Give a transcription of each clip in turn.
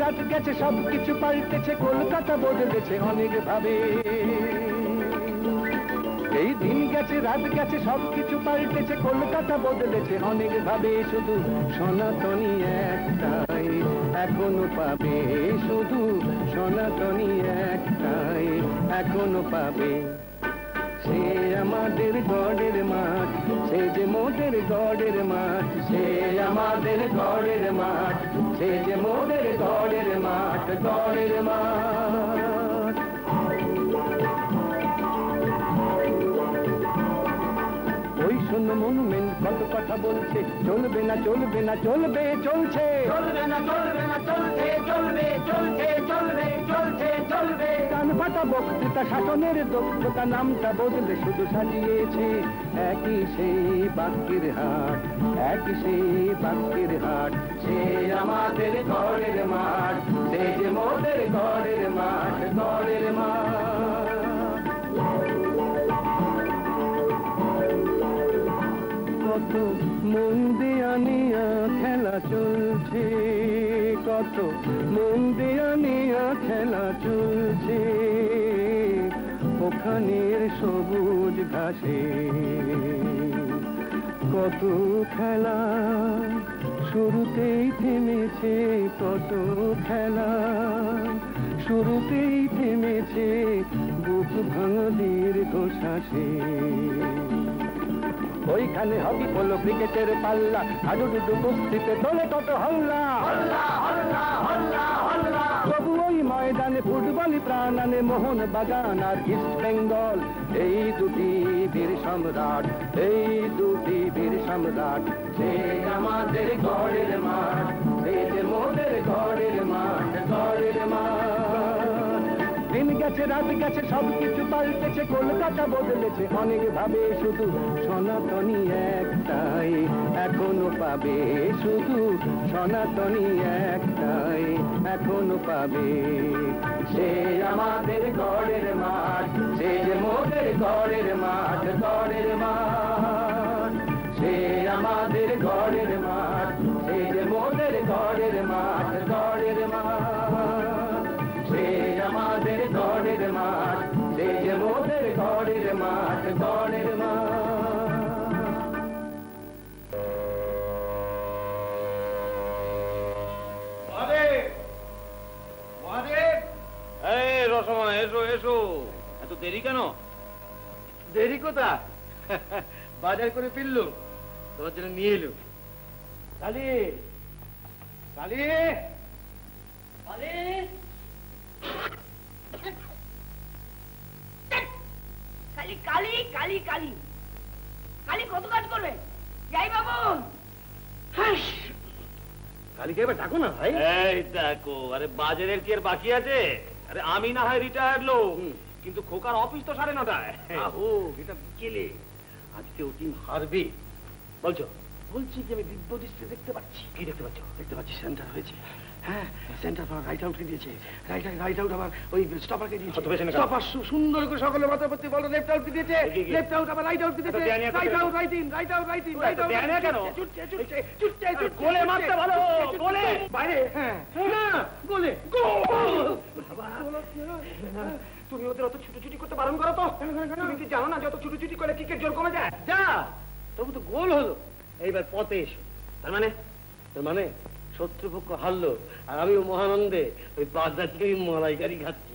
रात गेछे सब किछु पाल्टेछे कलकाता बदलेछे अनेक भावे एई दिन गेछे रात गेछे सब किछु पाल्टेछे कलकाता बदलेछे अनेक भावे शुधु सनातनी एकटाई एखोनो पाबे शुधु सनातनी एकटाई एखोनो पाबे से आमादेर गड़ेर माठ से जे मोदेर गड़ेर माठ से आमादेर गड़ेर माठ से जे मोदेर गड़ेर माठ गड़ेर माठ ओई सुन मनुमेंट कत कथा बोलछे चलबे ना चलबे ना चलबे चलछे चलबे ना चलबे ना चलछे चलबे चलछे चलबे चलछे चलबे कानफाटा বক্তৃতা শাসনের দক্ষতা নামটা বদলে শুধু সাজিয়েছে একই সেই বাক্যের হাট একই সেই বাক্যের হাট সে আমাদের ঘরের মাঠ সে যে মোদের ঘরের মাঠ ঘরের মাঠ কত মন দিয়া নিয়া খেলা চলছে কত মন দিয়া নিয়া খেলা চলছে ওখানের সবুজ ঘাসে কত খেলা শুরুতেই থেমেছে কত খেলা শুরুতেই থেমেছে বুক ভাঙা দীর্ঘ শ্বাসে ওইখানে হবি বলো ক্রিকেটের পাল্লা হাডু ডুডু কুস্তিতে দলে কত হল্লা তবু ওই ময়দানে ফুটবলই প্রাণানে মোহন বাগান আর ইস্ট বেঙ্গল এই দুটি বীর সম্রাট সে আমাদের ঘরের মাঠ সে যে মোদের ঘরের মাঠ ঘরের মাঠ दिन गेछे रात गेछे सब किछु पाल्टेछे कलकाता बदलेछे अनेक भावे शुधु सनातनी एकटाई एखोनो पाबे शुधु सनातनी एकटाई एखोनो पाबे से आमादेर घरेर माठ से जे मोदेर घरेर माठ घरेर माठ से आमादेर घरेर माठ से जे मोदेर घरेर माठ घरेर माठ আমাদের ঘরের মাঠ সে যে মোদের ঘরের মাঠ ঘরের রসমা এসো এসো এত দেরি কেন দেরি কোথা বাজার করে ফিরলু তোমার জন্য নিয়ে এলু কালি কালি কালি কালি কালি কালি কালি কালি কত কাজ করবে যাই বাবু কালিকে এবার ডাকো না ভাই এই দেখো আরে বাজারের কি আর বাকি আছে আরে আমি না হয় রিটায়ার্ড লোক কিন্তু খোকার অফিস তো 9:30টায় আহো এটা বিকেলে আজকে ও টিম হারবে বলছো বলছি কি আমি দিব্য দৃষ্টি দেখতে পাচ্ছি কি দেখতে পাচ্ছ দেখতে পাচ্ছি সেন্টার হয়েছে হ্যাঁ সেন্টার ফর রাইট আউট দিয়েছে রাইট রাইট আউট আবার ওই স্টপারকে দিয়েছে স্টপার সুন্দর করে সকলে মাথাপত্তি বল লেফট আউট দিয়েছে লেফট আউট আবার রাইট আউট দিয়েছে right out right in right out right in right out ধ্যান কেন চুটছে চুটছে চুটছে গোলে মারতে ভালো গোলে বাইরে হ্যাঁ না গোলে গোল বাবা তুমি ওদের অত ছুটোছুটি করতে বারণ করো তো তুমি কি জানো না যত ছুটোছুটি করলে ক্রিকেট জোর কমে যায় যা তবু তো গোল হলো এইবার পথে এসো তার মানে শত্রুপক্ষ হারলো আর আমি মহানন্দে ওই বাগদাদকে মলাইকারি খাচ্ছি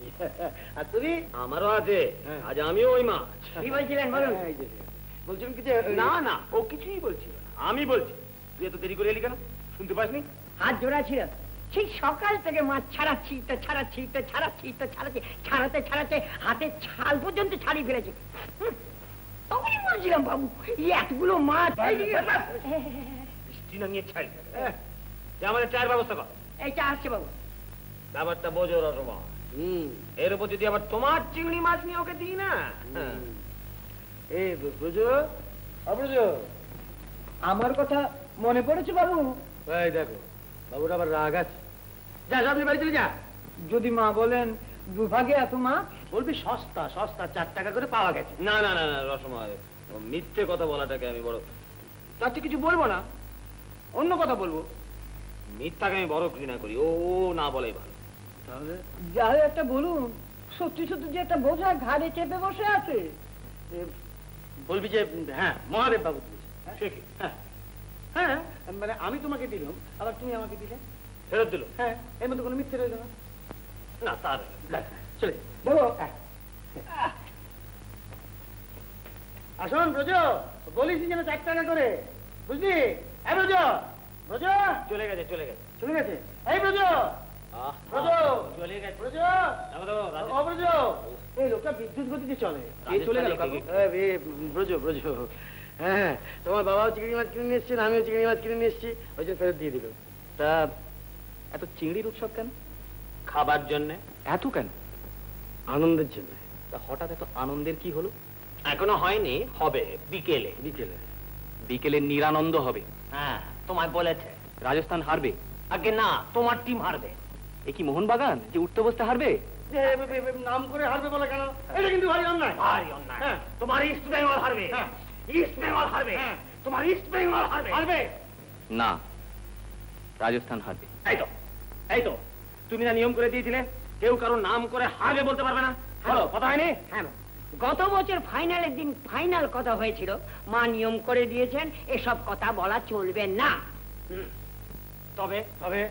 আর তুমি আমারও আছে আজ আমিও ওই মা কি বলছিলেন বলুন বলছিলাম কি যে না না ও কিছুই বলছিল আমি বলছি তুই এত দেরি করে এলি কেন শুনতে পাসনি হাত জোড়া ছিল। সেই সকাল থেকে মাছ ছাড়াচ্ছি তো ছাড়াচ্ছি তো ছাড়াচ্ছি তো ছাড়াচ্ছি, ছাড়াতে ছাড়াতে হাতের ছাল পর্যন্ত ছাড়িয়ে ফেলেছে। তখনই বলছিলাম বাবু এতগুলো মাছ নিয়ে ছাড়ি, আমাদের চায়ের ব্যবস্থা কর। এই চা আসছে বাবু। ব্যাপারটা বোঝো রসমা, এর উপর যদি আবার তোমার চিংড়ি মাছ নিয়ে ওকে দিই না। এই বুঝো বুঝো আমার কথা মনে পড়েছে বাবু? এই দেখো বাবুর আবার রাগ আছে, যা সব নিয়ে বাড়ি চলে যা। যদি মা বলেন দুভাগে এত মাছ, বলবি সস্তা সস্তা 4 টাকা করে পাওয়া গেছে। না না না না রসমা, মিথ্যে কথা বলাটাকে আমি বড় তার চেয়ে কিছু বলবো না, অন্য কথা বলবো। মিথ্যাকে আমি বড় ঘৃণা করি, ও না বলাই ভালো। তাহলে যাই একটা বলুন, সত্যি সত্যি যে একটা বোঝা ঘাড়ে চেপে বসে আছে। বলবি যে হ্যাঁ মহাদেব বাবু ঠিক, হ্যাঁ হ্যাঁ মানে আমি তোমাকে দিলাম, আবার তুমি আমাকে দিলে, ফেরত দিল। হ্যাঁ এর মধ্যে কোনো মিথ্যে রইল না। না তার চলে বলো আসুন ব্রজ, বলিস যেন 4 টাকা করে, বুঝলি? এই ব্রজ, ব্রজ চলে গেছে, চলে গেছে, চলে গেছে। এই ব্রজ তোমার বাবাও চিংড়ি মাছ কিনে নিয়ে এসছেন, আমিও চিংড়ি মাছ কিনে নিয়ে এসছি, ওই জন্য ফেরত দিয়ে দিল। তা এত চিংড়ির উৎসব কেন? খাবার জন্য এত কেন? আনন্দের জন্য। তা হঠাৎ এত আনন্দের কি হলো? এখনো হয়নি, হবে বিকেলে। বিকেলে? বিকেলে নিরানন্দ হবে। হ্যাঁ তোমায় বলেছে রাজস্থান হারবে। আগে না, তোমার টিম হারবে। এ কি মোহনবাগান যে উঠতে বসতে হারবে? নাম করে হারবে বলে কেন? এটা কিন্তু ভারী অন্যায়, ভারী অন্যায়। তোমার ইস্ট বেঙ্গল হারবে, ইস্ট বেঙ্গল হারবে, তোমার ইস্ট বেঙ্গল হারবে। হারবে না, রাজস্থান হারবে। এই তো, এই তো তুমি না নিয়ম করে দিয়েছিলে কেউ কারো নাম করে হারবে বলতে পারবে না। বলো কথা হয়নি? হ্যাঁ গত বছর ফাইনালের দিন ফাইনাল কথা হয়েছিল, মা নিয়ম করে দিয়েছেন এসব কথা বলা চলবে না। তবে তবে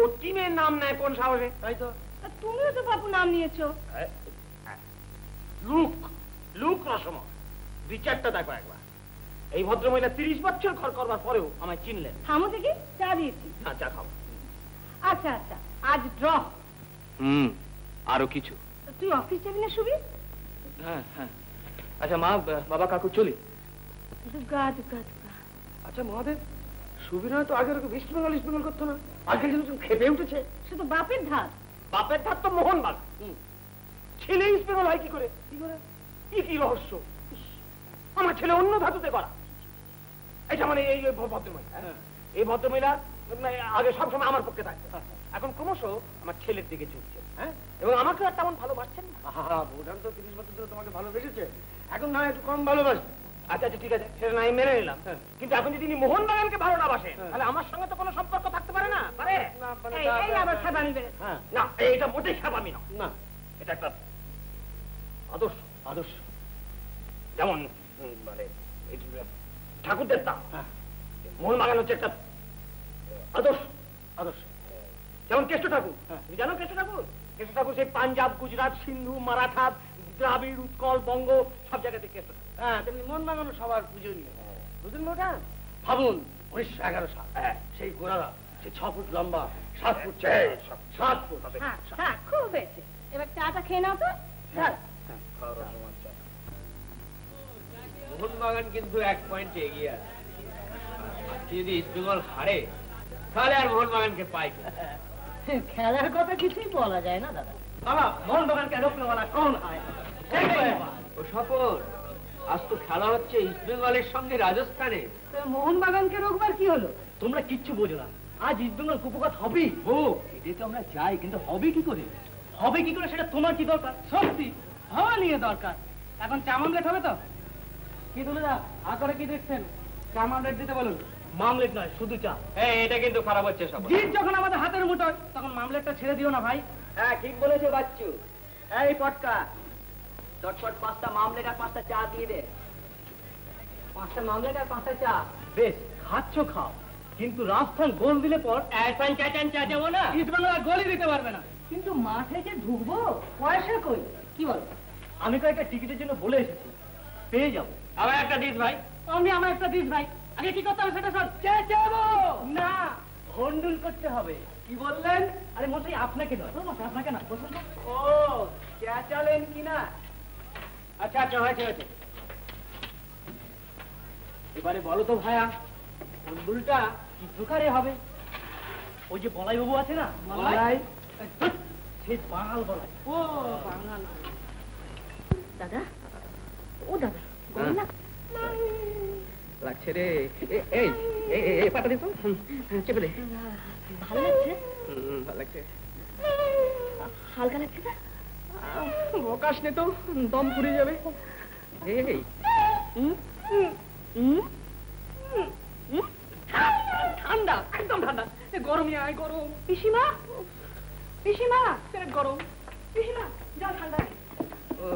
ও টিমের নাম নেয় কোন সাহসে? তাই তো, তুমিও তো বাপু নাম নিয়েছো। লুক লুক রসম, বিচারটা দেখো একবার। এই ভদ্রমহিলা 30 বছর ঘর করবার পরেও আমায় চিনলেন। থামো দেখি, চা দিয়েছি। হ্যাঁ চা খাও। আচ্ছা আচ্ছা আজ ড্র। আরো কিছু? তুই অফিস যাবি না সুবি? হ্যাঁ হ্যাঁ। আচ্ছা মা বাবা কাকু চলি। দুর্গা দুর্গা দুর্গা। আচ্ছা মহাদেব, সুবিনা তো আগের ওকে ইস্ট বেঙ্গল ইস্ট বেঙ্গল করতো না, আজকে খেপে উঠেছে। সে তো বাপের ধার, বাপের ধার তো মোহনবাগান। ছেলে ইস্ট বেঙ্গল হয় কি করে? কি করে? কি কি রহস্য! আমার ছেলে অন্য ধাতুতে করা। এটা মানে এই ভদ্রমহিলা, এই ভদ্রমহিলা আগে সবসময় আমার পক্ষে থাকতো, এখন ক্রমশ আমার ছেলের দিকে ঝুঁকছে। হ্যাঁ এবং আমাকে আর তেমন ভালোবাসছেন না। ভোটান তো 30 বছর ধরে তোমাকে ভালোবেসেছে, এখন না একটু কম ভালোবাসে। আচ্ছা আচ্ছা ঠিক আছে, সেটা না মেনে নিলাম, কিন্তু এখন যদি মোহনবাগানকে ভালো না বাসেন তাহলে আমার সঙ্গে তো কোনো সম্পর্ক থাকতে পারে না। না এটা মোটেই সাবামি না, এটা একটা আদর্শ, আদর্শ যেমন মানে ঠাকুরদের তা। মোহনবাগান হচ্ছে একটা আদর্শ, আদর্শ যেমন কেষ্ট ঠাকুর। তুমি জানো কেষ্ট ঠাকুর? কেষ্ট ঠাকুর সেই পাঞ্জাব, গুজরাট, সিন্ধু, মারাঠা, দ্রাবিড়, উৎকল, বঙ্গ সব জায়গাতে কেষ্ট। হ্যাঁ তেমনি মন লাগানো সবার পূজনীয়, বুঝলেন? ওটা ভাবুন 1911 সাল, সেই গোড়ারা, সেই 6 ফুট লম্বা, 7 ফুট, 7 ফুট। হ্যাঁ খুব হয়েছে, এবার চাটা খেয়ে নাও তো। মোহনবাগান কিন্তু 1 পয়েন্ট এগিয়ে আছে, যদি ইস্ট বেঙ্গল হারে তাহলে আর মোহনবাগানকে পাই। খেলার কথা কিছুই বলা যায় না দাদা। বাবা মোহনবাগানকে রোকনেওয়ালা কোন হয়? ও সফল, আজ তো খেলা হচ্ছে ইস্ট বেঙ্গলের সঙ্গে রাজস্থানে। মোহনবাগানকে রোকবার কি হলো? তোমরা কিচ্ছু বোঝো না, আজ ইস্ট বেঙ্গল কুপকাত হবেই। ও এটা তো আমরা চাই, কিন্তু হবে কি করে? হবে কি করে সেটা তোমার কি দরকার? সত্যি হওয়া নিয়ে দরকার। এখন চামলেট হবে তো? কি দাদা আকারে কি দেখছেন? চামলেট দিতে বলুন। মামলেট নয়, শুধু চা। এটা কিন্তু খারাপ হচ্ছে সব। জিত যখন আমাদের হাতের মুঠোয় তখন মামলেটটা ছেড়ে দিও না ভাই। হ্যাঁ ঠিক বলেছো বাচ্চু। এই পটকা চটপট 5টা মামলেট আর 5টা চা দিয়ে দে। 5টা মামলেট আর 5টা চা। বেশ খাচ্ছ খাও, কিন্তু রাজস্থান গোল দিলে পর চা যাবো না, ইস্ট বেঙ্গল গোলই দিতে পারবে না। কিন্তু মাঠে যে ঢুকবো পয়সা কই? কি বল? আমি তো একটা টিকিটের জন্য বলে এসেছি, পেয়ে যাবো। আবার একটা দিস ভাই। আমি আমার একটা দিস ভাই। আগে কি করতে হবে সেটা শোন। চা যাবো না, হন্ডুল করতে হবে। কি বললেন? আরে মশাই আপনাকে না, মশাই আপনাকে না, বসুন। ও চেঁচালেন কি না? আচ্ছা আচ্ছা, হয়েছে হয়েছে। এবারে বলো তো ভাইয়া, হন্ডুলটা কি প্রকারে হবে? ওই যে বলাই বাবু আছে না, বলাই, সেই বাঙাল বলাই। ও বাঙাল দাদা, ও দাদা না লাগছে রে। এই এই পাতা দিতো চেপে দে। ভালো লাগছে? ভালো লাগছে, হালকা লাগছে না? প্রকাশ নে তো, দম ফুরে যাবে। এই ঠান্ডা, একদম ঠান্ডা। গরমই আয়, গরম। পিসিমা, পিসিমা পেট গরম। পিসিমা যা ঠান্ডা। ও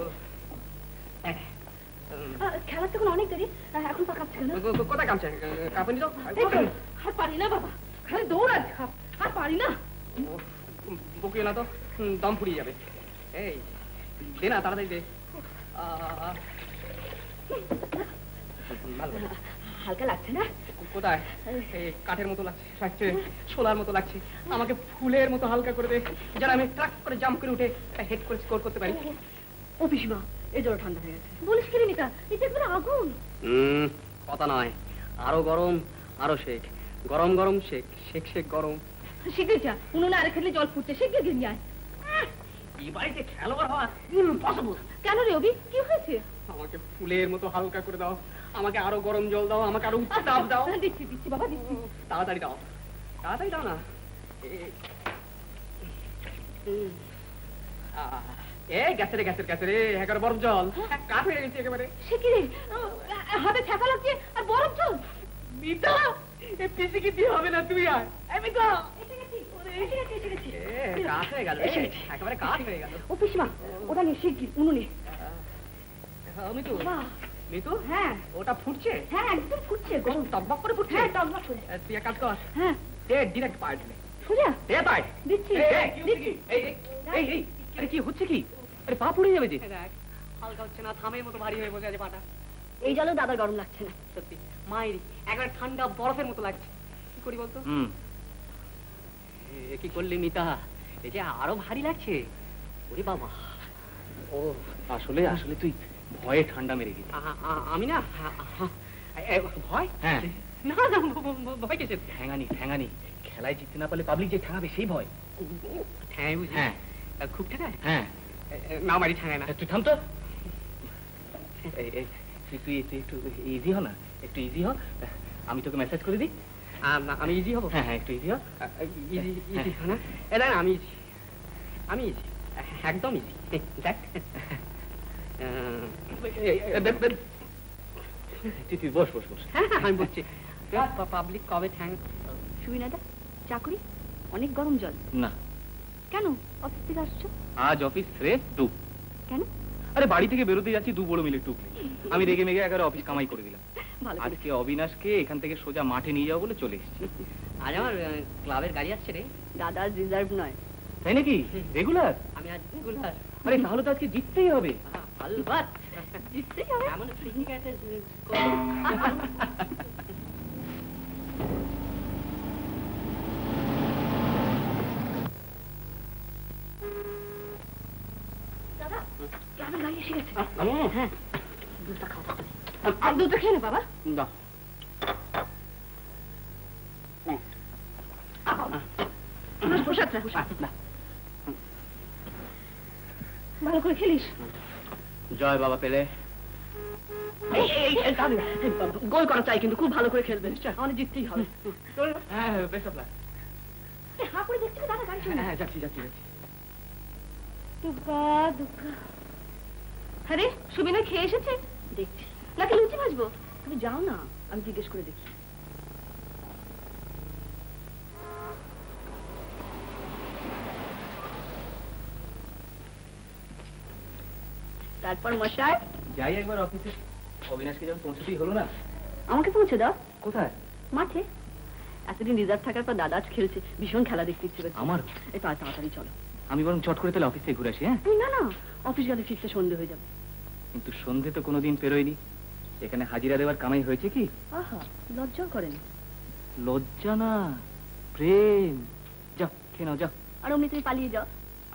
খেলার তখন অনেক দেরি, এখন তো কাঁপছে না? কোথায় কাঁপছে? কাঁপেনি তো? আর পারি না বাবা, খালি দৌড়াজ খাপ, আর পারি না। বকিও না তো, দম ফুরিয়ে যাবে। এই দে না, তাড়াতাড়ি দে। হালকা লাগছে না? কোথায়? এই কাঠের মতো লাগছে, লাগছে ছোলার মতো লাগছে। আমাকে ফুলের মতো হালকা করে দে, যারা আমি ট্রাক করে জাম্প করে উঠে হেড করে স্কোর করতে পারি। ও পিসিমা, এই জল ঠান্ডা হয়ে গেছে। বলিস কি রে মিতা, এটা একবারে আগুন। কথা নয়, আরো গরম, আরো শেক। গরম গরম শেক, শেক শেক গরম। শিগগির যা, উনুনে আরে খেলে জল ফুটছে, শিগগির গিয়ে নিয়ে আয়। এই বাড়িতে খেলোয়াড় হওয়া ইম্পসিবল। কেন রে অভি, কি হয়েছে? আমাকে ফুলের মতো হালকা করে দাও, আমাকে আরো গরম জল দাও, আমাকে আরো উত্তাপ দাও। দিচ্ছি দিচ্ছি বাবা, দিচ্ছি। তাড়াতাড়ি দাও, তাড়াতাড়ি দাও না। এই গ্যাসে রে, গ্যাসের গ্যাসে রে, একেবারে বরফ জল। কাঠ হয়ে গেছে একেবারে। সে কি রে, হাতে ছ্যাঁকা লাগছে আর বরফ জল। মিতা, এই পিসি কি দিয়ে হবে না, তুই আয়। এই মিতা, এসে গেছি, এসে গেছি, এসে গেছি। কাঠ হয়ে গেল, একেবারে কাঠ হয়ে গেল। ও পিসিমা, ওটা নিয়ে শিগগির উনুনে। মিতু, মিতু, হ্যাঁ ওটা ফুটছে? হ্যাঁ একদম ফুটছে, গরম টকবক করে ফুটছে। হ্যাঁ টকবক করে। তুই এক কাজ কর, হ্যাঁ দে ডিরেক্ট পাইট দে। সোজা দে পাইট। দিচ্ছি। এই এই এই, আরে কি হচ্ছে কি? আরে পা পুড়ে যাবে যে। হালকা হচ্ছে না, থামের মতো ভারী হয়ে বসে আছে পাটা। এই জলে দাদা গরম লাগছে না, সত্যি মাইরি একবার ঠান্ডা বরফের মতো লাগছে। কি করি বলতো? এ কি করলি মিতা, এই যে আরো ভারী লাগছে। ওরে বাবা, ও আসলে আসলে তুই ভয়ে ঠান্ডা মেরে গেলি। আমি না ভয়? হ্যাঁ না না, ভয় কেছে? ঠ্যাঙানি, ঠ্যাঙানি। খেলায় জিততে না পারলে পাবলিক যে ঠ্যাঙাবে, সেই ভয়। ঠ্যাঙাই বুঝি? হ্যাঁ খুব ঠ্যাঙায়। হ্যাঁ না, মারি ঠ্যাঙায় না। তুই থাম তো, তুই একটু ইজি হ না, একটু ইজি হ। আমি তোকে মেসেজ করে দিই। আমি ইজি হব? হ্যাঁ হ্যাঁ একটু ইজি হব। ইজি ইজি না, এটা আমি ইজি, আমি ইজি, একদম ইজি। দেখ তুই বস বস বস। হ্যাঁ আমি বলছি, পাবলিক কবে ঠ্যাং শুই না দা চাকরি? অনেক গরম জল না? কেন অফিস থেকে আসছো? আজ অফিস ফ্রেশ দু। কেন? আরে বাড়ি থেকে বেরোতে যাচ্ছি, দু বড় মিলে টুকলি। আমি রেগে মেগে একেবারে অফিস কামাই করে দিলাম। আজকে অবিনাশকে এখান থেকে সোজা মাঠে নিয়ে যাবো বলে চলে এসেছি। আজ আমার ক্লাবের গাড়ি আসছে রে দাদা, রিজার্ভ নয়। তাই নাকি? রেগুলার? আমি আজ রেগুলার। আরে তাহলে তো আজকে জিততেই হবে। আলবাত জিততেই হবে। এমন ফিনিক আছে। ভালো করে খেলিস। জয় বাবা পেলে। গোল করা চাই, কিন্তু খুব ভালো করে খেলবেন। অনেক জিততেই হবে। আরে সুবিনা খেয়ে এসেছে দেখছি, নাকি লুচি ভাজবো? তুমি যাও না, আমি জিজ্ঞেস করে দেখি। তারপর মশাই যাই একবার অফিসে। অবিনাশকে যখন পৌঁছতেই হলো না, আমাকে পৌঁছে দাও। কোথায়? মাঠে। এতদিন রিজার্ভ থাকার পর দাদা আজ খেলছে, ভীষণ খেলা দেখতে ইচ্ছে করছে আমার। এই তাড়াতাড়ি চলো, আমি বরং চট করে তাহলে অফিস থেকে ঘুরে আসি। হ্যাঁ না না, অফিস গেলে ফিরতে সন্ধে হয়ে যাবে। কিন্তু সন্ধে তো কোনোদিন পেরোয়নি। এখানে হাজিরা দেওয়ার কামাই হয়েছে কি? আহা, লজ্জা করেন। লজ্জা না, प्रेम जाओ खे नाओ जाओ और उम्मी तुम पालिए जाओ।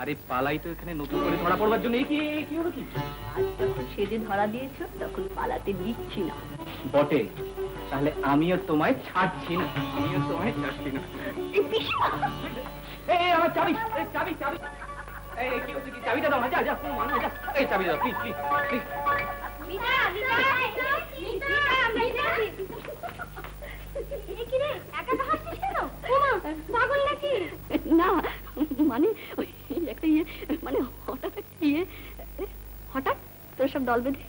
अरे पालाई तो एखाने नतुन करे धरा पड़वार जोन्नो की हलो कि आज तखन सेजे धरा दिएछो तखन पालाते दिच्छी ना बटे ताहले आमिओ तोमाय छाड़छि ना आमिओ तोमाय छाड़छि ना। ए पिशा ए आमार चाबी ए चाबी चाबी ए की होछे की चाबिटा दाओ ना जा जा कोन मानो जा ए चाबी दाओ please please please Meena Meena Meena Meena ए की रे एका तो हासছিস কেন ওমা পাগল নাকি না মানে একটা ইয়ে মানে হঠাৎ ইয়ে হঠাৎ তোর সব দল বেঁধে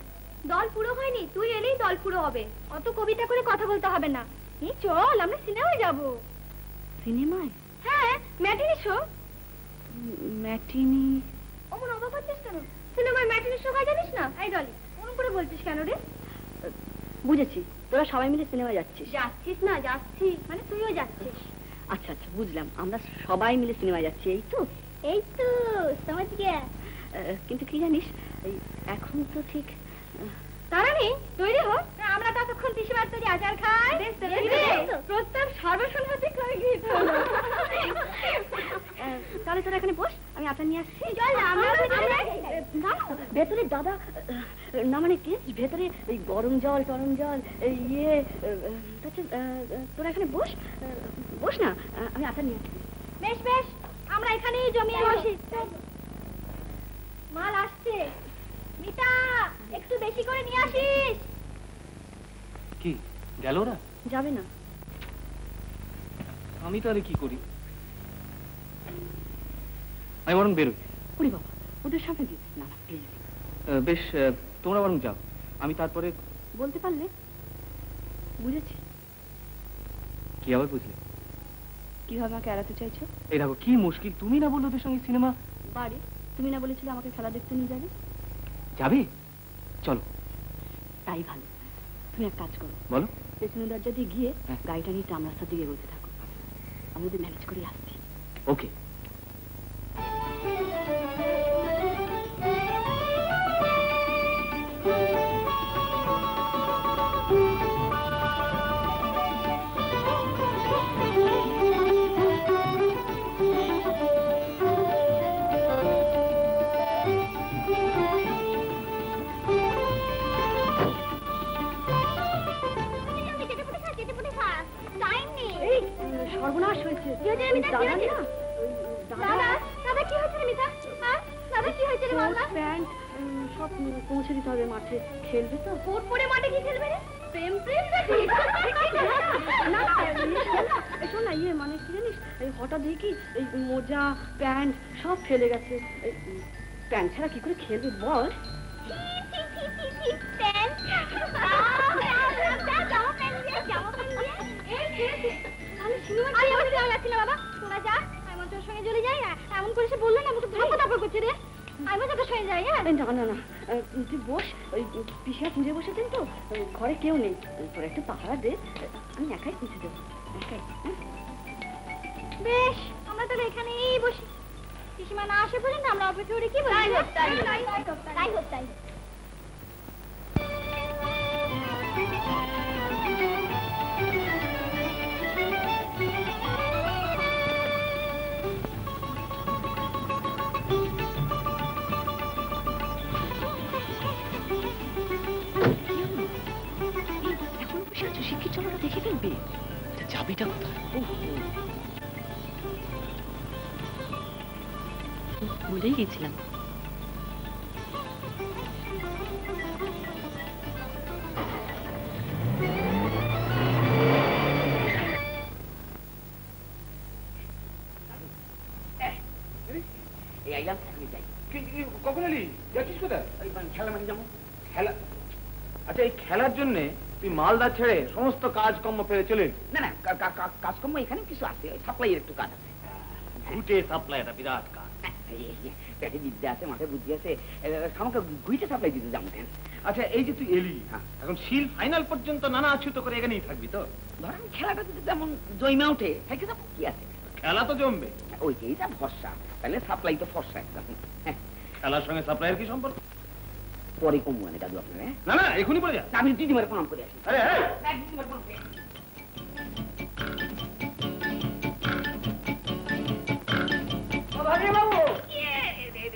দল পুরো হয়নি তুই এলেই দল পুরো হবে অত কবিতা করে কথা বলতে হবে না এই চল আমরা সিনেমায় যাব। সিনেমায়? হ্যাঁ ম্যাটিনি শো। ম্যাটিনি ওমন অবাক হচ্ছিস কেন সিনেমায় ম্যাটিনি শো হয় জানিস না এই দলি ওমন করে বলছিস কেন রে? বুঝেছি তোরা সবাই মিলে সিনেমায় যাচ্ছিস। যাচ্ছিস না যাচ্ছি মানে তুইও যাচ্ছিস। আচ্ছা আচ্ছা বুঝলাম আমরা সবাই মিলে সিনেমায় যাচ্ছি এই তো এই তো समझ गया কিন্তু কি জানিস এখন তো ঠিক তারা নেই তৈরি হ আমরা ততক্ষণ পিসিমার তৈরি আচার খাই প্রস্তাব সর্বশন হতে কই গিয়ে তাহলে তোরা এখানে বস আমি আচার নিয়ে আসছি। চল আমরা না ভেতরে দাদা না মানে কি ভেতরে এই গরম জল গরম জল ইয়ে তোরা এখানে বস বস না আমি আচার নিয়ে আসছি। বেশ বেশ আমরা এখানেই জমিয়ে বসি মাল আসছে মিতা একটু বেশি করে নিয়ে আসিস। কি গেল না যাবে না আমি তারে কি করি আমি বরং বেরোই। ওরে বাবা ওদের সামনে দিস না প্লিজ। বেশ তোমরা বরং যাও আমি তারপরে বলতে পারলে বুঝেছি। কি আবার বুঝলে কিভাবে আমাকে এড়াতে চাইছো? এই দেখো কি মুশকিল তুমি না বললে ওদের সঙ্গে সিনেমা বাড়ি তুমি না বলেছিলে আমাকে খেলা দেখতে নিয়ে যাবে যাবে চলো তাই ভালো। তুমি এক কাজ করো বলো পেছনের দরজা দিয়ে গিয়ে গাড়িটা নিয়ে টাম রাস্তা দিয়ে এগোতে থাকো আমি ওদের ম্যানেজ করে আসছি। ওকে হঠাৎ দেখি এই মোজা প্যান্ট সব ফেলে গেছে প্যান্ট ছাড়া কি করে খেলবে বল। ঘরে কেউ নেই তোরা একটু পাহারা দে আমি একাই পুষে দেবো একাই। বেশ আমরা তাহলে এখানেই বসি পিসিমা না আসে পর্যন্ত আমরা অপেক্ষা করে কি বলি। ভুলেই গেছিলাম কখন এলি যাচ্ছিস কোথায় খেলা মানে যেমন খেলা। আচ্ছা এই খেলার জন্য তুই মালদা ছেড়ে সমস্ত কাজকর্ম ফেলে চলে না না কাজকর্ম এখানে কিছু আছে সাপ্লাইয়ের একটু কাজ আছে ঘুটে সাপ্লাইটা বিরাট কাজ পেটে বিদ্যা আছে মাথায় বুদ্ধি আছে আমাকে ঘুইটে সাপ্লাই দিতে জানতেন। আচ্ছা এই যে তুই এলি এখন শিল ফাইনাল পর্যন্ত নানা আচ্ছুত করে এখানেই থাকবি তো ধর আমি খেলাটা যদি তেমন জমে ওঠে থাকে তো কি আছে খেলা তো জমবে ওইটাই যা ভরসা তাহলে সাপ্লাই তো ফর্সা একদম খেলার সঙ্গে সাপ্লাইয়ের কি সম্পর্ক পরে কমু আনে দাদু আপনার না না এখনই পরে যা আমি দিদিমার প্রণাম করে আসি। আরে হ্যাঁ দিদিমার প্রণাম अरे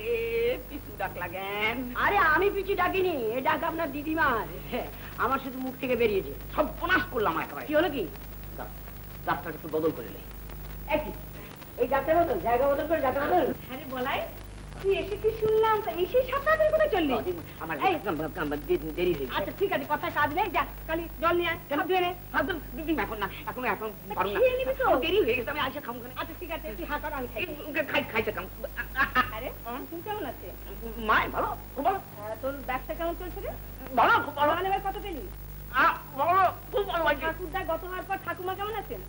पिछू डाक लागेन अरे पिछू डाकिनी डाक अपना दीदीमार शुद्ध मुख थेके बेरिये सब बनाश करलाम हलो कि रास्ता एक बदल कर ঠাকুমা কেমন আছেন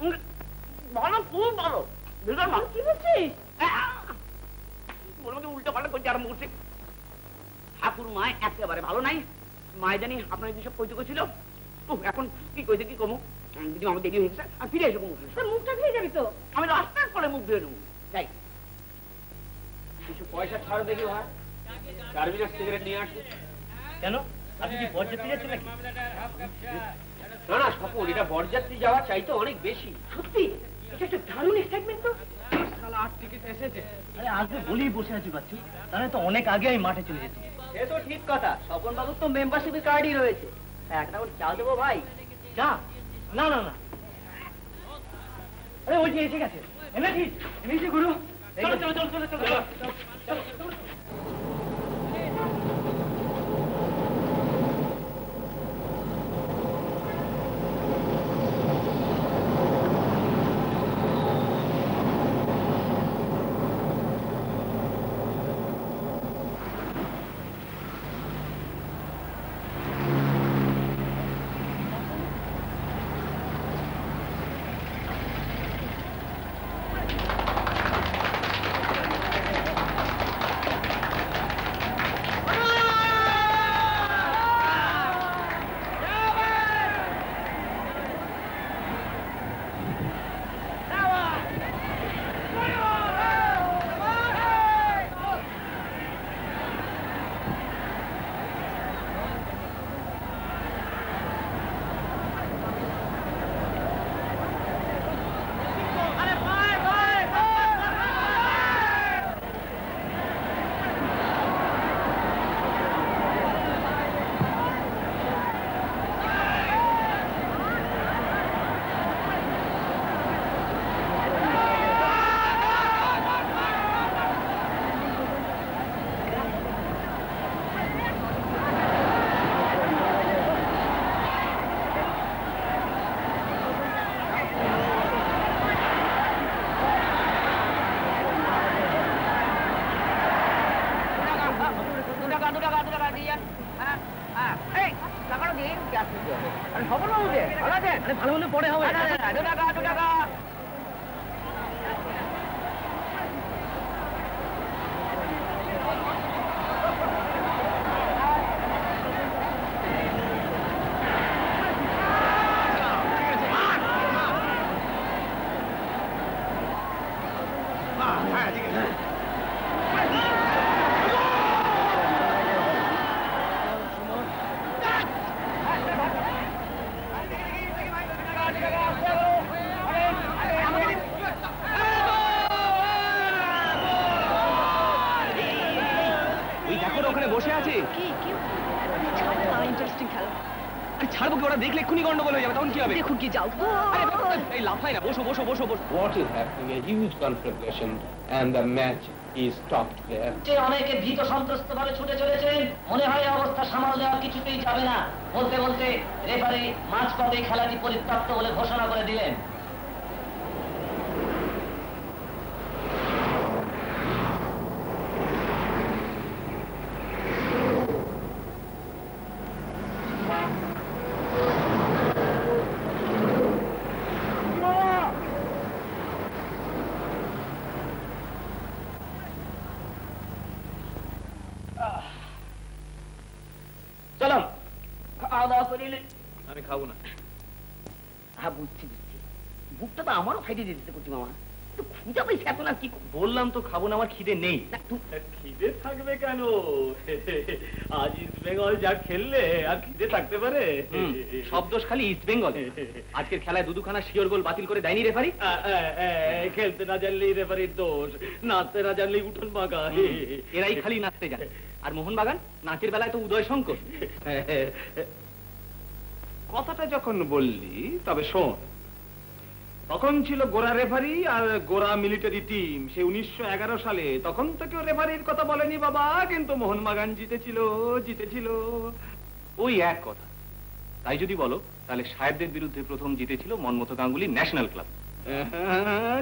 খুব ভালো उल्टो पाल्ट कर ठाकुर माय एकेबारे भालो नाई माय जानी आपनार किसब कइते गेछिलो एखन कि कइते कि कमो दिदी आमार देरी होइছে আর ফিরে এসো স্যার মুখটা ধুয়ে যাবে তো আমি রাস্তার পরে মুখ ধুয়ে নেব যাই কিছু পয়সা ছাড় দেখি ভাই গার্বেজ সিগারেট নিয়ে আসি কেন আপনি কি বরযাত্রী যাচ্ছেন নাকি না না ঠাকুর এটা বরযাত্রী যাওয়া চাই তো অনেক বেশি সত্যি এটা একটা দারুণ এক্সাইটমেন্ট তো What is happening? A huge conflagration, and the match is stopped there. खावो ना बुझी बुझी बुकटा तो हमारो फाइटे दिए कुटी मामा খুঁজা পাইছে এত না কি বললাম তো খাবো না আমার খিদে নেই। খিদে থাকবে কেন, আজ ইস্ট বেঙ্গল যা খেললে আর খিদে থাকতে পারে? সব দোষ খালি ইস্ট বেঙ্গল। আজকের খেলায় দুদুখানা শিওর গোল বাতিল করে দেয়নি রেফারি। খেলতে না জানলেই রেফারির দোষ, নাচতে না জানলেই উঠোন বাঁকা। এরাই খালি নাচতে জানে, আর মোহনবাগান নাচের বেলায় তো উদয় শঙ্কর। কথাটা যখন বললি তবে শোন, তখন ছিল গোরা রেফারি আর গোরা মিলিটারি টিম। সে 1911 সালে, তখন তো কেউ রেফারির কথা বলেনি বাবা, কিন্তু মোহনবাগান জিতেছিল ওই এক কথা। তাই যদি বলো তাহলে সাহেবদের বিরুদ্ধে প্রথম জিতেছিল মনমথ গাঙ্গুলি ন্যাশনাল ক্লাব।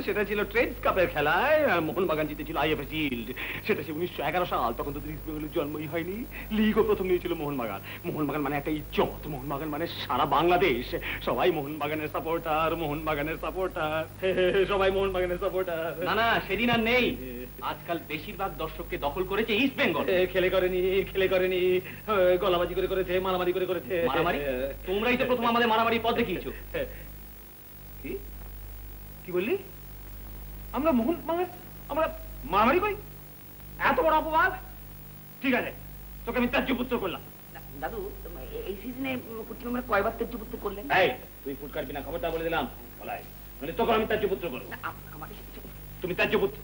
সেটা ছিল ট্রেডস কাপের খেলায়, মোহনবাগান জিতেছিল আইএফএ শিল্ড। সেটা ছিল 1911 সাল, তখন তো ইস্ট বেঙ্গলের জন্মই হয়নি। লিগও প্রথম নিয়েছিল মোহনবাগান। মোহনবাগান মানে একটা ইজ্জত, মোহনবাগান মানে সারা বাংলাদেশ, সবাই মোহনবাগানের সাপোর্টার, মোহনবাগানের সাপোর্টার, সবাই মোহনবাগানের সাপোর্টার। না না, সেদিন আর নেই। আজকাল বেশিরভাগ দর্শককে দখল করেছে ইস্ট বেঙ্গল। খেলে করেনি, গলাবাজি করে করেছে, মারামারি করে করেছে। মারামারি? তোমরাই তো প্রথম আমাদের মারামারি পথ দেখিয়েছো। কি কি বললি? আমরা মোহনবাগান আমরা মারামারি করি? এত বড় অপবাদ! ঠিক আছে, তোকে আমি ত্যাজ্যপুত্র করলাম। দাদু, এই সিজনে আমরা কয়বার ত্যাজ্যপুত্র করলেন? এই তুই ফুট কাটবি না, খবরটা বলে দিলাম। মানে তোকে আমি ত্যাজ্যপুত্র করবো। তুমি ত্যাজ্যপুত্র?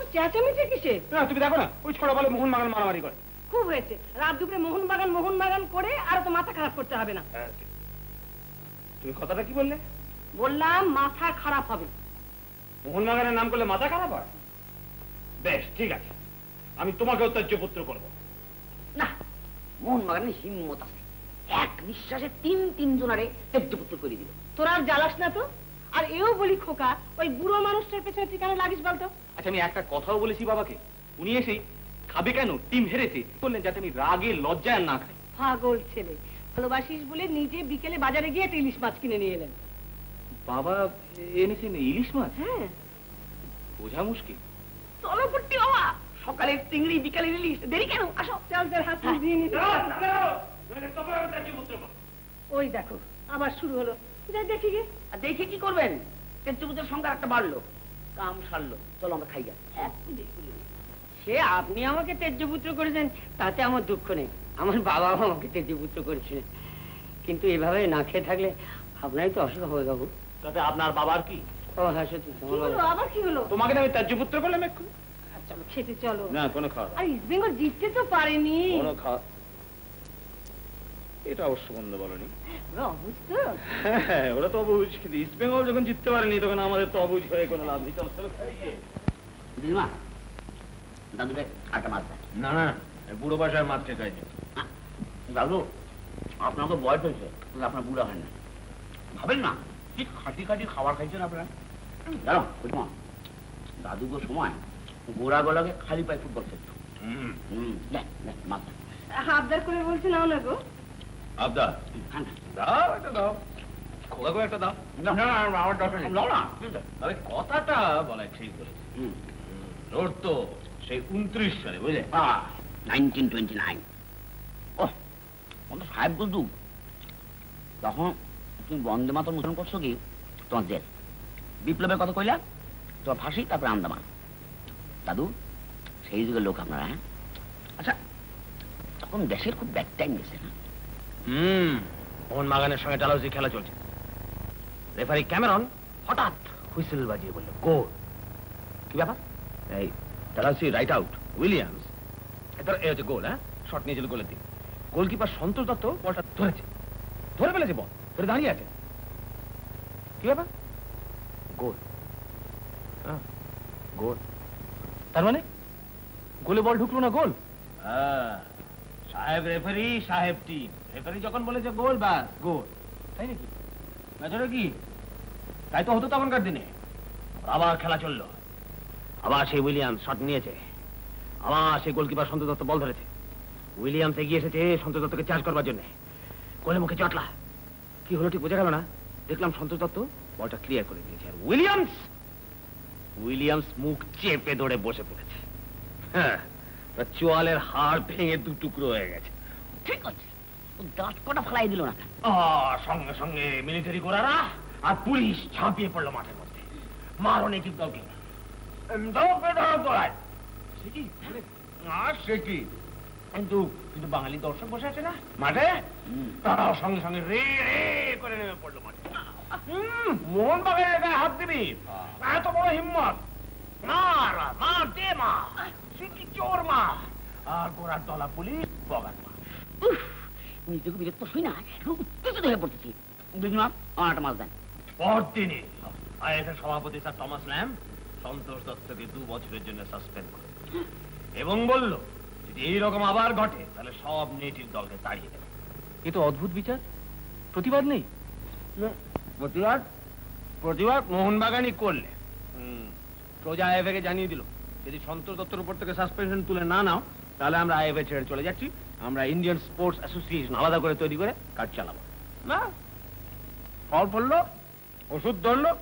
তো চেঁচামেচি কিসে? না, তুমি দেখো না, ওই ছোট বলে মোহনবাগান মারামারি করে। খুব হয়েছে, রাত দুপুরে মোহনবাগান করে আর তো মাথা খারাপ করতে হবে না। তুমি কথাটা কি বললে? বললাম মাথা খারাপ হবে। মোহনবাগানের নাম করলে মাথা খারাপ হয়? বেশ, ঠিক আছে, আমি তোমাকেও ত্যাজ্যপুত্র করব। না, মোহনবাগানে হিম্মত আছে, এক নিঃশ্বাসে তিনজনারে ত্যাজ্যপুত্র করে দিল। তোরা আর জ্বালাস না তো। আর এও বলি খোকা, ওই বুড়ো মানুষটার পেছনে ঠিকানা লাগিস বলতো। আচ্ছা, আমি একটা কথাও বলেছি বাবাকে? উনি এসেই খাবে কেন, টিম হেরেছে বললেন, যাতে আমি রাগে লজ্জায় না খাই। পাগল ছেলে, ভালোবাসিস বলে নিজে বিকেলে বাজারে গিয়ে একটা ইলিশ মাছ কিনে নিয়ে এলেন। বাবা এনেছেন ইলিশ মাছ? হ্যাঁ, বোঝা মুশকিল। চলো পুটি বাবা, সকালে চিংড়ি বিকালে ইলিশ, দেরি কেন, আসো। ওই দেখো আবার শুরু হলো, দেখি গে। আর দেখে কি করবেন, ত্যাজ্যপুত্রের সংখ্যা একটা বাড়লো, কাম সারলো। চলো আমরা খাই। সে আপনি আমাকে ত্যাজ্যপুত্র করেছেন তাতে আমার দুঃখ নেই, আমার বাবা আমাকে ত্যাজ্যপুত্র করেছেন, কিন্তু এভাবে না খেয়ে থাকলে আপনারই তো অসুবিধা হয়ে যাবো। তাতে আপনার বাবার কি? ও হ্যাঁ, সত্যি আবার কি হলো? তোমাকে আমি ত্যাজ্যপুত্র করলাম। এখন চলো খেতে চলো। না, কোনো খাওয়া। আর ইস্ট বেঙ্গল জিততে তো পারেনি। কোনো খাওয়া? এটা অবশ্য বন্ধ বলনি। অবুঝ তো? হ্যাঁ, ওরা তো অবুঝ, কিন্তু ইস্ট বেঙ্গল যখন জিততে পারেনি তখন আমাদের তো অবুঝ হয়ে কোনো লাভ নেই। চলো দিদিমা, দাদুকে আটা মাছ দেয়। না না, বুড়ো বাসায় মাছ খেয়ে চাইছে। দাদু, আপনার তো বয়স হয়েছে, আপনার বুড়া হয় না। ভাবেন না কি খাঁটি খাঁটি খাবার খাইছেন আপনারা। জানো দাদু গো সময় গোড়া গলাকে খালি পায় ফুটবল খেলতো। আবদার করে বলছি নাও না গো। আবদার? দাও একটা, দাও খোলা গো একটা দাও। আমার দরকার নেই, দাও না। তবে কথাটা বলাই ঠিক বলেছে, রোড তো সেই 29 সালে, বুঝলে, 1929। ও সাহেব বন্ধু, তখন তুমি বন্দে মাতর মুদ্রণ করছো কি? তোমার জেল বিপ্লবের কথা কইলা, তোমার ফাঁসি, তারপরে আন্দামান। দাদু, সেই যুগের লোক আপনারা। হ্যাঁ, আচ্ছা, তখন দেশের খুব ব্যাড টাইম গেছে না? মোহনবাগানের সঙ্গে ডালহাউসি খেলা চলছে, রেফারি ক্যামেরন হঠাৎ হুইসেল বাজিয়ে বলল গোল। কি ব্যাপার? এই ডালহাউসি রাইট আউট উইলিয়ামস, এ হচ্ছে গোল। হ্যাঁ, শট নিয়েছিল গোলের দিকে। গোলকিপার সন্তোষ দত্ত বলটা ধরে ফেলেছে, বল ধরে দাঁড়িয়ে আছে। কি ব্যাপার? গোল। তার মানে গোলে বল ঢুকলো না, গোল। সাহেব রেফারি, সাহেব টিম। রেফারি যখন বলেছে গোল, বাস গোল। তাই নাকি? না কি তাই তো হতো তখনকার দিনে। আবার খেলা চললো, আবার সেই উইলিয়ামস শট নিয়েছে, আবার সেই গোলকিপার সন্তোষ দত্ত বল ধরেছে। উইলিয়ামস এগিয়ে এসেছে সন্তোষ দত্তকে চার্জ করবার জন্য, গোলে মুখে চটলা। কি হলো ঠিক বোঝা গেল না। দেখলাম সন্তোষ দত্ত বলটা ক্লিয়ার করে দিয়েছে, আর উইলিয়ামস মুখ চেপে ধরে বসে পড়েছে। হ্যাঁ, চোয়ালের হাড় ভেঙে দু টুকরো হয়ে গেছে। ঠিক আছে, দাঁত কটা ফেলাই দিল না, সঙ্গে সঙ্গে মিলিটারি গোরারা আর পুলিশ ঝাঁপিয়ে পড়লো মাঠের মধ্যে। मारोने की कौटी दो पेड़ों को लाए सिकी हाँ सिकी इंदु इंदु बांगली दर्शक बोला चला मारे तारा संग संग रे रे करने में पड़ लो मारे मोहन बागेर का हाथ दिवी मैं तो बोला हिम्मत मारा मार दे मार सिकी चोर मार गोरा डॉला पुलिस बोगन मार निजे को बिल्कुल सुना उत्तर से देख पड़ती थी दिन में आठ मास दिन बहुत दिन ही ऐसे सभापति sir Thomas Lamb Santosh Dutt के दो बच्चों जिन्हें सस्पेंड कर एवं बोल लो ये लोग हमारे घाटे तले सब नेटिव दल के ताड़ी हैं ये तो अद्भुत विचार प्रतिवाद नहीं न प्रतिवाद प्रतिवाद मोहन बागानी कोल है प्रोजा आये के जानी दिलो यदि संतोष दत्त रूपों तक सस्पेंशन तुले ना ना हो ताले हम आये चेयर चले जाती हम इंडियन स्पोर्ट्स एसोसिएशन आवाज़ करे तो दिखो रे काट चला ना फॉल पल्लो ओशुद्ध दौड़लो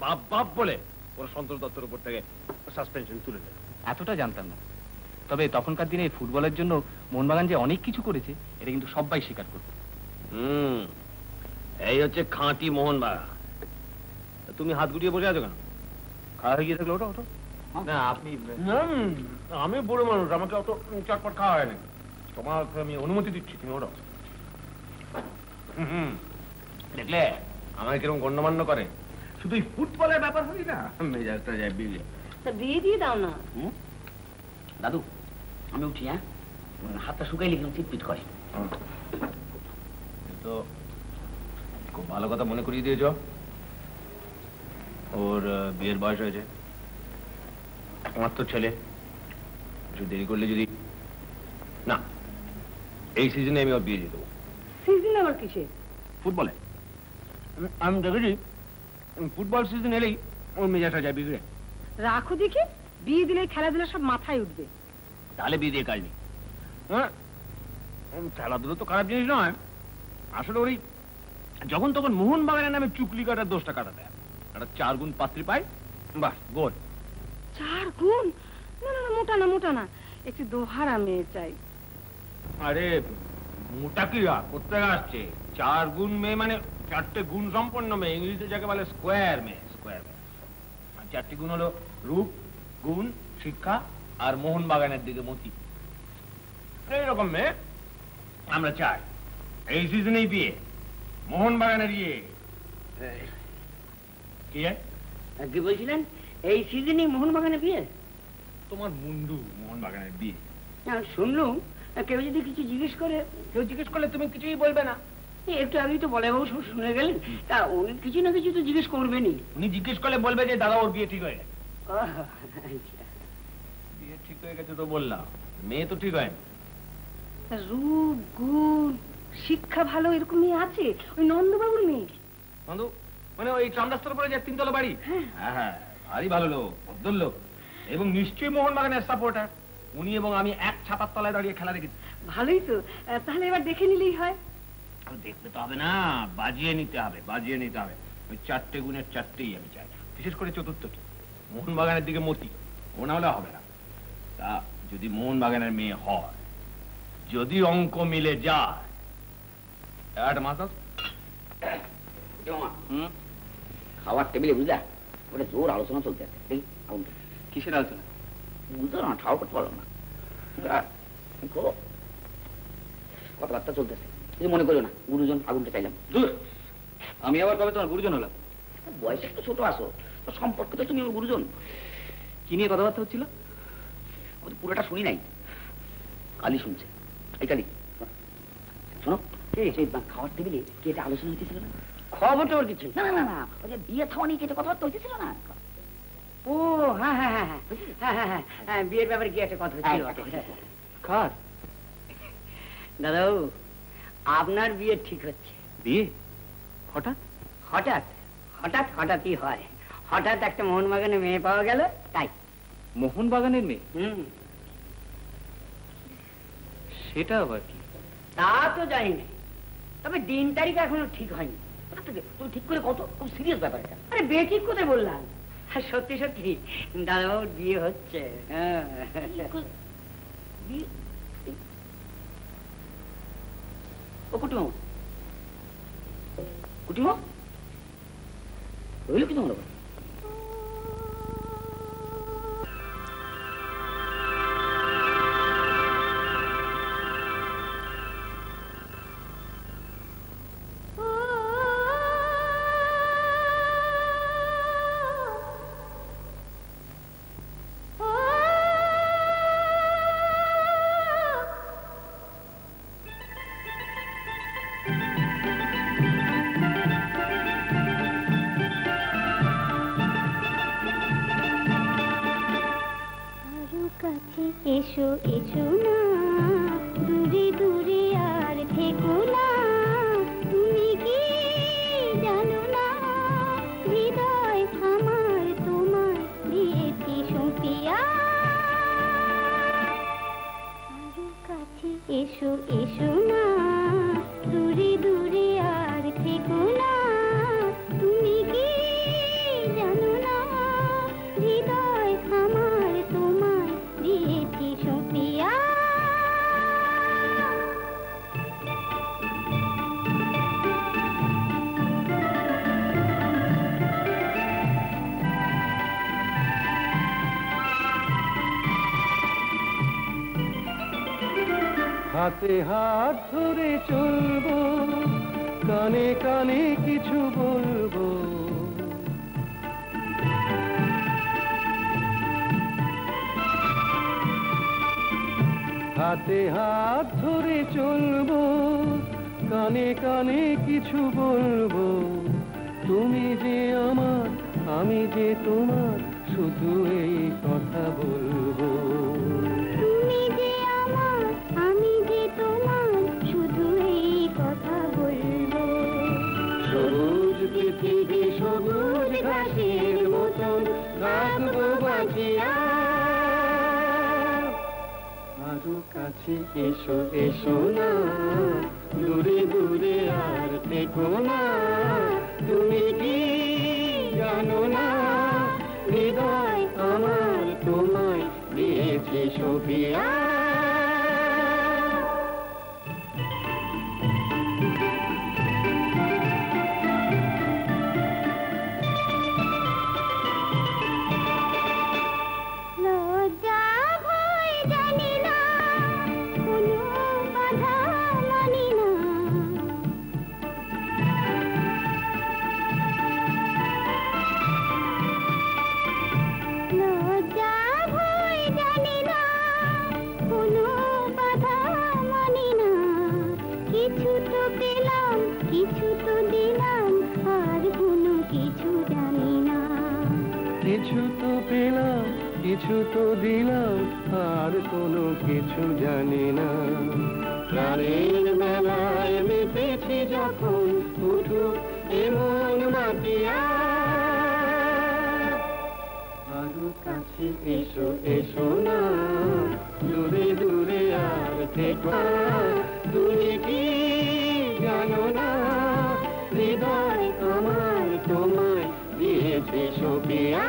बाप बाप बोले और संतोष दत्त रूपों तक सस्पेंशन तुले ऐसा जानता ना तबे तखनकार दिने फुटबॉलर जन्नो मोहनबागान जे अनेक किछु करेছে এটা কিন্তু সবাই স্বীকার করবে এই হচ্ছে খাঁটি মোহনবাগান তুমি হাত গুটিয়ে বসে আছো কেন খাওয়া হয়ে গেছে ওটা ওটা না আপনি না আমি বড় মানুষ আমাকে অত চটপট খাওয়া হয় না তোমাকে আমি অনুমতি দিচ্ছি তুমি ওটা দেখলে আমাকে কিরকম গণ্যমান্য করে শুধু ফুটবলের ব্যাপার হই না মেজাজটা যায় বিয়ে তো বিয়ে দিয়ে দাও না দাদু আমি উঠি হ্যাঁ হাতটা শুকাইলে কিন্তু চিটপিট করে তো খুব ভালো কথা মনে করিয়ে দিয়েছ ওর বিয়ের বয়স হয়েছে আমার তো ছেলে একটু দেরি করলে যদি না এই সিজনে আমি ওর বিয়ে দিয়ে দেবো সিজন আবার কিসে ফুটবলে আমি দেখেছি ফুটবল সিজন এলেই ওর মেজাজটা যায় বিগড়ে রাখো দেখি বিয়ে দিলে খেলাধুলা সব মাথায় উঠবে তাহলে বিয়ে দিয়ে কাজ নেই হ্যাঁ খেলাধুলো তো খারাপ জিনিস নয় আসলে ওই যখন তখন মোহনবাগানের নামে চুকলি কাটার দোষটা কাটা দেয় একটা চার গুণ পাত্রী পায় বাস গোল চার গুণ না না মোটা না মোটা না একটু দোহারা মেয়ে চাই আরে মোটা কি আর করতে আসছে চার গুণ মেয়ে মানে চারটে গুণ সম্পন্ন মেয়ে ইংলিশে যাকে বলে স্কোয়ার মেয়ে আর চারটি গুণ হলো রূপ গুণ শিক্ষা আর মোহনবাগানের দিকে মতি এইরকম মেয়ে আমরা চাই এই সিজনেই বিয়ে মোহনবাগানের বিয়ে কি বলছিলেন এই সিজনেই মোহনবাগানের বিয়ে তোমার মুন্ডু মোহনবাগানের বিয়ে শুনলুম কেউ যদি কিছু জিজ্ঞেস করে কেউ জিজ্ঞেস করলে তুমি কিছুই বলবে না একটু আগেই তো বলে বাবু সব শুনে গেলেন তা উনি কিছু না কিছু তো জিজ্ঞেস করবেনি উনি জিজ্ঞেস করলে বলবে যে দাদা ওর বিয়ে ঠিক হয়ে গেছে ये ठीक है क्या तो बोल रहा मैं तो ठीक है रूप गुण शिक्षा भालो इरको मैं आते वो नॉन दुबारा में नॉन मैंने वो एक चांदास्तर पर जाती तो लबारी हाँ हाँ आरी भालो लो बदल लो एवं निश्चय मोहन मगन ऐसा पोटा उन्हीं एवं आमी एक छापा तले दारी खेला देगी भालो ही तो ताहले एक बार देखे नहीं है अब देखने तो आवे ना बाजिए नहीं तो आवे चाट्टे गुने चाट्टे ही है बेचारा विशेष करे चतुर्थ মোহনবাগানের দিকে মতি ও না হলে হবে না তা যদি মোহনবাগানের মেয়ে হয় যদি অঙ্ক মিলে যায় একটা মাছ খাওয়ার টেবিলে বুঝলা ওটা জোর আলোচনা চলতে আছে কিসের আলোচনা বুঝতো না ঠাও করতে পারলাম না কথাবার্তা চলতেছে কিছু মনে করো না গুরুজন আগুনটা চাইলাম আমি আবার কবে তোমার গুরুজন হলাম বয়সে একটু ছোট আসো সম্পর্ক তো তুমি গুরুজন কি নিয়ে কথাবার্তা হচ্ছিল পুরোটা শুনি নাই কালি শুনছে এই কালি শোনো খাওয়ার টেবিলে কি এটা আলোচনা হইতেছিল না খবর টবর কিছু না বিয়ে খাওয়া নিয়ে কেটে কথাবার্তা হইতেছিল না ও হ্যাঁ হ্যাঁ হ্যাঁ হ্যাঁ হ্যাঁ বিয়ের ব্যাপারে কি একটা কথা হচ্ছিল খর দাদাও আপনার বিয়ে ঠিক হচ্ছে বিয়ে হঠাৎ হঠাৎ হঠাৎ হঠাৎই হয় হঠাৎ একটা মোহনবাগানের মেয়ে পাওয়া গেল তাই মোহনবাগানের মেয়ে সেটা আবার কি তা তো জানি না তবে দিন তারিখ এখনো ঠিক হয়নি তুই ঠিক করে কত খুব সিরিয়াস ব্যাপার এটা আরে বিয়ে ঠিক কোথায় বললাম আর সত্যি সত্যি দাদাবাবুর বিয়ে হচ্ছে হ্যাঁ ও কুটুম রইল কি তোমার এসো এসো না দূরে দূরে আর থেকো না তুমি কি জানো না হৃদয় আমার তোমায় দিয়েছি সঁপিয়া আরো কাছে এসো এসো না দূরে দূরে আর থেকো না তুমি কি জানো না হৃদয় আমার তোমায় দিয়েছি সঁপিয়া হাতে হাত ধরে চলবো কানে কানে কিছু বলবো হাতে হাত ধরে চলবো কানে কানে কিছু বলবো তুমি যে আমার আমি যে তোমার শুধু এই কথা বলবো পৃথিবী সবুজ ঘাসের মতন থাকবো বাঁচিয়া আরো কাছে এসো এসো না দূরে দূরে আর থেকো না তুমি কি জানো না হৃদয় আমার তোমায় দিয়েছে সপিয়া কিছু তো পেলাম কিছু তো দিলাম আর কোনো কিছু জানি না প্রাণের মেলায় মেতেছি যখন উঠো এমন মাতিয়া আরো কাছে এসো এসো না দূরে দূরে আর থেকো তুমি কি জানো না হৃদয় আমার তোমায় দিয়েছে সপিয়া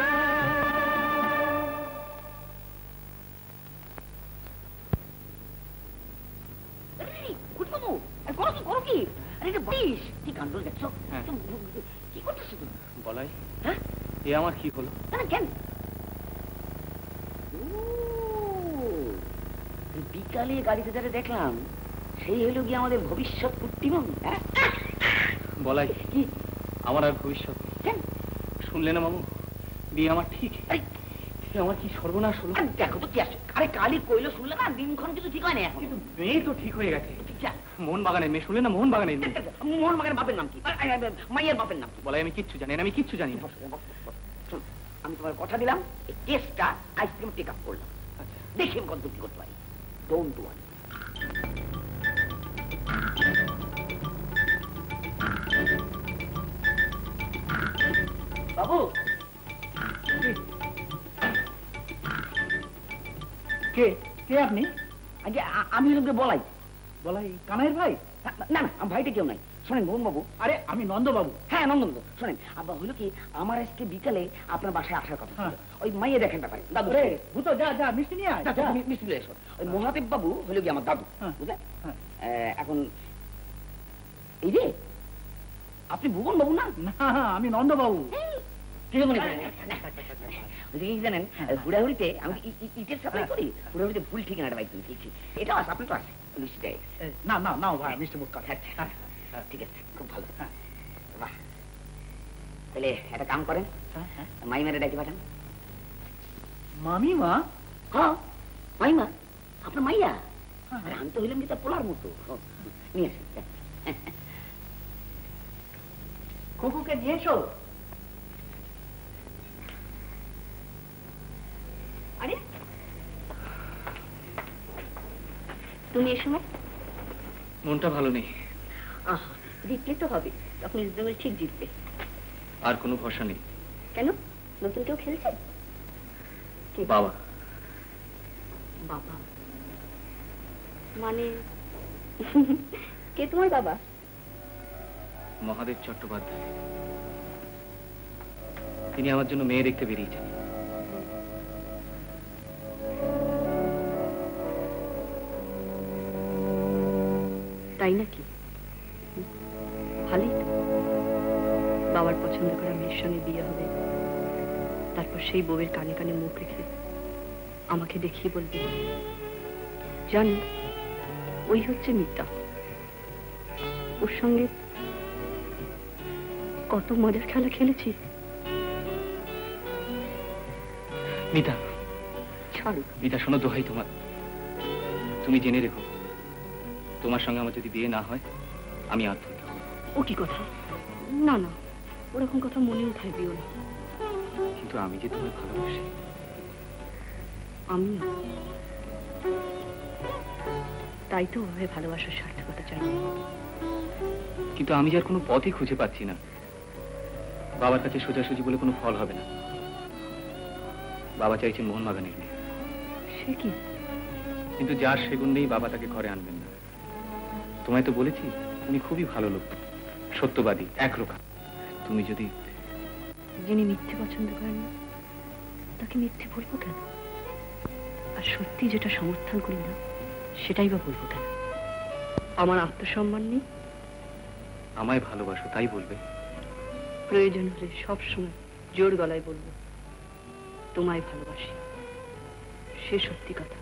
আমার কি হলো কেন বিকালে গাড়িতে যারা দেখলাম সেই হলো গিয়ে আমাদের ভবিষ্যৎ কুট্টিমন বলাই কি আমার আর ভবিষ্যৎ কেন শুনলে না মামু বিয়ে আমার ঠিক আমার কি সর্বনাশ হলো দেখো তো কি আসে আরে কালি কইলো শুনলে না দিনক্ষণ কিছু ঠিক হয় না এখন কিন্তু মেয়ে তো ঠিক হয়ে গেছে মোহনবাগানের মেয়ে শুনলে না মোহনবাগানের মেয়ে মোহনবাগানের বাপের নাম কি মায়ের বাপের নাম কি বলাই আমি কিচ্ছু জানি না আমি কিচ্ছু জানি না আমি তোমার কথা দিলাম এই কেসটা আইসক্রিম টেক আপ করলাম দেখি আমি কত করতে পারি ডোন্ট ওয়ারি বাবু কে কে আপনি আগে আমি লোককে বলাই বলাই কানাইয়ের ভাই না না আমার ভাইটা কেউ নাই শোনেন মোহনবাবু আরে আমি নন্দবাবু হ্যাঁ নন্দবাবু শোনেন আব্বা হইল কি আমার আজকে বিকালে আপনার বাসায় আসার কথা ওই মাইয়ে দেখেন ব্যাপারে দাদু রে ভুতো যা যা মিষ্টি নিয়ে আয় মিষ্টি নিয়ে এসো ওই মহাদেব বাবু হইল কি আমার দাদু বুঝলেন এখন এই যে আপনি ভুবন বাবু না না আমি নন্দবাবু ঠিক মনে করেন এই জানেন বুড়াহুড়িতে আমি ইটের সাপ্লাই করি বুড়াহুড়িতে ভুল ঠিকানাটা বাইক দিন ঠিক এটা আছে আপনি তো আছে মিষ্টি না না না ভাই মিষ্টি মুখ কথা ঠিক আছে খুব ভালো বাহ তাহলে একটা কাম করেন মাইমারে ডাকি পাঠান মামিমা হ্যাঁ মাইমা আপনার মাইয়া আর আমি তো হইলাম কি তার পোলার মতো নিয়ে আসি কুকুকে নিয়ে এসো আরে তুমি এই সময় মনটা ভালো নেই। আহ, জিতলে তো হবে, তখন ইসরায়েল ঠিক জিতবে। আর কোনো ভরসা নেই। কেন? নতুন কেউ খেলছে? বাবা। বাবা মানে কে তোমার বাবা? মহাদেব চট্টোপাধ্যায়। তিনি আমার জন্য মেয়ে দেখতে বেরিয়েছেন। তাই নাকি? ভালোই তো, বাবার পছন্দ করা মেয়ের সঙ্গে বিয়ে হবে, তারপর সেই বউয়ের কানে কানে মুখ রেখে আমাকে দেখিয়ে বলবে, জানি ওই হচ্ছে মিতা, ওর সঙ্গে কত মজার খেলা খেলেছি। মিতা, ছাড়ো। মিতা শোনো, দোহাই তোমার, তুমি জেনে রেখো, তোমার সঙ্গে আমার যদি বিয়ে না হয় আমি আত্মহত্যা করব। ও কি কথা! না না, ওরকম কথা মনে উঠায় দিও না। কিন্তু আমি যে তোমায় ভালোবাসি। আমিও তাই তো, ওভাবে ভালোবাসার সার্থকতা চাই। কিন্তু আমি যার কোনো পথই খুঁজে পাচ্ছি না। বাবার কাছে সোজাসুজি বলে কোনো ফল হবে না। বাবা চাইছে মোহনবাগানের মেয়ে। সে কি? কিন্তু যার সেগুণ নেই বাবা তাকে ঘরে আনবেন না। তোমায় তো বলেছি উনি খুবই ভালো লোক, সত্যবাদী একরকম। তুমি যদি, যিনি মিথ্যে পছন্দ করেন না তাকে মিথ্যে বলবো কেন? আর সত্যি যেটা সমর্থন করি না সেটাই বা বলবো কেন? আমার আত্মসম্মান নেই? আমায় ভালোবাসো তাই বলবে, প্রয়োজন হলে সবসময় জোর গলায় বলবো তোমায় ভালোবাসি। সে সত্যি কথা,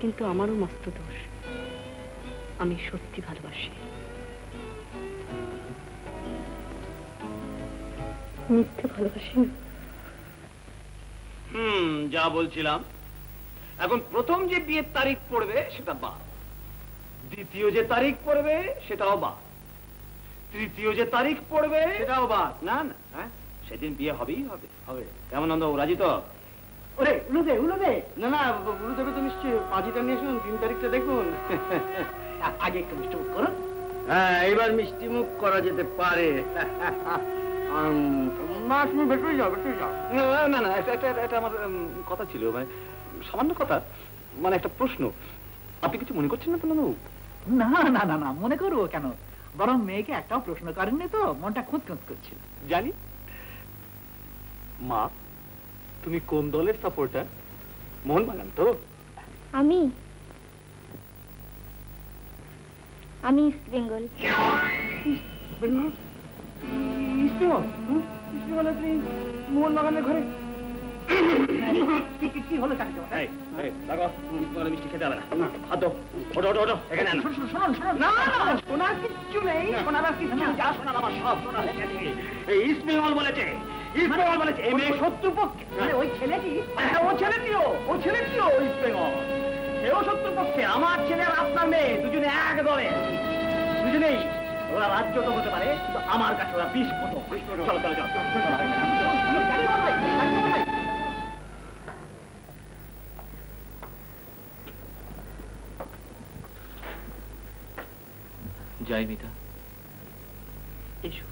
কিন্তু আমারও মস্ত দোষ, আমি সত্যি ভালোবাসি। মিথ্যে ভালোবাসি না। যা বলছিলাম, এখন প্রথম যে বিয়ের তারিখ পড়বে সেটা বাদ, দ্বিতীয় যে তারিখ পড়বে সেটাও বাদ, তৃতীয় যে তারিখ পড়বে সেটাও বাদ। না না, হ্যাঁ সেদিন বিয়ে হবেই হবে। হবে কেমন নন্দ? রাজি তো? ওরে উলুদে উলুদে, না না উলুদেবে তো নিশ্চয়ই। পাঁচিটা নিয়ে শুনুন, 3 তারিখটা দেখুন। আগে একটু মিষ্টি মুখ করুন। হ্যাঁ, এবার মিষ্টি মুখ করা যেতে পারে। না তুমি ভেটুই যাও, ভেটুই যাও। না না, এটা আমার কথা ছিল, মানে সামান্য কথা, মানে একটা প্রশ্ন। আপনি কিছু মনে করছেন না তো? না না না না, মনে করবো কেন, বরং মেয়েকে একটাও প্রশ্ন করেননি তো, মনটা খুঁতখুঁত করছিল। জানি মা, তুমি কোন দলের সাপোর্টার? মোহনবাগান তো? আমি east Bengal. East Bengal? East Bengal আপনি মোহনবাগানের ঘরে? কি হলো? মিষ্টি খেতে হবে না, হাত দাও। শোনার কিচ্ছু নেই, শোনার যা শোনার আমার সব শোনার। ইস্ট বেঙ্গল বলেছে, আমার ছেলে আর আপনার মেয়ে দুজনে এক দলে, দুজনেই। ওরা রাজ্য তো হতে পারে, কিন্তু আমার কাছে ওরা বিষ কত। জয় মিতা, এসো।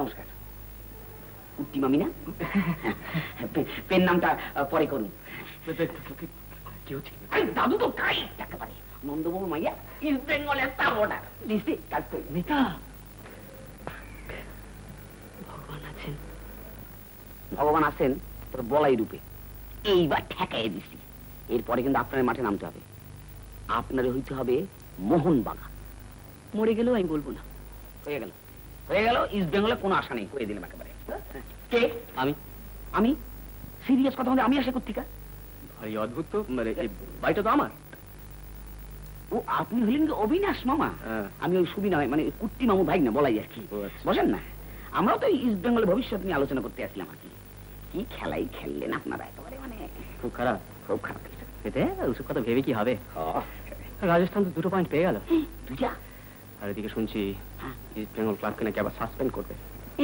নমস্কার। উত্তি মামি না? পেন নামটা পরে করুন। দাদু তো কাই একেবারে নন্দবাবু মাইয়া, ইস্ট বেঙ্গলের সাপোর্টার। মিতা, ভগবান আছেন। ভগবান আছেন তোর বলাই রূপে, এইবার ঠেকাই দিছি। এরপরে কিন্তু আপনার মাঠে নামতে হবে, আপনারে হইতে হবে মোহনবাগান। মরে গেলেও আমি বলবো না। হয়ে গেল, হয়ে গেল। ইস্ট বেঙ্গলে কোনো আশা নেই, করে দিলাম একেবারে। কে? আমি সিরিয়াস কথা বলে আমি আসে কর্তিকা। ভাই অদ্ভুত তো, মানে বাড়িটা তো আমার। ও আপনি হলেন কি অবিনাশ মামা? আমি ওই সুবি না, মানে কুর্তি মামু ভাই না, বলাই আর কি। বসেন না, আমরাও তো ইস্ট বেঙ্গলের ভবিষ্যৎ নিয়ে আলোচনা করতে আসলাম আর কি। কি খেলাই খেললেন আপনারা একেবারে, মানে খুব খারাপ, খুব খারাপ। এতে ওসব কথা ভেবে কি হবে? রাজস্থান তো 2 পয়েন্ট পেয়ে গেল। আর এদিকে শুনছি ইস্ট বেঙ্গল ক্লাবকে নাকি আবার সাসপেন্ড করবে।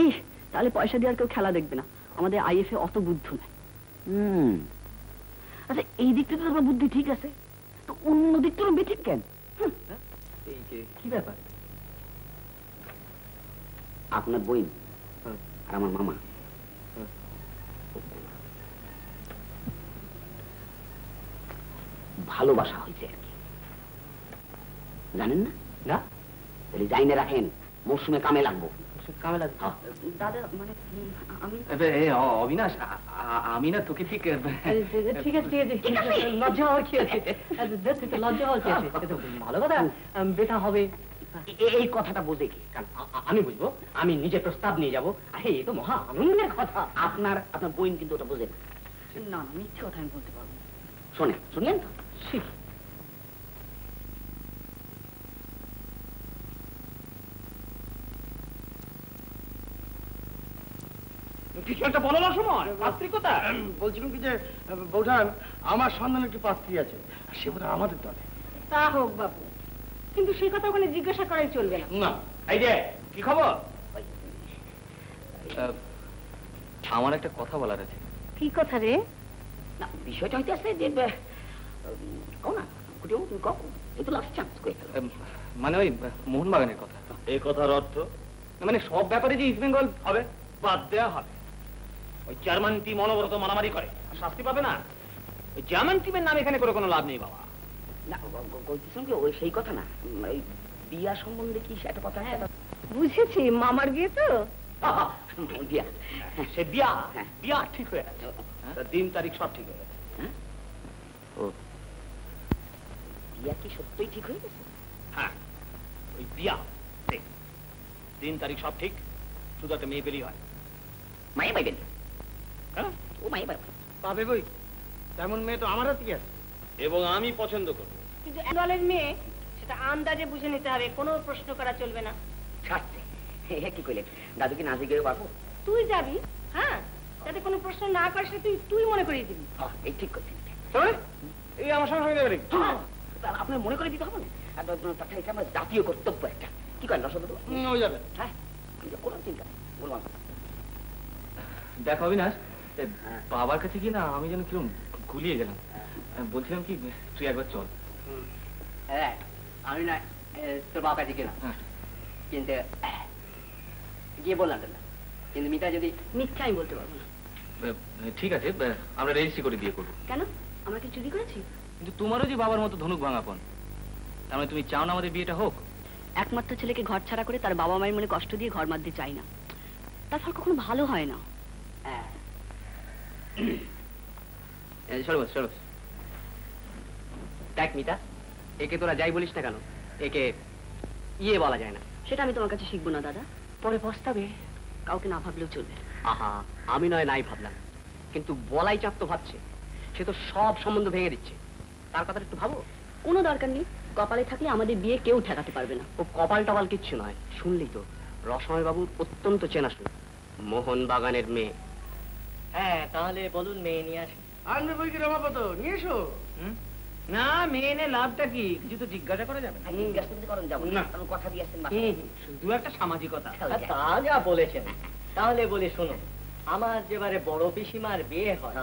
এই তাহলে পয়সা দিয়ে আর কেউ খেলা দেখবে না, আমাদের আইএফএ অত বুদ্ধি নেই। আচ্ছা এই দিকটা তো তোমার বুদ্ধি ঠিক আছে, তো অন্য দিক তো বেঠিক কেন? কি ব্যাপার? আপনার বই আর আমার মামা ভালোবাসা হয়েছে আর কি, জানেন না? না রিজাইনে রাখেন, মৌসুমে কামে লাগবো। কামে লাগবে দাদা, মানে আমি অবিনাশ, আমি না তোকে ঠিক ঠিক আছে লজ্জা হওয়ার কি আছে, লজ্জা হওয়ার কি আছে, ভালো কথা বেটা হবে। এই কথাটা বোঝে কি? কারণ আমি বুঝবো, আমি নিজে প্রস্তাব নিয়ে যাবো। আরে এ তো মহা আনন্দের কথা। আপনার আপনার বোন কিন্তু ওটা বোঝে না, মিথ্যে কথা আমি বলতে পারবো। শোনেন শুনলেন তো, ঠিক একটা বলো না সময় পাত্রী কথা বলছিলাম কি, যে বৌঠান আমার সন্ধানে একটি পাত্রী আছে, সে বোধ হয় আমাদের দলে। তা হোক বাবু, কিন্তু সেই কথা ওখানে জিজ্ঞাসা করাই চলবে না। এই যে কি খবর? আমার একটা কথা বলার আছে। কি কথা রে? না বিষয়টা হইতে আসলে যে কও না কুটিও তুমি কও, এই তো লাস্ট চান্স কই। মানে ওই মোহনবাগানের কথা। এই কথার অর্থ মানে সব ব্যাপারে যে ইস্ট বেঙ্গল হবে বাদ দেওয়া হবে। ওই জার্মান টিম অনবরত মারামারি করে, শাস্তি পাবে না? ওই জার্মান টিমের নাম এখানে করে কোনো লাভ নেই বাবা। না বলতেছিলাম ওই সেই কথা না, ওই বিয়া সম্বন্ধে কি একটা কথা। হ্যাঁ বুঝেছি, মামার বিয়ে তো। বিয়া সে বিয়া বিয়া ঠিক হয়ে গেছে, দিন তারিখ সব ঠিক হয়ে গেছে। বিয়া কি সত্যই ঠিক হয়ে গেছে? হ্যাঁ ওই বিয়া ঠিক, দিন তারিখ সব ঠিক, শুধু একটা মেয়ে পেলি হয়। মায়ে পাইবেন? হ্যাঁ ও মায়ে পাবে। পাবে বই, তেমন মেয়ে তো আমার হাতেই আছে এবং আমি পছন্দ করবো। কিন্তু দলের মেয়ে সেটা আন্দাজে বুঝে নিতে হবে, কোনো প্রশ্ন করা চলবে না। ছাড়ছে কি কইলে দাদু কি নাজি গেও বাবু তুই যাবি? হ্যাঁ যাতে কোনো প্রশ্ন না করে সেটা তুই তুই মনে করিয়ে দিবি। এই ঠিক করছিস, এই আমার সঙ্গে যাবে আপনার মনে করে দিতে হবে না। আর তাছাড়া এটা আমার জাতীয় কর্তব্য একটা, কি করেন রসদ যাবে? হ্যাঁ আমি তো কোনো চিন্তা বলবো। দেখো অবিনাশ, বাবার কাছে কি না আমি যেন কিরম গুলিয়ে গেলাম। বলছিলাম কি তুই একবার চল। আমি না তোর বাবা কাছে গেলাম, কিন্তু গিয়ে বললাম না, কিন্তু মিতা যদি মিথ্যা আমি বলতে পারবো না। ঠিক আছে আমরা রেজিস্ট্রি করে বিয়ে করবো। কেন আমরা কি চুরি করেছি? কিন্তু তোমারও যে বাবার মতো ধনুক ভাঙাপন, তার মানে তুমি চাও না আমাদের বিয়েটা হোক? একমাত্র ছেলেকে ঘর ছাড়া করে তার বাবা মায়ের মনে কষ্ট দিয়ে ঘর মারতে চাই না, তার ফল কখনো ভালো হয় না। দেখ মিতা, একে তোরা যাই বলিস না কেন একে ইয়ে বলা যায় না। সেটা আমি তোমার কাছে শিখবো না দাদা, পরে পস্তাবে। কাউকে না ভাবলেও চলবে। আহা আমি নয় নাই ভাবলাম, কিন্তু বলাই চাপ তো ভাবছে, সে তো সব সম্বন্ধ ভেঙে দিচ্ছে। তার কথা একটু ভাবো। কোনো দরকার নেই, কপালে থাকলে আমাদের বিয়ে কেউ ঠেকাতে পারবে না। ও কপাল টপাল কিচ্ছু নয়, শুনলি তো রসময় বাবুর অত্যন্ত চেনাশোনা মোহন বাগানের মেয়ে। হ্যাঁ তাহলে বলুন মেয়ে নিয়ে আসে। আনবে বই কি রমাপত, নিয়ে এসো। না মেয়ে নিয়ে লাভটা কি, কিছু তো জিজ্ঞাসা করা যাবে। কথা দিয়েছেন শুধু একটা সামাজিকতা। তা যা বলেছেন, তাহলে বলি শোনো, আমার যেবারে বড় পিসিমার বিয়ে হয়।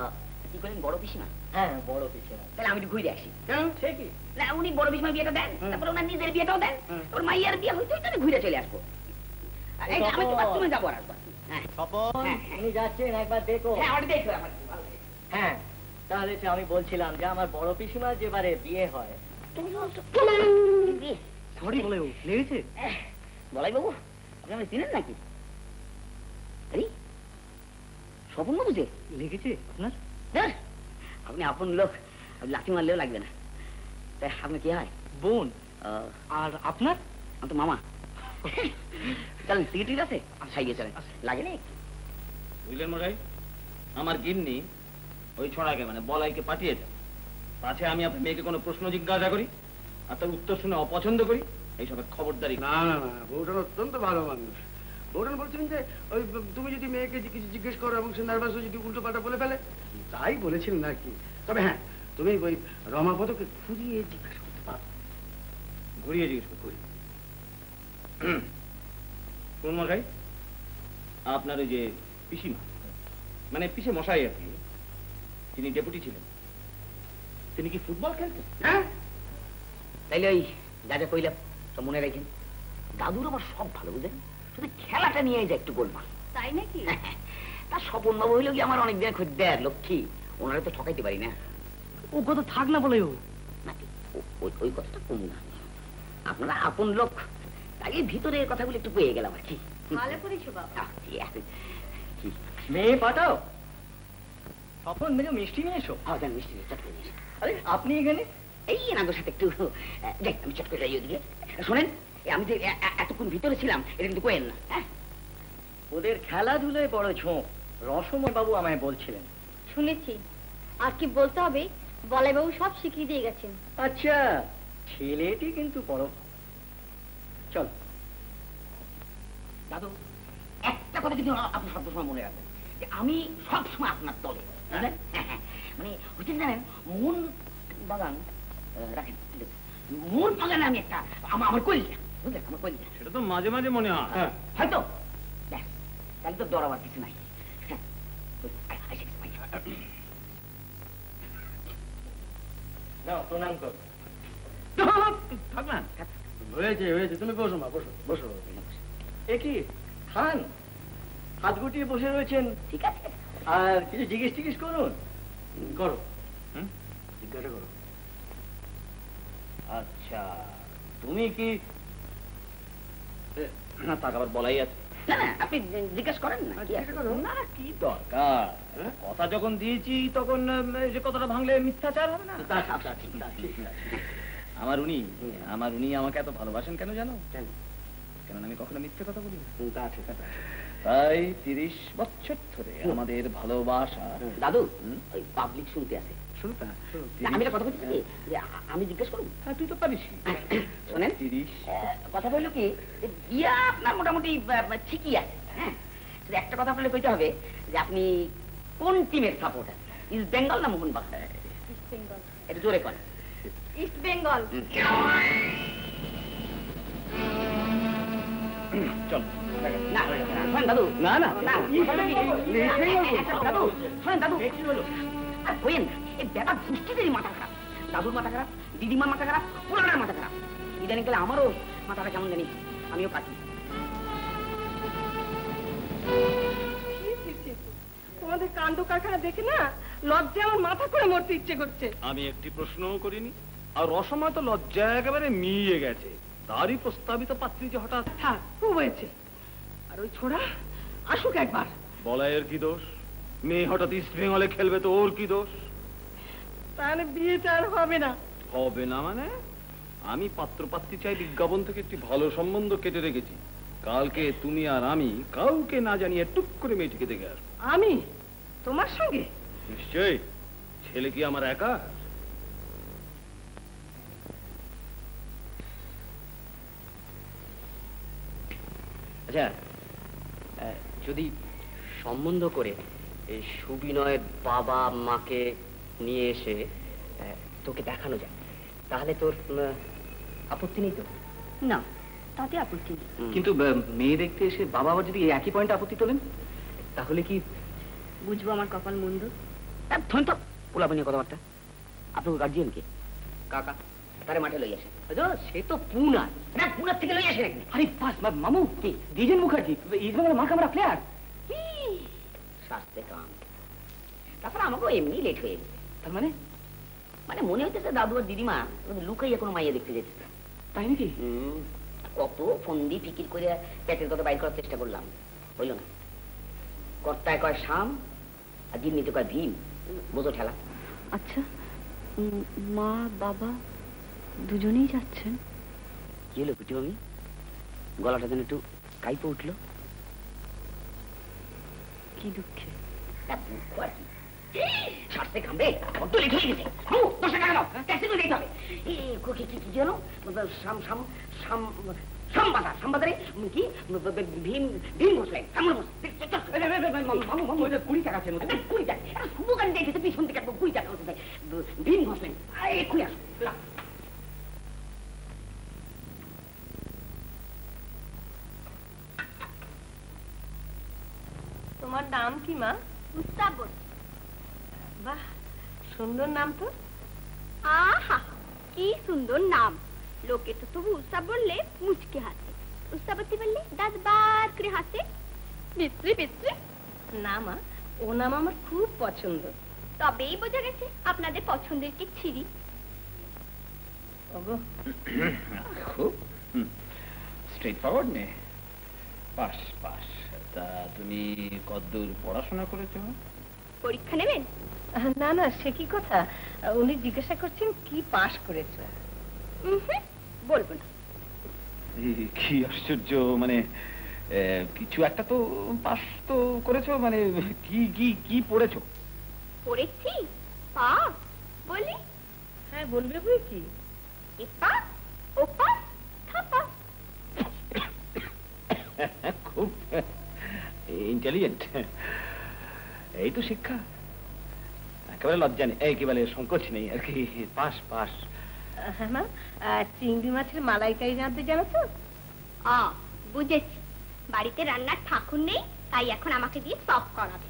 কি বলেন বড় পিসিমা? হ্যাঁ বড় পিসিমা। তাহলে আমি ঘুরে আসি। সে কি না উনি বড় পিসিমার বিয়েটা দেন, তারপরে ওনার নিজের বিয়েটাও দেন, ওর মাইয়ার বিয়ে হইতে হইতে ঘুরে চলে আসবো। আমি তো বাথরুমে যাবো আর একবার। স্বপন উনি যাচ্ছেন, একবার দেখো। হ্যাঁ ওটা দেখো আমার। হ্যাঁ তাহলে আমি বলছিলাম যে আমার বড় পিসিমার যেবারে বিয়ে হয়। সরি বলে ও লেগেছে বলাই বাবু, আপনি আমাকে চিনেন নাকি? স্বপন বাবু যে লেগেছে আপনার, আপনি আপন লোক, লাঠি মারলেও লাগবে না। তাই আপনি কি হয় বোন আর আপনার তো মামা। চলেন সিগারেট আছে সাইয়ে চলেন, লাগে না বুঝলেন মশাই। আমার গিন্নি ওই ছড়াকে মানে বলাইকে পাঠিয়ে দেন, পাছে আমি আপনার মেয়েকে কোনো প্রশ্ন জিজ্ঞাসা করি আর তার উত্তর শুনে অপছন্দ করি, এইসবের খবরদারি। না না না বৌঠান অত্যন্ত ভালো মানুষ। বৌঠান বলছিলেন যে ওই তুমি যদি মেয়েকে কিছু জিজ্ঞেস করো এবং সে নার্ভাস হয়ে যদি উল্টো পাল্টা বলে ফেলে, তাই বলেছিলেন আর কি। তবে হ্যাঁ তুমি ওই রমাপদকে ঘুরিয়ে জিজ্ঞেস করতে পারো। ঘুরিয়ে জিজ্ঞেস করি लोक आगे भीतरे कथा बोले टुकड़े ये गला मारकी। माले पुरी शुभा। यार। मैं पाता हूँ। अपन मेरे मिस्टी में शो। हाँ जान मिस्टी में चटके में। अरे आपने ये करने? ये ना दोस्त एक टू। देख हम चटके रही होती है। सुनें? ये हम इधर ऐसे कुन भीतरे सिलाम इधर तो कोई ना। उधर खेला झूले पड़ो छों। रोशनी बाबू हमें बोल चिलें। सुनेची। आज की बोलता अभी बाले बाबू सब शिक्षी देगा चिन। अच्छा, छेलेटी किंतु पड़ो। चल, दादू, एक तक वाले कितने आपने सब दुश्मन मुने आते हैं, कि आमी सब दुश्मन आपने तोले, नहीं? मने उचित नहीं है, मून बागान आमी एक ता, आमार कोई नहीं, नहीं देखा आमार कोई नहीं। शेर तो माजे माजे मुने हाँ, है तो, बस, ताली तो दौरा वाली किसी नहीं, ना तो नाम को, तो भगवान হয়েছে তুমি বসো মা বসো বসো এ কি খান হাত গুটিয়ে বসে রয়েছেন ঠিক আছে আর কিছু জিজ্ঞেস টিজ্ঞেস করুন করো হুম জিজ্ঞাসা করো আচ্ছা তুমি কি না তাকে আবার বলাই আছে না না আপনি জিজ্ঞেস করেন না জিজ্ঞাসা করো না কি দরকার কথা যখন দিয়েছি তখন যে কথাটা ভাঙলে মিথ্যাচার হবে না তা ঠিক না ঠিক না মোটামুটি ঠিকই আছে একটা কথা বলে কইতে হবে যে আপনি কোন টিমের সাপোর্টার ইস্ট বেঙ্গল না মোহনবাগান ইস্ট বেঙ্গল এটা জোরে কর East Bengal. चल। ना सुन दादू। ना ना। ना। दादू सुन दादू। अरे कोई ना ये बेटा घुस्ती तेरी माता करा। दादू माता करा, दीदी माँ माता करा, पुराना माता करा। इधर निकला हमारो माता का जामुन देनी, हम यो काटी। तुम्हारे कांडो कारखाना देखे ना, लज्जा और माथा कोड़े मरते इच्छे करते। आमी एक टी प्रश्नों कोरी नहीं। और रोशमा तो लज्जा के बारे में ये गए थे। तारी पुस्ताबित पत्नी जो हटा था, वो गए थे। और वो छोड़ा, आशु का एक बार। बोला यार की दोष, मैं हटाती स्प्रिंग वाले खेल में तो और की दोष। ताने बीए चार हो बिना माने, आमी पत्र पत्ती चाहे विज्ञापन तक एक भालो संबंध केटे रेखेছি। কালকে তুমি আর আমি কাউকে না জানিয়ে টুক করে মেয়েটিকে দেখে আসবো আমি তোমার সঙ্গে নিশ্চয়ই ছেলে কি আমার একা আচ্ছা যদি সম্বন্ধ করে এই সুবিনয়ের বাবা মাকে নিয়ে এসে তোকে দেখানো যায় তাহলে তোর আপত্তি নেই তো না তাতে আপত্তি কিন্তু মেয়ে দেখতে এসে বাবা আবার যদি একই পয়েন্ট আপত্তি তোলেন তাহলে কি বুঝবো আমার কপাল মন্দ তার ধন তো পোলাপানি কথাবার্তা আপনার গার্জিয়ান কে কাকা তারে মাঠে লই আসে আজ সে তো পুনা না পুনা থেকে লই আসে নাকি আরে পাস মামু কি দিজন মুখার্জি ইজবাংলা মার কামরা প্লেয়ার কি শাস্তে কাম তারপর আমাকে এমনি লেট হয়ে গেছে তার মানে মানে মনে হইতেছে দাদু আর দিদিমা লুকাইয়া কোনো মাইয়া দেখতে যেতে তাই নাকি কত ফন্দি ফিকির করে পেটের কথা বাইর করার চেষ্টা করলাম হইল না কর্তায় কয় শাম আর জিন্নিতে কয় ভীম বোঝো ঠেলা আচ্ছা মা বাবা দুজনেই যাচ্ছেন কি হলো পিটু আমি গলাটা যেন একটু কাইপে উঠলো কি দুঃখে সারতে কামড়ে কত লেট হয়ে গেছে তোমার নাম কি মা? উত্তাবন। বাহ, সুন্দর নাম তো। আহা, কি সুন্দর নাম। লোকে তো তবু উৎসাহ বললে মুচকে হাসে, উৎসাবতী বললে 10 বার করে হাসে। বিশ্রী বিশ্রী না মা, ও নাম আমার খুব পছন্দ। তবেই বোঝা গেছে আপনাদের পছন্দের কি ছিরি। ওগো খুব স্ট্রেট ফরওয়ার্ড নে। Pass pass. তা তুমি কতদূর পড়াশোনা করেছো? পরীক্ষা নেবেন? না না, সে কি কথা। উনি জিজ্ঞাসা করছেন কি পাস করেছো। বলবো না। কি আশ্চর্য, মানে কিছু একটা তো পাস তো করেছো, মানে কি কি কি পড়েছো? পড়েছি পাস বলি। হ্যাঁ বলবে বই কি। পাস ও পাস থাপা। খুব ইন্টেলিজেন্ট। এই তো শিক্ষা, একেবারে লজ্জা নেই, একেবারে সংকোচ নেই আর কি। Pass pass. হ্যাঁ মা, চিংড়ি মাছের মালাইকারি রাঁধতে জানো তো? বুঝেছি। বাড়িতে রান্নার ঠাকুর নেই, তাই এখন আমাকে দিয়ে সব করাবে।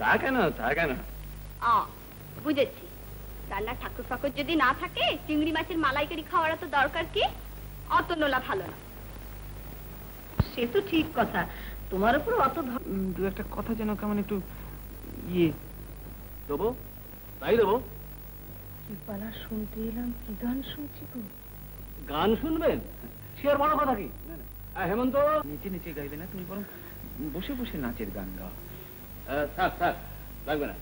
তা কেন তা কেন। বুঝেছি, রান্নার ঠাকুর ফাকুর যদি না থাকে, চিংড়ি মাছের মালাইকারি খাওয়ার তো দরকার কি। অত নোলা ভালো না। সে তো ঠিক কথা, তোমার উপর অত দু একটা কথা যেন কেমন একটু ইয়ে। দেবো তাই দেবো। কি পালা শুনতে এলাম, কি গান শুনছি গো। গান শুনবেন? সে আর বড় কথা কি। হেমন্ত, নিচে নিচে গাইবে না তুমি, বরং বসে বসে নাচের গান গাও। থাক থাক, লাগবে না।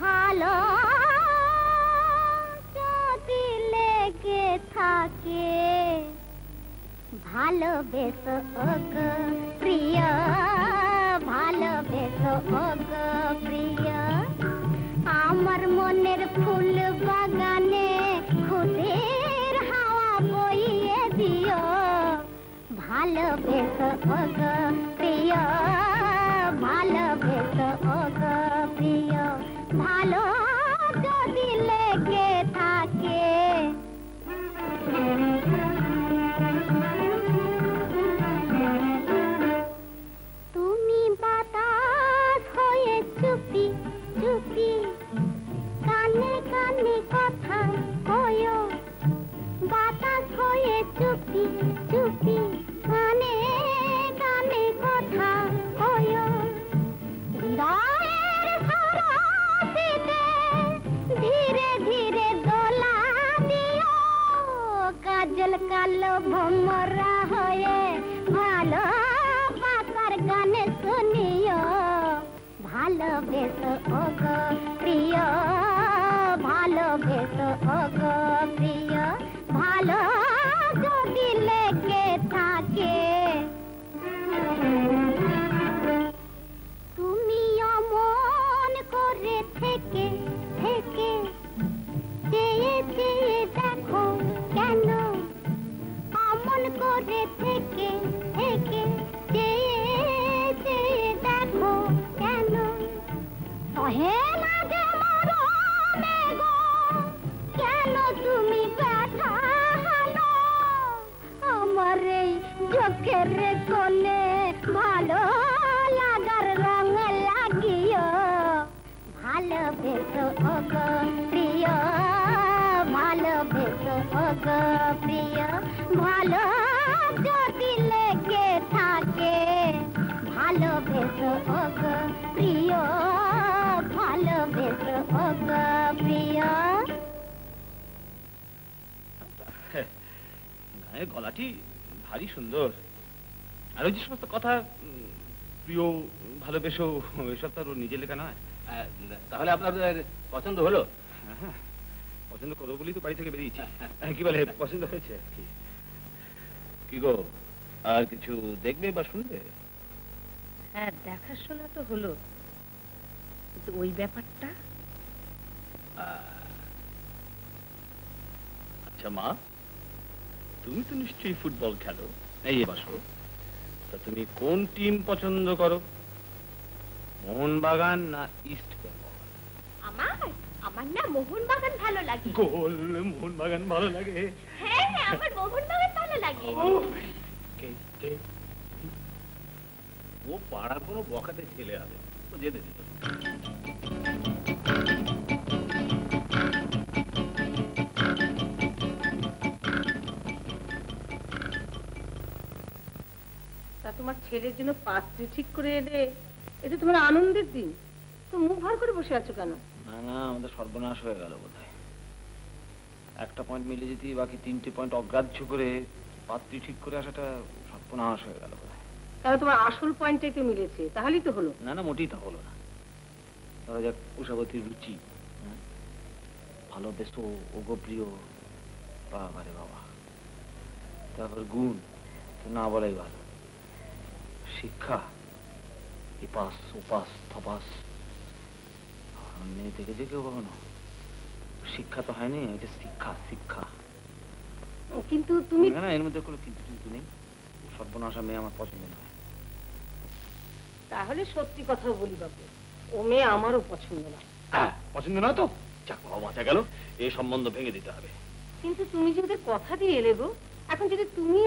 ভালো যদি লেগে থাকে ভালোবেসো গো প্রিয়, ভালোবেসো গো প্রিয়। আমার মনের ফুল বাগানে খুদের হাওয়া বইয়ে দিও, ভালোবেসো গো প্রিয়, ভালোবেসো গো প্রিয়। ভালো যদি লেগে থাকে, তুমি বাতাস হয়ে চুপি চুপি কানে কানে কথা কয়ো, বাতাস হয়ে চুপি চুপি কানে কানে কথা কয়ো। ধীরে ধীরে দোলা দিও, কাজল কালো ভমরা হয়ে ভালো বাতার গান শুনিও, ভালোবেসো গো প্রিয়, ভালোবেসো গো প্রিয়। ভালো যদি লেগে থাকে, তুমি অমন করে থেকে থেকে চেয়ে চেয়ে দেখো কেন, অমন করে থেকে থেকে চেয়ে চেয়ে দেখো কেন। সহে না যে মরমে গো, কেন তুমি ব্যথা হলো আমার এই চোখের কোণে, ভালো লাগার রং লাগিও, ভালোবেসো গো প্রিয়, ভালোবেসো গো প্রিয়। ভালো যদি লেগে থাকে, ভালোবেসো গো প্রিয়, ভালোবেসো গো প্রিয়। গানের গলাটি ভারী সুন্দর, আর ওই যে সমস্ত কথা প্রিয় ভালোবেসো, এসব তার নিজের লেখা নয়। তাহলে আপনাদের পছন্দ হলো? পছন্দ করো বলি তো বাড়ি থেকে বেরিয়েছি, কি বলে পছন্দ হয়েছে কি গো। আর কিছু দেখবে বা শুনবে? হ্যাঁ, দেখাশোনা তো হলো, কিন্তু ওই ব্যাপারটা। আচ্ছা মা, তুমি তো নিশ্চয়ই ফুটবল খেলো, এই বাসো, তা তুমি কোন টিম পছন্দ করো, মোহনবাগান না ইস্ট বেঙ্গল? আমার আমান্না মোহন বাগান ভালো লাগে গোল মোহন বাগান ভালো লাগে হ্যাঁ হ্যাঁ আমার মোহন বাগান ভালো লাগে কে কে ও পাড়া কোনো বকাতে ছেলে আছে ও যেতে দিত তা তোমার ছেলের জন্য পাত্রী ঠিক করে এলে এটা তোমার আনন্দের দিন তো মুখ ভার করে বসে আছো কেন না না আমাদের সর্বনাশ হয়ে গেল বোধহয় একটা পয়েন্ট মিলে যেতেই বাকি তিনটে পয়েন্ট অগ্রাহ্য করে পাত্রী ঠিক করে আসাটা সর্বনাশ হয়ে গেল বোধহয় তাহলে তোমার আসল পয়েন্টটাই তো মিলেছে তাহলেই তো হলো না না মোটেই তো হলো না ধরা যাক উষাবতীর রুচি ভালোবেসো অগপ্রিয় বাবা রে বাবা তারপর গুণ তো না বলাই ভালো শিক্ষা ইপাস উপাস থপাস मेरे देखे क्यों बाबा ना शिक्षा तो है नहीं ऐसे शिक्षा शिक्षा किंतु तुम्हीं ना इनमें देखो लो किंतु किंतु नहीं सर्वनाशा में हमारे पसंद नहीं है ताहले सत्य कथा बोली बाबू उम्मे आमारो पसंद ना तो चक्का बात है क्या लो ये संबंध भेंगे देता है किंतु तुम्हीं जो तेरे कथा दी ले गो अकुन जो तुम्हीं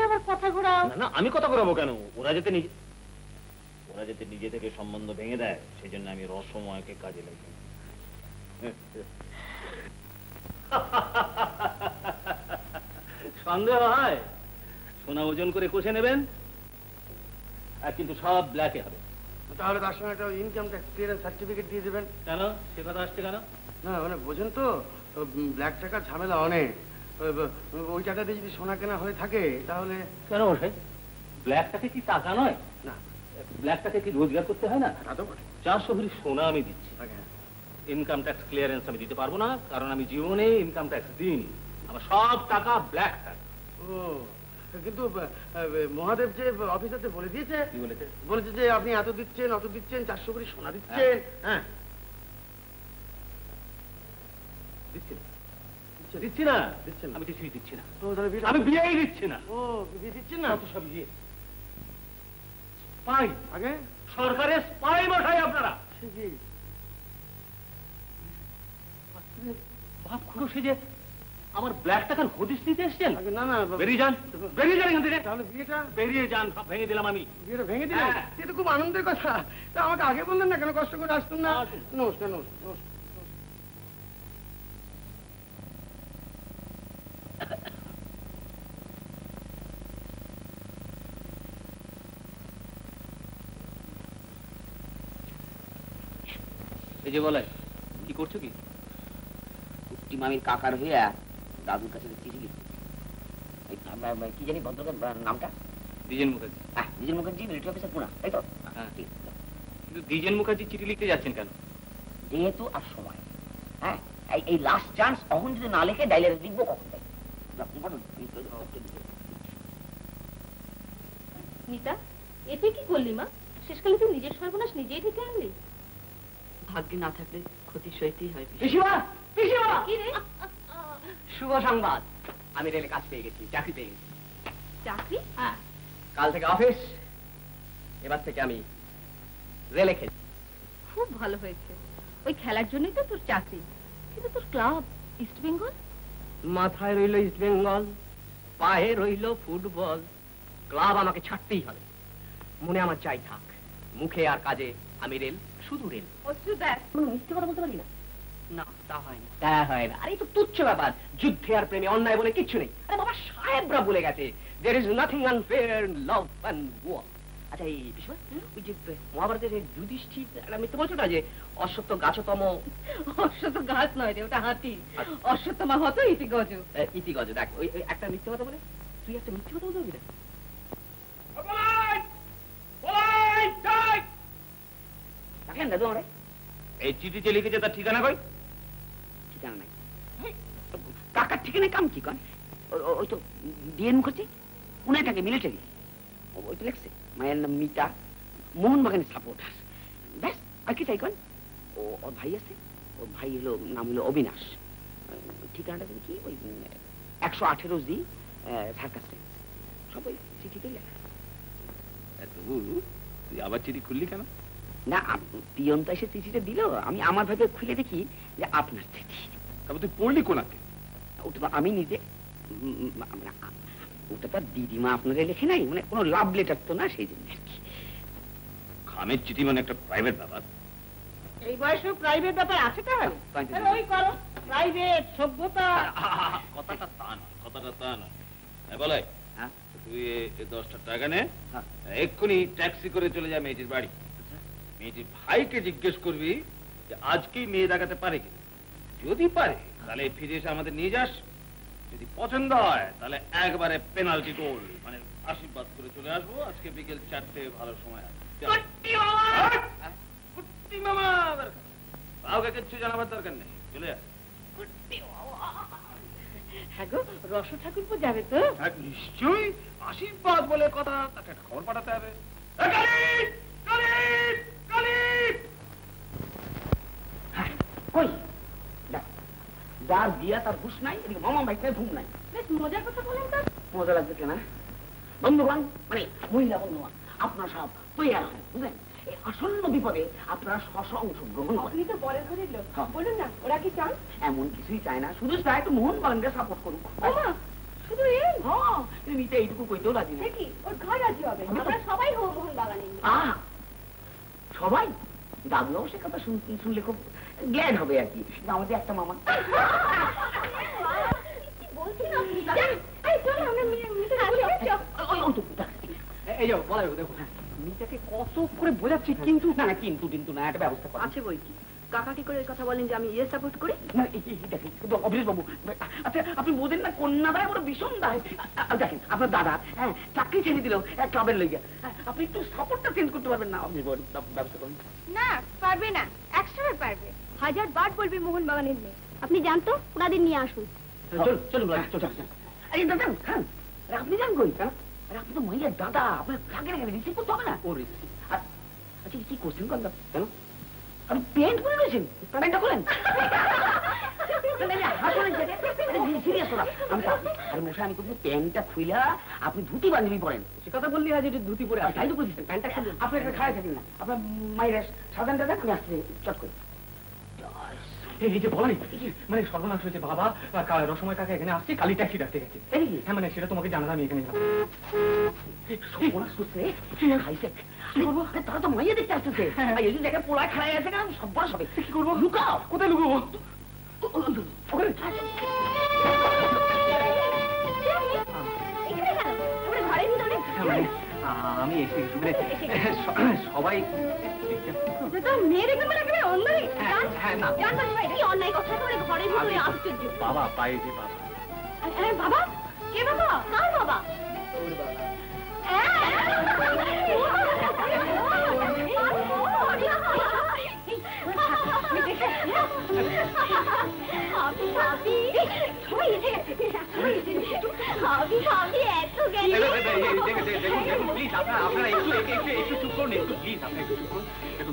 ওরা যেতে নিজে থেকে সম্বন্ধ ভেঙে দেয় সেজন্য আমি রসময়কে কাজে লাগাই সন্দেহ হয় সোনা ওজন করে কষে নেবেন আর কিন্তু সব ব্ল্যাকে হবে তাহলে তার সঙ্গে একটা ইনকাম ট্যাক্স ক্লিয়ারেন্স সার্টিফিকেট দিয়ে দেবেন কেন সে কথা আসছে কেন না মানে বোঝেন তো ব্ল্যাক টাকার ঝামেলা অনেক ওই টাকাতে যদি সোনা কেনা হয়ে থাকে তাহলে কেন ওঠে ব্ল্যাক টাকা কি টাকা নয় না ब्लैक टाके की रोजगार करते हैं ना चार सौ भरी सोना हमें दीजिए इनकम टैक्स क्लियरेंस हमें दीते पारबो ना कारण हमें जीवने इनकम टैक्स दिन हमारा सब टाका ब्लैक टाका ओ किंतु महादेव जे ऑफिसर से बोले दिए बोले जे आपने आतो दिच्छेन अतो दिच्छेन 400 भरी सोना दिच्छेन हां दिच्छेन दिच्छेन ना दिच्छेन हमें किसी दिच्छेन ना तो তাহলে আমি বিয়াই দিচ্ছি না ও বিয়ে দিচ্ছেন না তো সব বিয়ে पाई अगे सरकारे पाई बसाई अपना जी बाप खुश है जे हमारे ब्लैक टकर होदिस नहीं देशन अगे ना ना बेरी जान इंदरे ताहले बिएटा बेरी जान सब भेंगे दिलाम आमी बिएटा भेंगे दिले ये तो खूब आनंद कथा ता আমাকে আগে বললেন না কেন কষ্ট করে আসতুন না নষ্ট নষ্ট নষ্ট যে বলে কি করছো কি কুটি মামির কাকার হইয়া দাদুর কাছে চিঠি লিখছি এই নাম কি জানি ভদ্রলোকের নামটা দ্বিজেন মুখার্জি হ্যাঁ দ্বিজেন মুখার্জি মিলিটারি অফিসার পুনা তাই তো হ্যাঁ ঠিক কিন্তু দ্বিজেন মুখার্জি চিঠি লিখতে যাচ্ছেন কেন যেহেতু আর সময় হ্যাঁ এই লাস্ট চান্স অহন যদি না লিখে ডাইলারে লিখবো কখন তাই নিতা এতে কি করলি মা শেষকালে তুই নিজের সর্বনাশ নিজেই ডেকে আনলি भाग्य ना थे क्षति सहित शुभ संबाद रेल काज पे गे चाकरी पे चाकरी कल थेके अफिस एबार थेके आमी रेले खेल खूब भालो होयेछे ओई खेलार जोन्नोई तो तोर चाकरी किन्तु तोर क्लाब इस्ट बेंगल माथाय रइलो इस्ट बेंगल पाये रइलो फुटबल क्लाब आमाके छाड़तेई होबे मने आमार चाई थाक मुखे आर काजे आमी रेल शुधु रेल मिस्टे कथा बोलते ना ना ता है ना अरे तो तुच्छ ব্যাপার যুদ্ধে আর প্রেমে অন্যায় বলে কিছু নেই আরে বাবা সাহেবরা বলে গেছে there is nothing unfair in love and war আচ্ছা এই বিষয় ওই যে মহাভারতের যুধিষ্ঠির একটা মিথ্যে বলছো না যে অশ্বত্থ গাছতম অশ্বত্থ গাছ নয় রে ওটা হাতি অশ্বত্থমা হতো ইতি গজ দেখ ওই একটা মিথ্যে কথা বলে তুই একটা মিথ্যে কথা বলবি না কেন দাদু আরে এই চিঠিতে লিখেছে তার ঠিকানা কই ঠিকানা নাই কাকা ঠিকানা কাম কি করে ওই তো ডিএন করছে উনাটাকে মিলিটারি ওই তো লেখছে মায়ের নাম মিতা মোহনবাগান সাপোর্টার বেশ আর কি চাই কোন ও ওর ভাই আছে ওর ভাই হলো নাম হলো অবিনাশ ঠিকানাটা কি ওই 118 জি সার্কাস সবাই চিঠিতে লেখা দাদু তুই আবার চিঠি খুললি কেন না পিয়ন তো এসে চিঠিটা দিল, আমি আমার ভাবে খুলে দেখি যে আপনার চিঠি। তবে তুই পড়লি কোনাতে? ওটা আমি নিজে, ওটা তো দিদিমা আপনারা লেখে নাই, মানে কোনো লাভ লেটার তো না, সেই জন্য আর কি। খামের চিঠি মানে একটা প্রাইভেট ব্যাপার, এই বয়সেও প্রাইভেট ব্যাপার আছে তাহলে? ওই করো প্রাইভেট সভ্যতা। কথাটা তা না, কথাটা তা না। বলে তুই 10টা টাকা নে, এক্ষুনি ট্যাক্সি করে চলে যা মেয়েটির বাড়ি। মেয়েটির ভাইকে জিজ্ঞেস করবি যে আজকেই মেয়ে দেখাতে পারে কি, যদি পারে তাহলে ফিরে এসে আমাদের নিয়ে যাস, যদি পছন্দ হয় তাহলে একবারে পেনাল্টি গোল, মানে আশীর্বাদ করে চলে আসবো। আজকে বিকেল 4টে ভালো সময় আছে। বাবাকে কিচ্ছু জানাবার দরকার নেই, চলে যা। রস ঠাকুরপো যাবে তো? নিশ্চয়ই, আশীর্বাদ বলে কথা, তাকে একটা খবর পাঠাতে হবে। আপনার সব তৈরি বুঝলেন, এই আসন্ন বিপদে আপনারা স্ব অংশগ্রহণ বলুন না। ওরা কি চান? এমন কিছুই চায় না, শুধু চায় একটু মোহন বাগানকে সাপোর্ট করুক। সবাই দাদুরাও সে কথা শুনলে খুব গ্ল্যাড হবে আর কি। আমাদের একটা মামা দেখো মিতাকে কত করে বোঝাচ্ছি, কিন্তু না কিন্তু কিন্তু না, একটা ব্যবস্থা আছে বই কি। কাকা কি করে এই কথা বলেন যে আমি ইয়ে সাপোর্ট করি না? অভিজিৎ বাবু, আচ্ছা আপনি বোঝেন না, কন্যা দায় বড় ভীষণ দায়। দেখেন আপনার দাদা হ্যাঁ চাকরি ছেড়ে দিল ক্লাবের লইয়া, আপনি একটু সাপোর্টটা চেঞ্জ করতে পারবেন না? আপনি ব্যবস্থা করেন না, পারবে না। 100 বার পারবে, 1000 বার বলবে মোহন বাগানের মেয়ে। আপনি যান তো, ওনাদের নিয়ে আসুন। চল চল চল চল। আরে দাদা খান, আপনি যান কই? আপনি তো মহিলার দাদা, আপনার চাকরি গেলে রিসিভ করতে হবে না? ও রিসিভ। আচ্ছা কি করছেন কন্যা? কেন আপনি পেন্ট করে রয়েছেন? পেন্টটা খোলেন। আমি বলছি প্যান্টটা খুইলা আপনি ধুতি বান্ধবী পড়েন, সে কথা বললি আজ একটু ধুতি পরে আসেন। প্যান্টটা খাবেন, আপনি একটা খাওয়া থাকেন না আপনার মায়েরা সাধারণ দাদা। আমি আসছি চট করে। এই যে বলেন, মানে সর্বনাশ হয়েছে বাবা। রসময় কাকা এখানে আসছে, কালি ট্যাক্সি ডাকতে গেছে। হ্যাঁ মানে সেটা তোমাকে জানালাম, আমি এখানে তারা তো মাইয়া দেখতে আসতেছে, জায়গায় পোড়া খারাই আছে। সব বড় সবে কি করবো? লুকাও। কোথায় লুকাবো? আমি এসে সবাই বাবা পাই যে বাবা। বাবা কে? বাবা কার বাবা?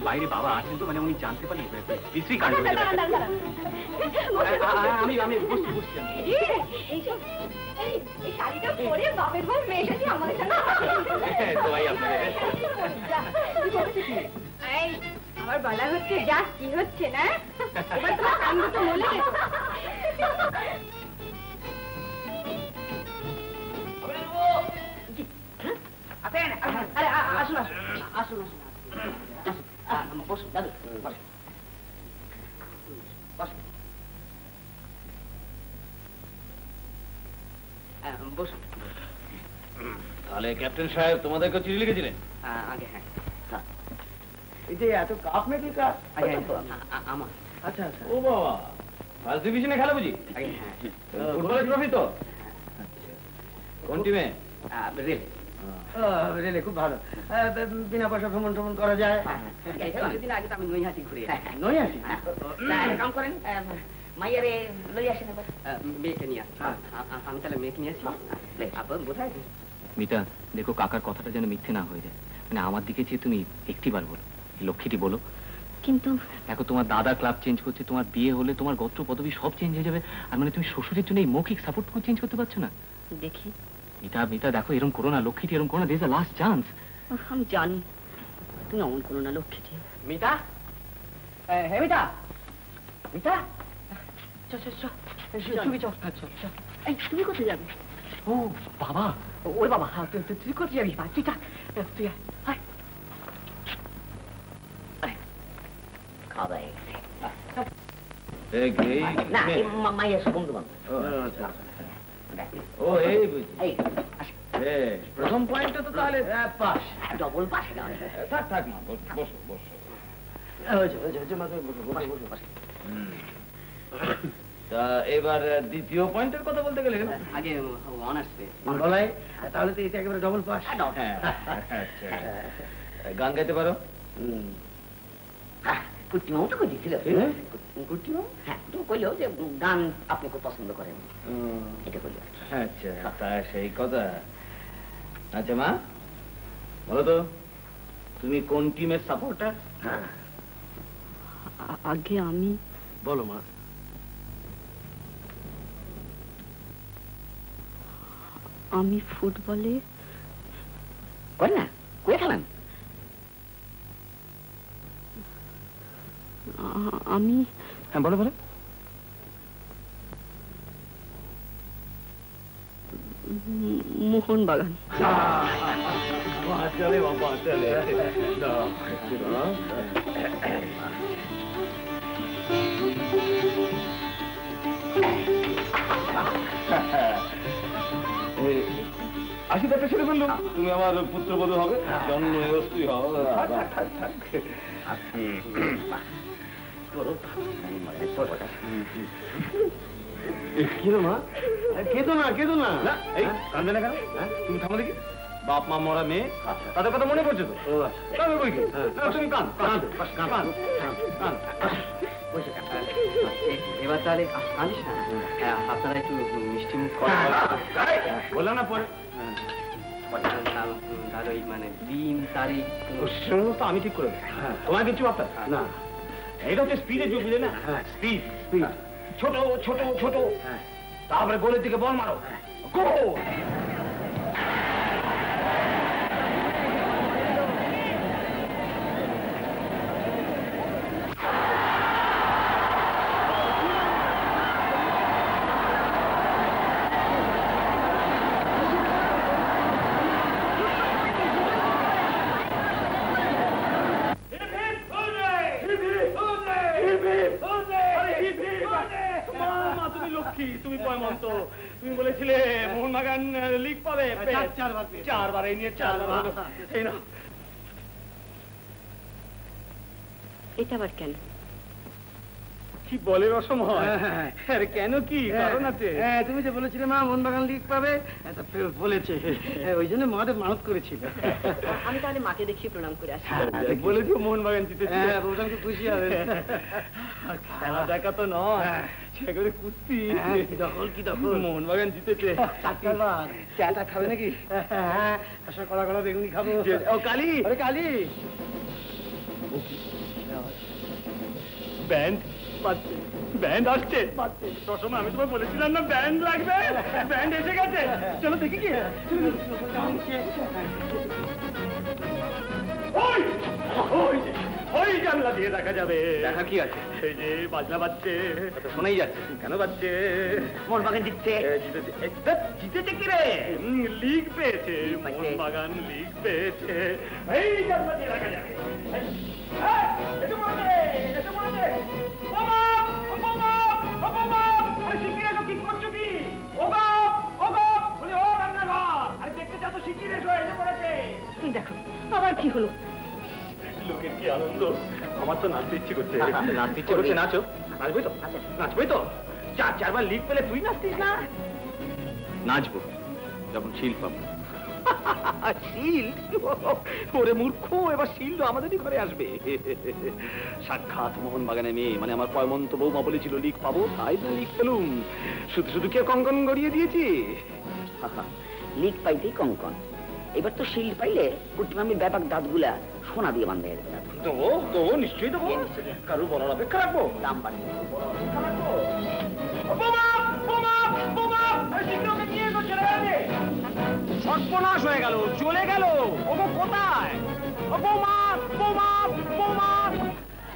বাইরে বাবা আছেন তো, মানে উনি জানতে পারলেন। আমি বুঝছি। আমার বলা হচ্ছে যা কি হচ্ছে না, তাহলে ক্যাপ্টেন সাহেব তোমাদেরকে চিঠি লিখেছিলেন? আগে হ্যাঁ, বিনা পয়সা ভ্রমণ ট্রমণ করা যায়। কিছুদিন আগে তো আমি নৈহাটি ঘুরে নৈহাটি কাম করেন, মাইয়ারে লই আসেন। মেয়েকে নিয়ে আসছি আমি, তাহলে মেয়েকে নিয়ে আসছি। আপনার বোঝায় মিতা, দেখো কাকার কথাটা যেন মিথ্যে না হয়ে যায়। মানে আমার দিকে চেয়ে তুমি একটিবার বলো, লক্ষ্মীটি বলো। কিন্তু দেখো তোমার দাদা ক্লাব চেঞ্জ করছে, তোমার বিয়ে হলে তোমার গোত্র পদবি সব চেঞ্জ হয়ে যাবে। আর মানে তুমি শ্বশুরের জন্য এই মৌখিক সাপোর্ট করে চেঞ্জ করতে পারছো না? দেখি মিতা মিতা দেখো, এরকম করো না, লক্ষ্মীটি এরকম করো না, দিস আ লাস্ট চান্স। আমি জানি Noin kuluna lukkiti. Mitä? Hei, mitä? Mitä? Joo. Suvi. Ei, tuli kotia. Baba. Oi baba, tuli kotia. Sitä. Työ. Hai. Kaveri. Ei. Näin, mamma ei suuntuvan. Oh, ei. Ei. Hey, प्रथम point तो ताले पास double पास था बस जो मात्र बस ता এবার দ্বিতীয় পয়েন্টের কথা বলতে গেলে আগে অনার্স বলে তাহলে তো এটা একেবারে ডবল পাস হ্যাঁ আচ্ছা গান গাইতে পারো কুটিও তো দিছিল কুটিও হ্যাঁ তো কইলো যে গান আপনি খুব পছন্দ করেন এটা কইলো আচ্ছা তা সেই কথা अच्छा माँ, बोलो तो, तुम्ही कौन टीम में सपोर्टर? हाँ, आगे आमी। बोलो माँ। आमी फुटबॉले। कौन है? कोई खेलन? आमी। हाँ बोलो। मोहन बागान चले आशी देखा शुरू कर लो तुम्हें हमारे पुत्र बधू हो जन्म কেদো না কেদো না কেদো না এই কান্দে না কেন তুমি থামো দেখি বাপ মা মরা মেয়ে তাদের কথা মনে পড়ছে তো তবে কই কি তুমি কান কান কান কান কান বসে কান এবার তাহলে আনিস না আপনারা একটু মিষ্টি মুখ করেন বললাম না পরে তাহলে মানে দিন তারিখ শুনো তো আমি ঠিক করে তোমার কিছু আপনার না এটা হচ্ছে স্পিডে যোগ বুঝলে না স্পিড স্পিড छोटो छोटो छोटो तापरे गोले दिखे बॉल मारो गो মোহনবাগান জিতেছে চাটা খাবে নাকি কলা কলা বেগুনি খাবো কালি কালি ব্যান্ড পাচ্ছে ব্যান্ড আসছে পাচ্ছে প্রথমে আমি তোমায় বলেছিলাম না ব্যান্ড লাগবে ব্যান্ড এসে গেছে চলো দেখি কি ওই ওই ওই জানলা দিয়ে দেখা যাবে দেখা কি আছে এই যে বাজনা বাজছে কথা শোনাই যাচ্ছে কেন বাজছে মোহনবাগান জিতছে জিতেছে কি রে লিগ পেয়েছে মোহনবাগান লিগ পেয়েছে এই জানলা দিয়ে দেখা যাবে দেখো আবার কি হলো লোকের কি আনন্দ আমার তো নাচতে ইচ্ছে করছে নাচতে ইচ্ছে করছে নাচো নাচবই তো নাচবই তো চারবার লিগ পেলে তুই নাচতিস না নাচবো যখন শিল পাবো ওরে মূর্খ এবার শিল্ড আমাদেরই ঘরে আসবে সাক্ষাৎ মোহনবাগানে মেয়ে মানে আমার পয়মন্ত বৌমা বলেছিল লিক পাবো তাই না লিক পেলুম শুধু শুধু কে কঙ্কন গড়িয়ে দিয়েছি লিক পাইতেই কঙ্কন এবার তো শিল্ড পাইলে কুটুমামি ব্যাপক দাঁতগুলা সোনা দিয়ে বান্ধা যাবে দেবো দেবো নিশ্চয়ই দেবো কারো বলার অপেক্ষা রাখবো দাম বাড়িয়ে সর্বনাশ হয়ে গেল চলে গেল ওগো কোথায় ওগো মা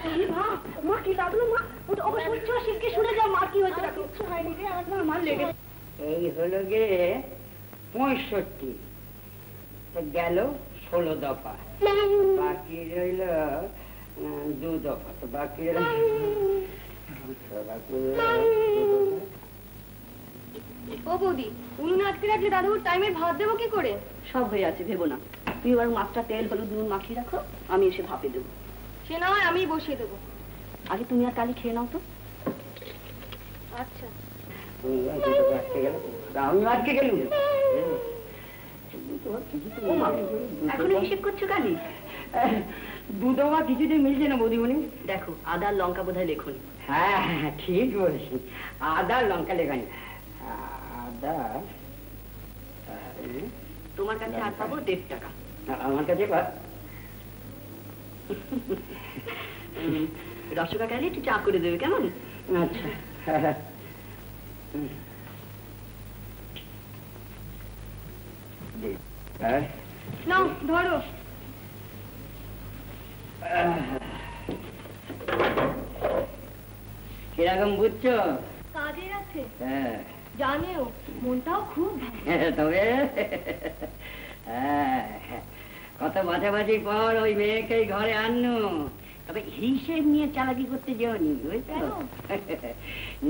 देखो आदा लंका बोधहয় लेखनी हाँ ठीक बोलছি आदा लंका लेखनी आदा तुम्हार কাছে আর পাবো 1.5 টাকা আমার কাছে পার রসগোল্লা খালি একটু চা করে দেবে কেমন আচ্ছা হ্যাঁ নাও ধরো কিরকম বুঝছো কাজে আছে হ্যাঁ জানেও মনটাও খুব তবে হ্যাঁ কত মাঝামাঝি পর ওই মেয়েকে ঘরে আনলো তবে হিসেব নিয়ে চালাকি করতে যেও নি বুঝছো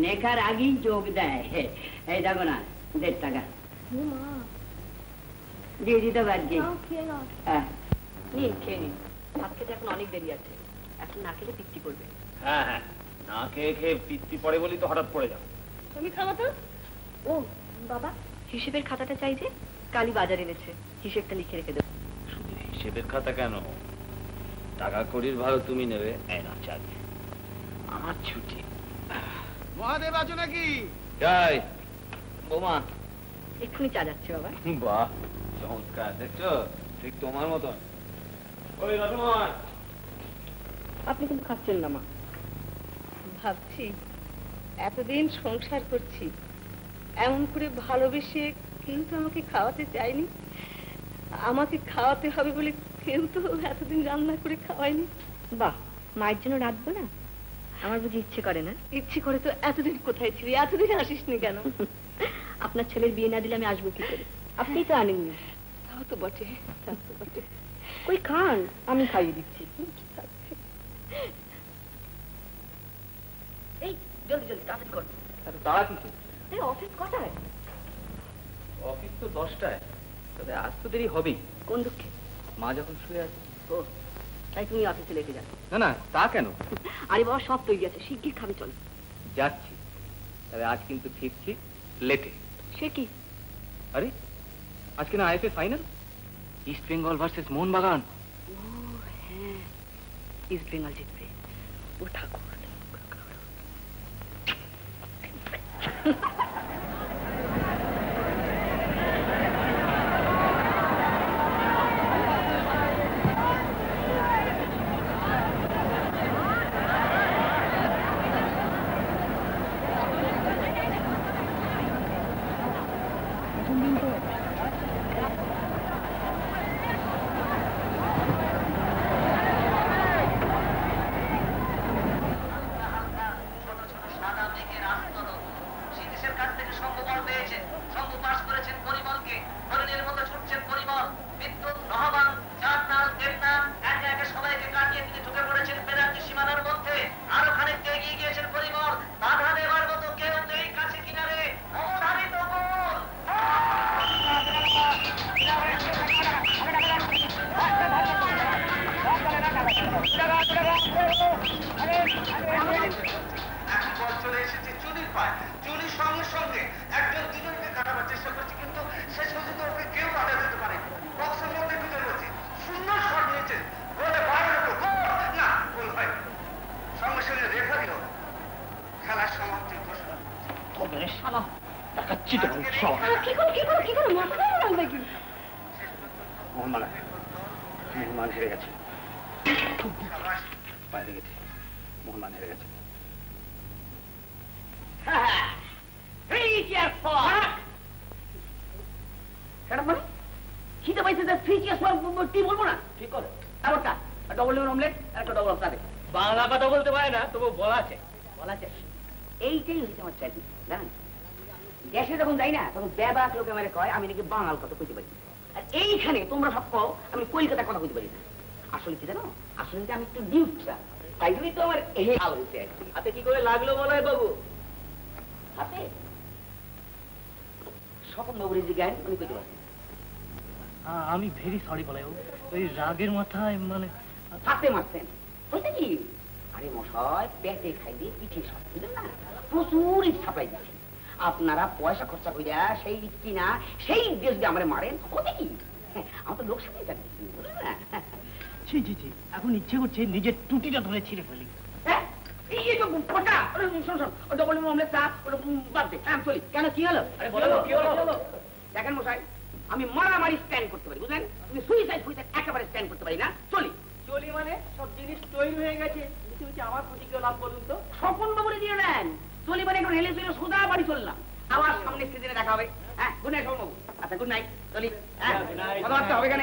নেকার আগেই যোগ দেয় এই দেখো না 1.5 টাকা মা দিয়ে দিতে বাকি হ্যাঁ নিয়ে খেয়ে নি আজকে তো এখন অনেক দেরি আছে এখন না খেলে পিচ্ছি পড়বে হ্যাঁ হ্যাঁ না খেয়ে খেয়ে পিচ্ছি পড়ে বলি তো হঠাৎ পড়ে যাও তুমি খাওয়া তো ও বাবা হিসেবের খাতাটা চাই যে কালি বাজারে এনেছে হিসেবটা লিখে রেখে দাও শুধু হিসেবের খাতা কেন টাকা কড়ির ভালো তুমি নেবে এই না চাই আমার ছুটি মহাদেব আছো নাকি যাই বোমা এক্ষুনি চা যাচ্ছে বাবা বাহ চমৎকার দেখছো ঠিক তোমার মতন ওই রতন আপনি কিন্তু খাচ্ছেন না মা ভাবছি এতদিন সংসার করছি এমন করে ভালোবেসে কিন্তু আমাকে খাওয়াতে চাইনি আমাকে খাওয়াতে হবে বলে কেউ তো এতদিন রান্না করে খাওয়ায়নি বাহ মায়ের জন্য রাঁধবো না আমার বুঝি ইচ্ছে করে না ইচ্ছে করে তো এতদিন কোথায় ছিলি এতদিন আসিসনি কেন আপনার ছেলের বিয়ে না দিলে আমি আসবো কি করে আপনি তো আনেননি তাও তো বটে कोई खान आमी खाई दिखती ए जल्दी जल्दी ताकत कर अरे ताला किसे ए ऑफिस कटा है ऑफिस तो 10 टा है तबे आज तो देरी होबी कोन दुखे मां যখন শুয়ে আছে ও তাই তুমি অফিসে लेके যাও না না তা কেন আরে বাবা সব তৈরি আছে শিগগির খাবে চল যাচ্ছি তবে আজ কিন্তু ফিরছি লেটে সে কি আরে আজকে না ISA final East Bengal versus Mohun Bagan. Oh, है। East Bengal जीत पे। उठा कोड। Three cheers for tea, one more. Three cheers. Double omelette and a double of that. Bangla কথা বলতে পারে না, তবু বলা চাই। এইটাই হচ্ছে আমার চাকরি জানেন। দেশে যখন যাই না তখন ব্যাবাক লোকে আমার কয় আমি নাকি বাঙাল কথা কইতে পারি, আর এইখানে তোমরা সব কও আমি কলকাতার কথা কইতে পারি না। আসলে কি জানো, আসলে আমি একটু নিউট্রা, তাই জন্যই তো আমার এই হাল হয়েছে। হাতে কি করে লাগলো বলাই বাবু? হাতে স্বপন বাবুর যে গান উনি কইতে পারেন। আমি ভেরি সরি বলাই বাবু, ওই রাগের মাথায় মানে হাতে মারছেন। বলতে কি আরে মশাই পেটে খাই দিয়ে পিঠে সব বুঝলেন না, প্রচুর ইট ছাপাই দিচ্ছে। আপনারা পয়সা খরচা করিয়া সেই ইট কিনা সেই ইট দিয়ে যদি আমরা মারেন হতে কি, আমার তো লোকসানই থাকবে বুঝলেন না। ছি ছি ছি, এখন ইচ্ছে করছে নিজের টুটিটা ধরে ছিঁড়ে ফেলি। হ্যাঁ এই তো ফটা, শোন শোন ওটা বলবো আমরা চা ওটা বাদ দে কাম চলি। কেন কি হলো? আরে বলো কি হলো? দেখেন মশাই আমি মারামারি স্ট্যান্ড করতে পারি বুঝলেন, তুমি সুইসাইড ফুইসাইড একেবারে স্ট্যান্ড করতে পারি না। চলি চলি মানে সব জিনিস তৈরি হয়ে গেছে, আমার প্রতিক্রিয়া লাভ বলুন তো। স্বপন বাবুরে দিয়ে দেন চলি মানে এখন হেলে চলে সোজা বাড়ি চললাম, আবার সামনে সেদিনে দেখা হবে। হ্যাঁ গুড নাইট স্বপন বাবু। আচ্ছা গুড নাইট চলি, কথাবার্তা হবে কেন?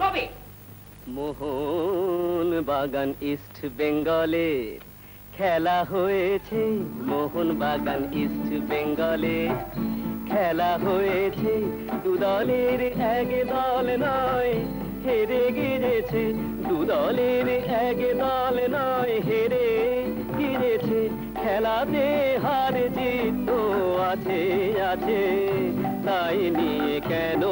তবে মোহন বাগান ইস্ট বেঙ্গলের খেলা হয়েছে, মোহন বাগান ইস্ট বেঙ্গলের খেলা হয়েছে। দু দলের এক দল নয় হেরে গিয়েছে, দু দলের এক দল নয় হেরে গিয়েছে। খেলাতে হার জিত তো আছে আছে, তাই নিয়ে কেন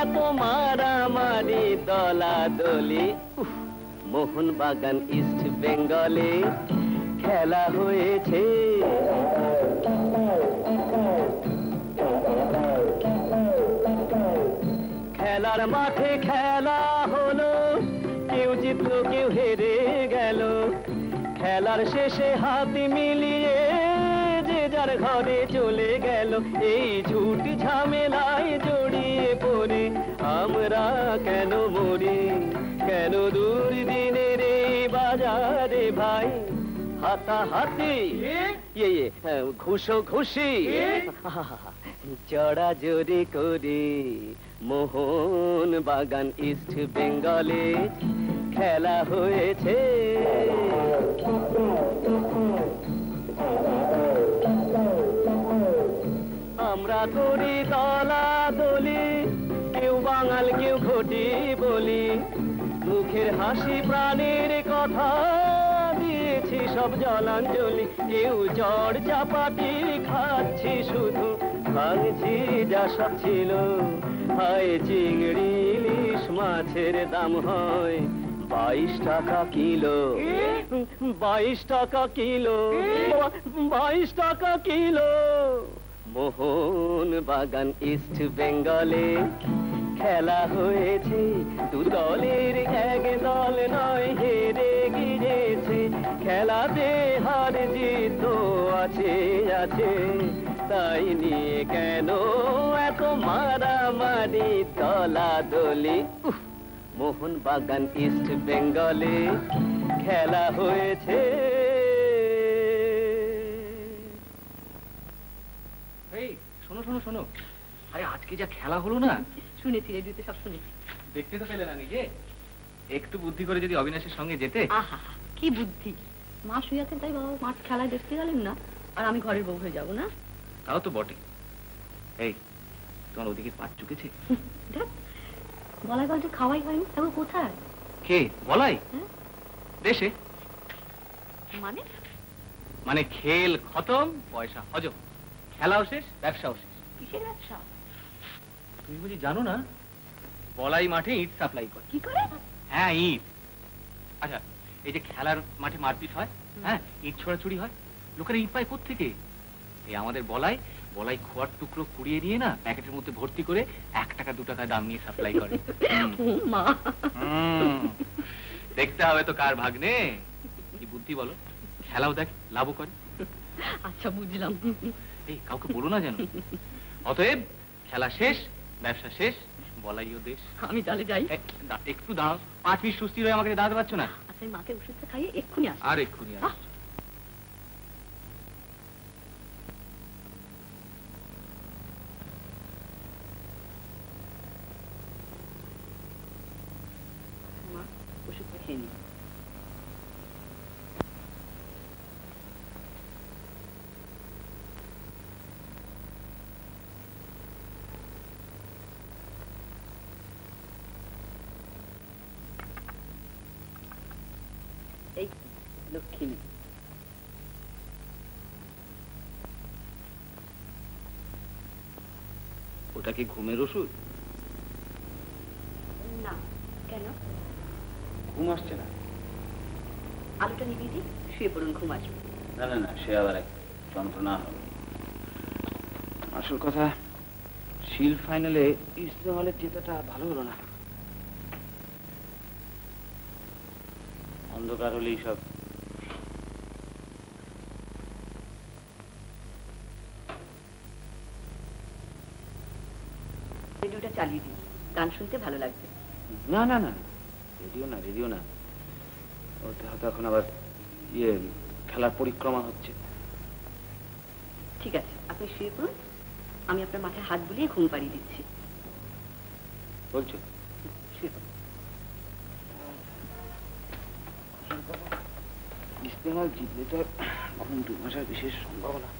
এত মারামারি দলাদলি? মোহন বাগান ইস্ট বেঙ্গলে খেলা হয়েছে। খেলার মাঠে খেলা হলো, কেউ জিতলো কেউ হেরে গেল। খেলার শেষে হাত মিলিয়ে যে যার ঘরে চলে গেল। এই ঝুট ঝামেলায় জড়িয়ে পড়ে আমরা কেন মরি, কেন দূর দিনের এই বাজারে ভাই হাতাহাতি, ঘুষো ঘুষি, চড়া জড়ি করি। মোহন বাগান ইস্ট বেঙ্গলে খেলা হয়েছে। আমরা করি দলাদলি, কেউ বাঙাল কেউ ঘটি বলি। মুখের হাসি প্রাণের কথা দিয়েছি সব জলাঞ্জলি। কেউ চড় চাপাতি খাচ্ছি শুধু, ভাঙছি যা সব ছিল। হয় চিংড়ি ইলিশ মাছের দাম হয় 22 টাকা কিলো, 22 টাকা কিলো, 22 টাকা কিলো। মোহন বাগান ইস্ট বেঙ্গলে খেলা হয়েছে, দু দলের এক দল নয় হেরে গিয়েছে। খেলাতে হার জিত আছে আছে, তাই নিয়ে কেন এত মারামারি দলাদলি? মোহন বাগান ইস্ট বেঙ্গলে খেলা হয়েছে। এই শোনো শোনো শোনো, আরে আজকে যা খেলা হলো না, শুনেছি রেডিওতে সব শুনেছি। দেখতে তো পেলে না নিজে? একটু বুদ্ধি করে যদি অবিনাশের সঙ্গে যেতে। আহা কি বুদ্ধি, মা শুয়ে আছেন তাই বাবা মাঠ খেলায় দেখতে গেলেন না, আর আমি ঘরের বউ হয়ে যাবো না? তাও তো বটে। এই তোমার ওদিকে পাট চুকেছে? বলাই বলছে খাওয়াই হয়নি। তবে কোথায় কে বলাই? দেশে। মানে মানে খেল খতম, পয়সা হজম, খেলাও শেষ, ব্যবসাও শেষ। কিসের ব্যবসা? তুমি বুঝি জানো না? বলাই মাঠে ইট সাপ্লাই করে। কি করে? হ্যাঁ ইট। আচ্ছা এই যে খেলার মাঠে মারপিট হয়, হ্যাঁ ইট ছোড়াছুড়ি হয়, লোকেরা ইট পায় কোত্থেকে? এই আমাদের বলাই বলাই খোয়ার টুকরো কুড়িয়ে নিয়ে না প্যাকেটের মধ্যে ভর্তি করে 1 টাকা 2 টাকা দাম নিয়ে সাপ্লাই করে। দেখতে হবে তো কার ভাগ্নে কি বুদ্ধি, বলো? খেলাও দেখ, লাভও করে। আচ্ছা বুঝলাম, এই কাউকে বলো না জানো। অতএব খেলা শেষ, ব্যবসা শেষ, বলাইও দেশ। আমি তাহলে যাই। একটু দাঁড়াও, 5 মিনিট সুস্থির হয়ে আমাকে দাঁড়াতে পারছো না? আচ্ছা আমি মাকে ওষুধটা খাইয়ে এক্ষুনি আসি। আর এক্ষুনি আস। leukemie. ওটা কি ঘুমের ওষুধ? না। কেন? ঘুম আসছে না। আলোটা নিভিয়ে দিই, শুয়ে পড়ুন, ঘুম আসবে। না না না, সে আবার এক যন্ত্রণা হবে। আসল কথা, শিল ফাইনালে ইস্টবেঙ্গলের জেতাটা ভালো হলো না। অন্ধকার হলেই সব। রেডিওটা চালিয়ে দিই, গান শুনতে ভালো লাগবে। না না না, রেডিও না, রেডিও না। ওটা হয়তো এখন আবার ইয়ে খেলার পরিক্রমা হচ্ছে। ঠিক আছে, আপনি শুয়ে পড়ুন, আমি আপনার মাথায় হাত বুলিয়ে ঘুম পাড়িয়ে দিচ্ছি। বলছো? শুয়ে পড়ুন। ইস্টবেঙ্গল জিতলে তো এখন 2 মাসের বিশেষ সম্ভাবনা।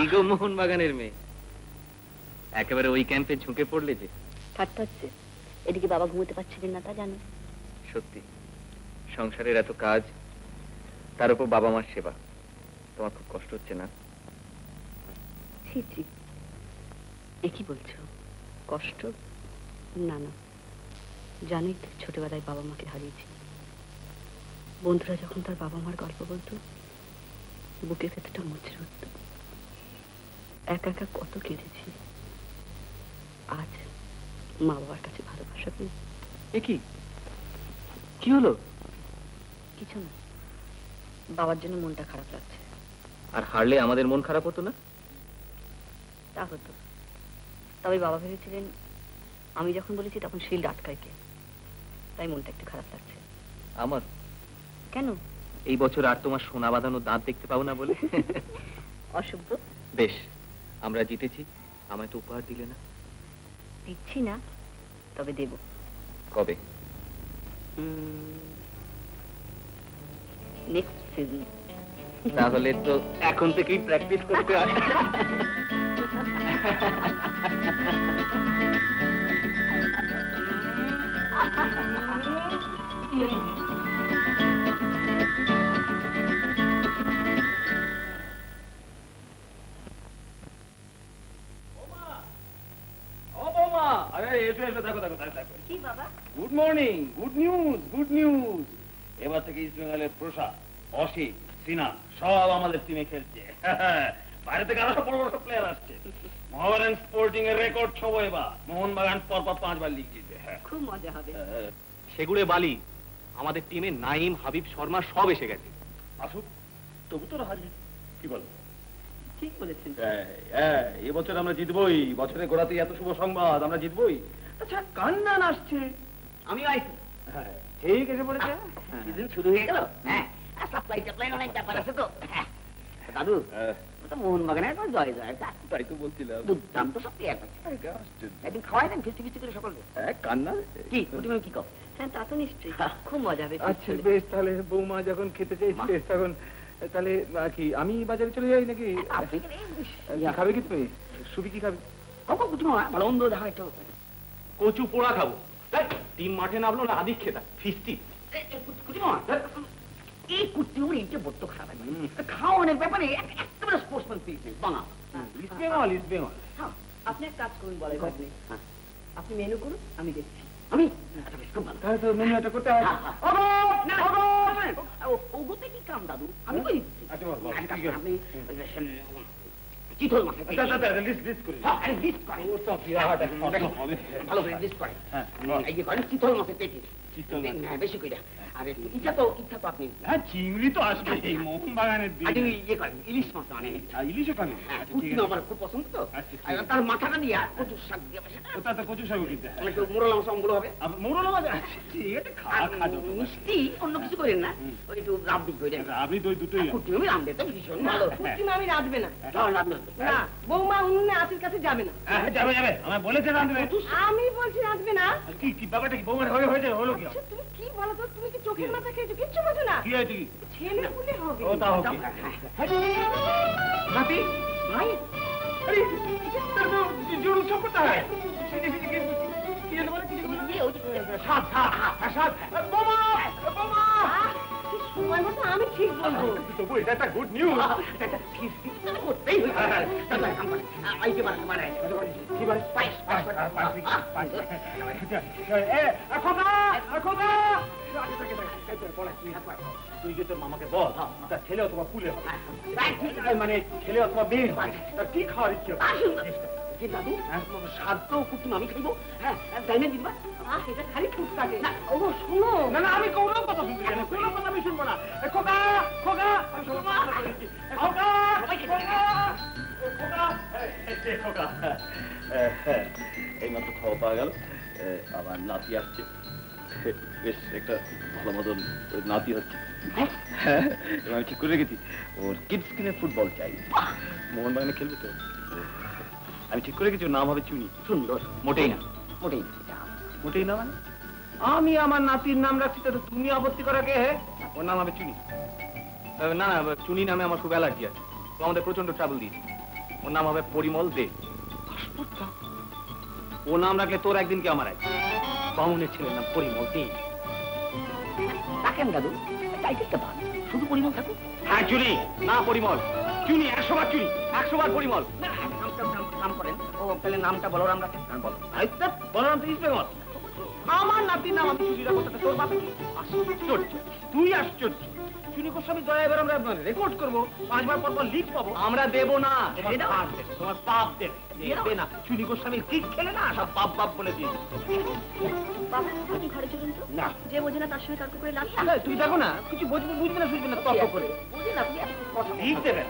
ইগো মোহন বাগানের মেয়ে একেবারে ওই ক্যাম্পে ঝুঁকে পড়লে যে ঠাট্টা হচ্ছে। এদিকে বাবা ঘুমোতে পারছিলেন না, তা জানো? সত্যি সংসারের এত কাজ তার উপর বাবা মার সেবা তোমার খুব কষ্ট হচ্ছে না? ছি ছি, এ কি বলছো? কষ্ট না না, জানোই তো ছোটবেলায় বাবা মাকে হারিয়েছি। বন্ধুরা যখন তার বাবা মার গল্প বলতো বুকে কতটা মুচড়ে উঠত, একা একা কত কেঁদেছি। আজ মা বাবার কাছে ভালোবাসা পেয়ে। এ কি কি হলো? কিছু না, বাবার জন্য মনটা খারাপ লাগছে। আর হারলে আমাদের মন খারাপ হতো না? তা হতো, তবে বাবা ভেবেছিলেন আমি যখন বলেছি তখন শিল আটকায় কে, তাই মনটা একটু খারাপ লাগছে আমার। কেন? এই বছর আর তোমার সোনা বাঁধানো দাঁত দেখতে পাবো না বলে। অসভ্য। বেশ, আমরা জিতেছি, আমায় তো উপহার দিলে না? দিচ্ছি না, তবে দেব। কবে? Next season. তাহলে তো এখন থেকেই প্র্যাকটিস করতে হয়। Good morning, good news, good news. এবার থেকে ইস্ট বেঙ্গলের প্রসাদ, অসীম, সিনা সব আমাদের টিমে খেলছে। বাইরে থেকে আরো বড় বড় প্লেয়ার আসছে। মোহনবাগান স্পোর্টিং এর রেকর্ড ছবো এবার। মোহনবাগান পরপর 5 বার লিগ জিতে। খুব মজা হবে। সেগুড়ে বালি আমাদের টিমে নাইম, হাবিব, শর্মা সব এসে গেছে। আসুক, তবু তো হারলি। কি বল? ঠিক বলেছেন। এবছর আমরা জিতবই। বছরে গোড়াতেই এত শুভ সংবাদ, আমরা জিতবই। আচ্ছা, কান্নান আসছে। আমি আইছি। হ্যাঁ, ঠিক এসে বলেছে। সিজন শুরু হয়ে গেল। হ্যাঁ, সাপ্লাই সাপ্লাই অনেক ব্যাপার আছে তো। দাদু, তো মোহনবাগানের তো জয় জয়। তাই তো বলছিলাম, দুর্দান্ত সব প্লেয়ার আছে। একদিন খাওয়াই দেন ফিস্টি ফিস্টি করে সকলকে। হ্যাঁ, কান্নান কি তুমি কি কর? হ্যাঁ, তা তো নিশ্চয়ই, খুব মজা হবে। আচ্ছা বেশ, তাহলে বৌমা যখন খেতে চাইছে তখন তাহলে কি আমি বাজারে চলে যাই নাকি? খাবে কি তুমি? সুবি কি খাবে? ভালো বন্ধু দেখা একটা কচু পোড়া খাবো। টিম মাঠে নামলো না আদি খেতা ফিস্টি। এই কুর্তি ইনকে বড্ড খারাপ, খাওয়ানোর ব্যাপারে একেবারে স্পোর্টসম্যান পেয়েছে বাঙাল। East Bengal, East Bengal. হ্যাঁ, আপনি এক কাজ করুন, বলে আপনি মেনু করুন, আমি দেখছি। আমি মেনুটা করতে হয়। ওগুতে কি কাম দাদু? আমি বলি চিতল মাছ চিতল মাছের পেটি। বেশি করে আরে ইচ্ছা তো, ইচ্ছা তো আপনি। হ্যাঁ, চিংড়ি তো আসবে মোহনবাগানের। ইয়ে করেন ইলিশ মাছ আনেন। ইলিশও খান? আমার খুব পছন্দ তো। তার মাথাটা নিয়ে কচুর শাক দিয়ে কচুর শাক কিনতে মোরলা মাছ অমগুলো হবে। মোরলা মাছ মিষ্টি অন্য কিছু করেন না, ওই একটু রাবড়ি করে। রাবড়ি দই দুটোই আমি রাঁধবে তো ভীষণ ভালো। আমি রাঁধবে না, না বৌমা উনুনে আঁচির কাছে যাবে না। যাবে যাবে, আমার বলেছে রাঁধবে। আমি বলছি রাঁধবে না। কি কি ব্যাপারটা কি বৌমার হয়ে হয়ে হলো? কি তুমি কি বলো তো? তুমি কি চোখের মাথা খেয়েছো? কিচ্ছু বোঝো না। কি হয়েছে? ছেলে পুলে হবে। ও তা হবে নাতি ভাই। আরে জোর সব কথা হয়। কি হলো বলে? কি হলো? সাত সাত সাত বোমা বোমা। সময় মতো আমি ঠিক বলবো। তবু এটা একটা গুড নিউজ। এটা ঠিক ঠিক করে করতেই হবে। তাহলে আমরা আইকে বার বার আই কি বার স্পাইস স্পাইস স্পাইস। এ খোদা খোদা তুই যে তোর মামাকে বল তার ছেলে অথবা পুলে হবে, মানে ছেলে অথবা মেয়ে হয়, তার কি খাওয়ার ইচ্ছে? দাদু সাধ্য কুটুম আমি খাইব। হ্যাঁ, তাই না দিবা? এটা খালি ফুটকাটে। ও শোনো না না, আমি কোনো কথা শুনবি না, কোনো কথা আমি শুনবো না। খোকা খোকা খোকা খোকা। এই মাত্র খাওয়া পাওয়া গেল। আমার নাতি আসছে, বেশ একটা ভালো মতন নাতি হচ্ছে। হ্যাঁ, আমি ঠিক করে রেখেছি ওর কিডস কিনে ফুটবল চাই। মোহনবাগানে খেলবে তো? আমি ঠিক করে কিছু নাম হবে চুনি। সুন্দর? মোটেই না, মোটেই মোটেই না। মানে আমি আমার নাতির নাম রাখছি তো, তুমি আপত্তি করা কে? ওর নাম হবে চুনি। না না, চুনি নামে আমার খুব অ্যালার্জি আছে, তো আমাদের প্রচন্ড ট্রাবল দিয়েছি। ওর নাম হবে পরিমল দে। ও নাম রাখলে তোর একদিনকে আমার এক বামুনের ছেলের নাম পরিমল দে। কেন দাদু? টাইটেলটা ভালো, শুধু পরিমল থাকুক। হ্যাঁ চুরি না পরিমল, চুরি ১০০ বার চুরি, ১০০ বার পরিমল। না নাম করেন, ও তাহলে নামটা বলরাম রাখেন। হ্যাঁ বলো, আইতা বলরাম তুই পেগল। আমার নাতির নাম আমি চুরিরা কথাটা তোর বাপে কি? আশ্চর্য, তুই আশ্চর্য। চুরি গোস্বামী দয়া এবার আমরা রেকর্ড করবো, ৫ বার পর পর লিখ পাবো। আমরা দেবো না, তোমার পাপ দেবে না। চুরি গোস্বামী ঠিক খেলে না, সব বাপ বাপ বলে দিয়ে। তুমি দেখো না, কিছু বুঝবে না, শুনবে না, তর্ক করে বুঝে না। ঠিক দেবেন,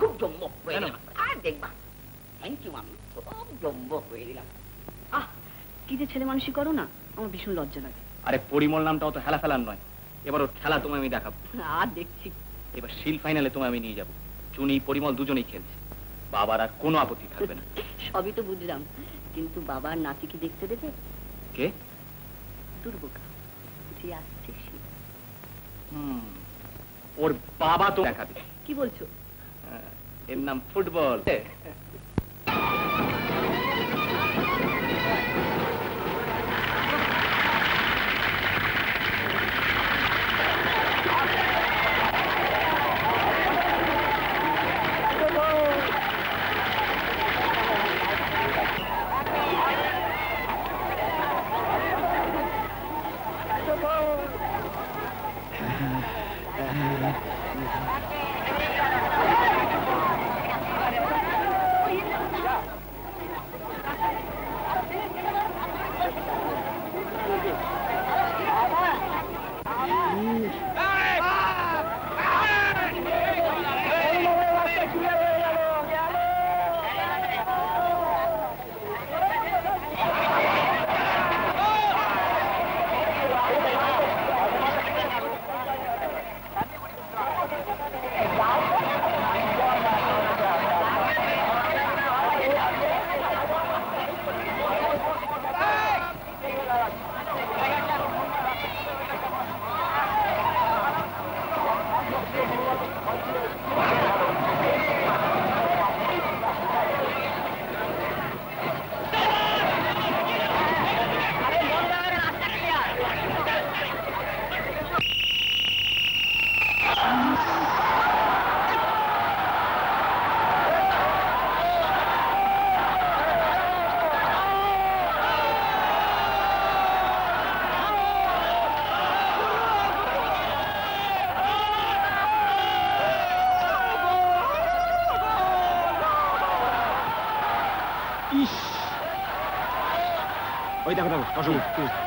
খুব জম্ব হয়ে গেলাম। আর দেখবা, থ্যাংক ইউ মামি, খুব জম্ব হয়ে গেলাম। আহ কি যে ছেলে মানুষই করো না, আমার ভীষণ লজ্জা লাগে। আরে পরিমল নামটা অত হেলা ফেলার নয়, এবার ওর খেলা তোমায় আমি দেখাবো। আর দেখছি এবার শিল ফাইনালে তোমায় আমি নিয়ে যাবো। চুনি পরিমল দুজনেই খেলছে, বাবার আর কোনো আপত্তি থাকবে না। সবই তো বুঝলাম, কিন্তু বাবার নাতি কি দেখতে দেবে? কে? দুর্গা যে আসছে সে। ওর বাবা তো দেখাবে। কি বলছো? এর নাম ফুটবল।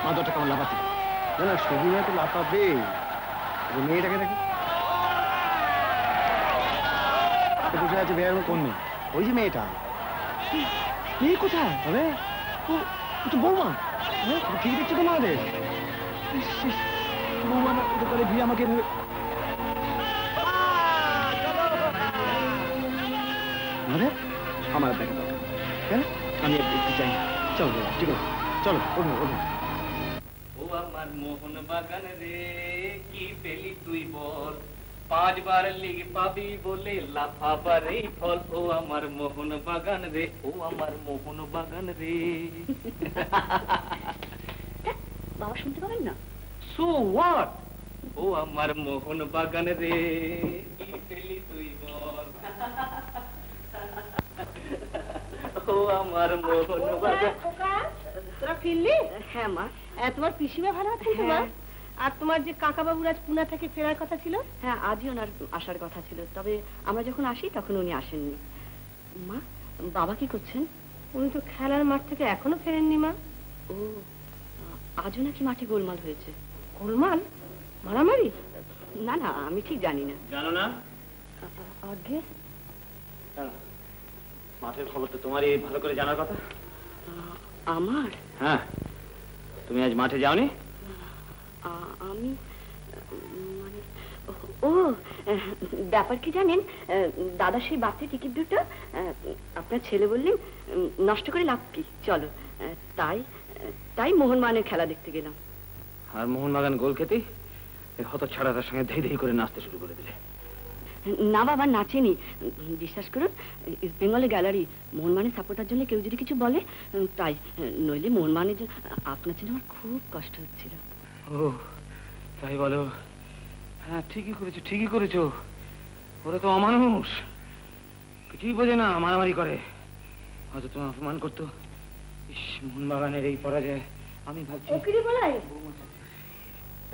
মাদরটা কেমন লাফাচ্ছে! না না, সবুজ তো লাফাবে, মেয়েটাকে দেখো বুঝে আছে। বেয়ার কোন মেয়ে? ওই যে মেয়েটা। মেয়ে কোথায়? হবে তো বৌমা। ঠিক দেখছো তো আমাদের বৌমা না করে বিয়ে আমাকে আমার দেখা দরকার। হ্যাঁ আমি একটু চাই। চল ঠিক আছে, চলো ওঠো ওঠো। ও আমার মোহন বাগান রে, কি পেলি তুই বল? 5 বার লিগ পাবি বলে লাফাবার এই ফল। ও আমার মোহন বাগান রে, ও আমার মোহন বাগান রে। বাবা শুনতে পাবেন না? So what? ও আমার মোহন বাগান রে, কি পেলি তুই বল? ও আমার মোহন বাগান। হ্যাঁ মা, তোমার পিসিমা ভালো আছেন তো মা? আর তোমার যে কাকা বাবুর আজ পুনা থেকে ফেরার কথা ছিল? হ্যাঁ আজই ওনার আসার কথা ছিল, তবে আমরা যখন আসি তখন উনি আসেননি। মা বাবা কি করছেন? উনি তো খেলার মাঠ থেকে এখনো ফেরেননি মা। ও আজও নাকি মাঠে গোলমাল হয়েছে। গোলমাল? মারামারি? না না আমি ঠিক জানি না। জানো না? আগে মাঠের খবর তো তোমারই ভালো করে জানার কথা। আমার? হ্যাঁ তুমি আজ মাঠে যাওনি? আমি মানে ও ব্যাপার কি জানেন দাদা, সেই বাচ্চা টিকিট দুটো আপনার ছেলে বললেন নষ্ট করে লাভ কি, চলো তাই তাই মোহনবাগানের খেলা দেখতে গেলাম। আর মোহনবাগান গোল খেতেই হতচ্ছাড়াটার সঙ্গে ধেই ধেই করে নাচতে শুরু করে দিলে। না বাবা নাচেনি, বিশ্বাস করুন। ইস্ট বেঙ্গলে গ্যালারি মোহনমানের সাপোর্টার জন্য কেউ যদি কিছু বলে তাই, নইলে মোহনমানের জন্য আপনার জন্য আমার খুব কষ্ট হচ্ছিল। ও তাই বলো? হ্যাঁ ঠিকই করেছো, ঠিকই করেছো। ওরা তো অমানুষ, কিছুই বোঝে না, মারামারি করে। হয়তো তোমার অপমান করতো। ইস মোহনবাগানের এই পরাজয় আমি ভাবছি।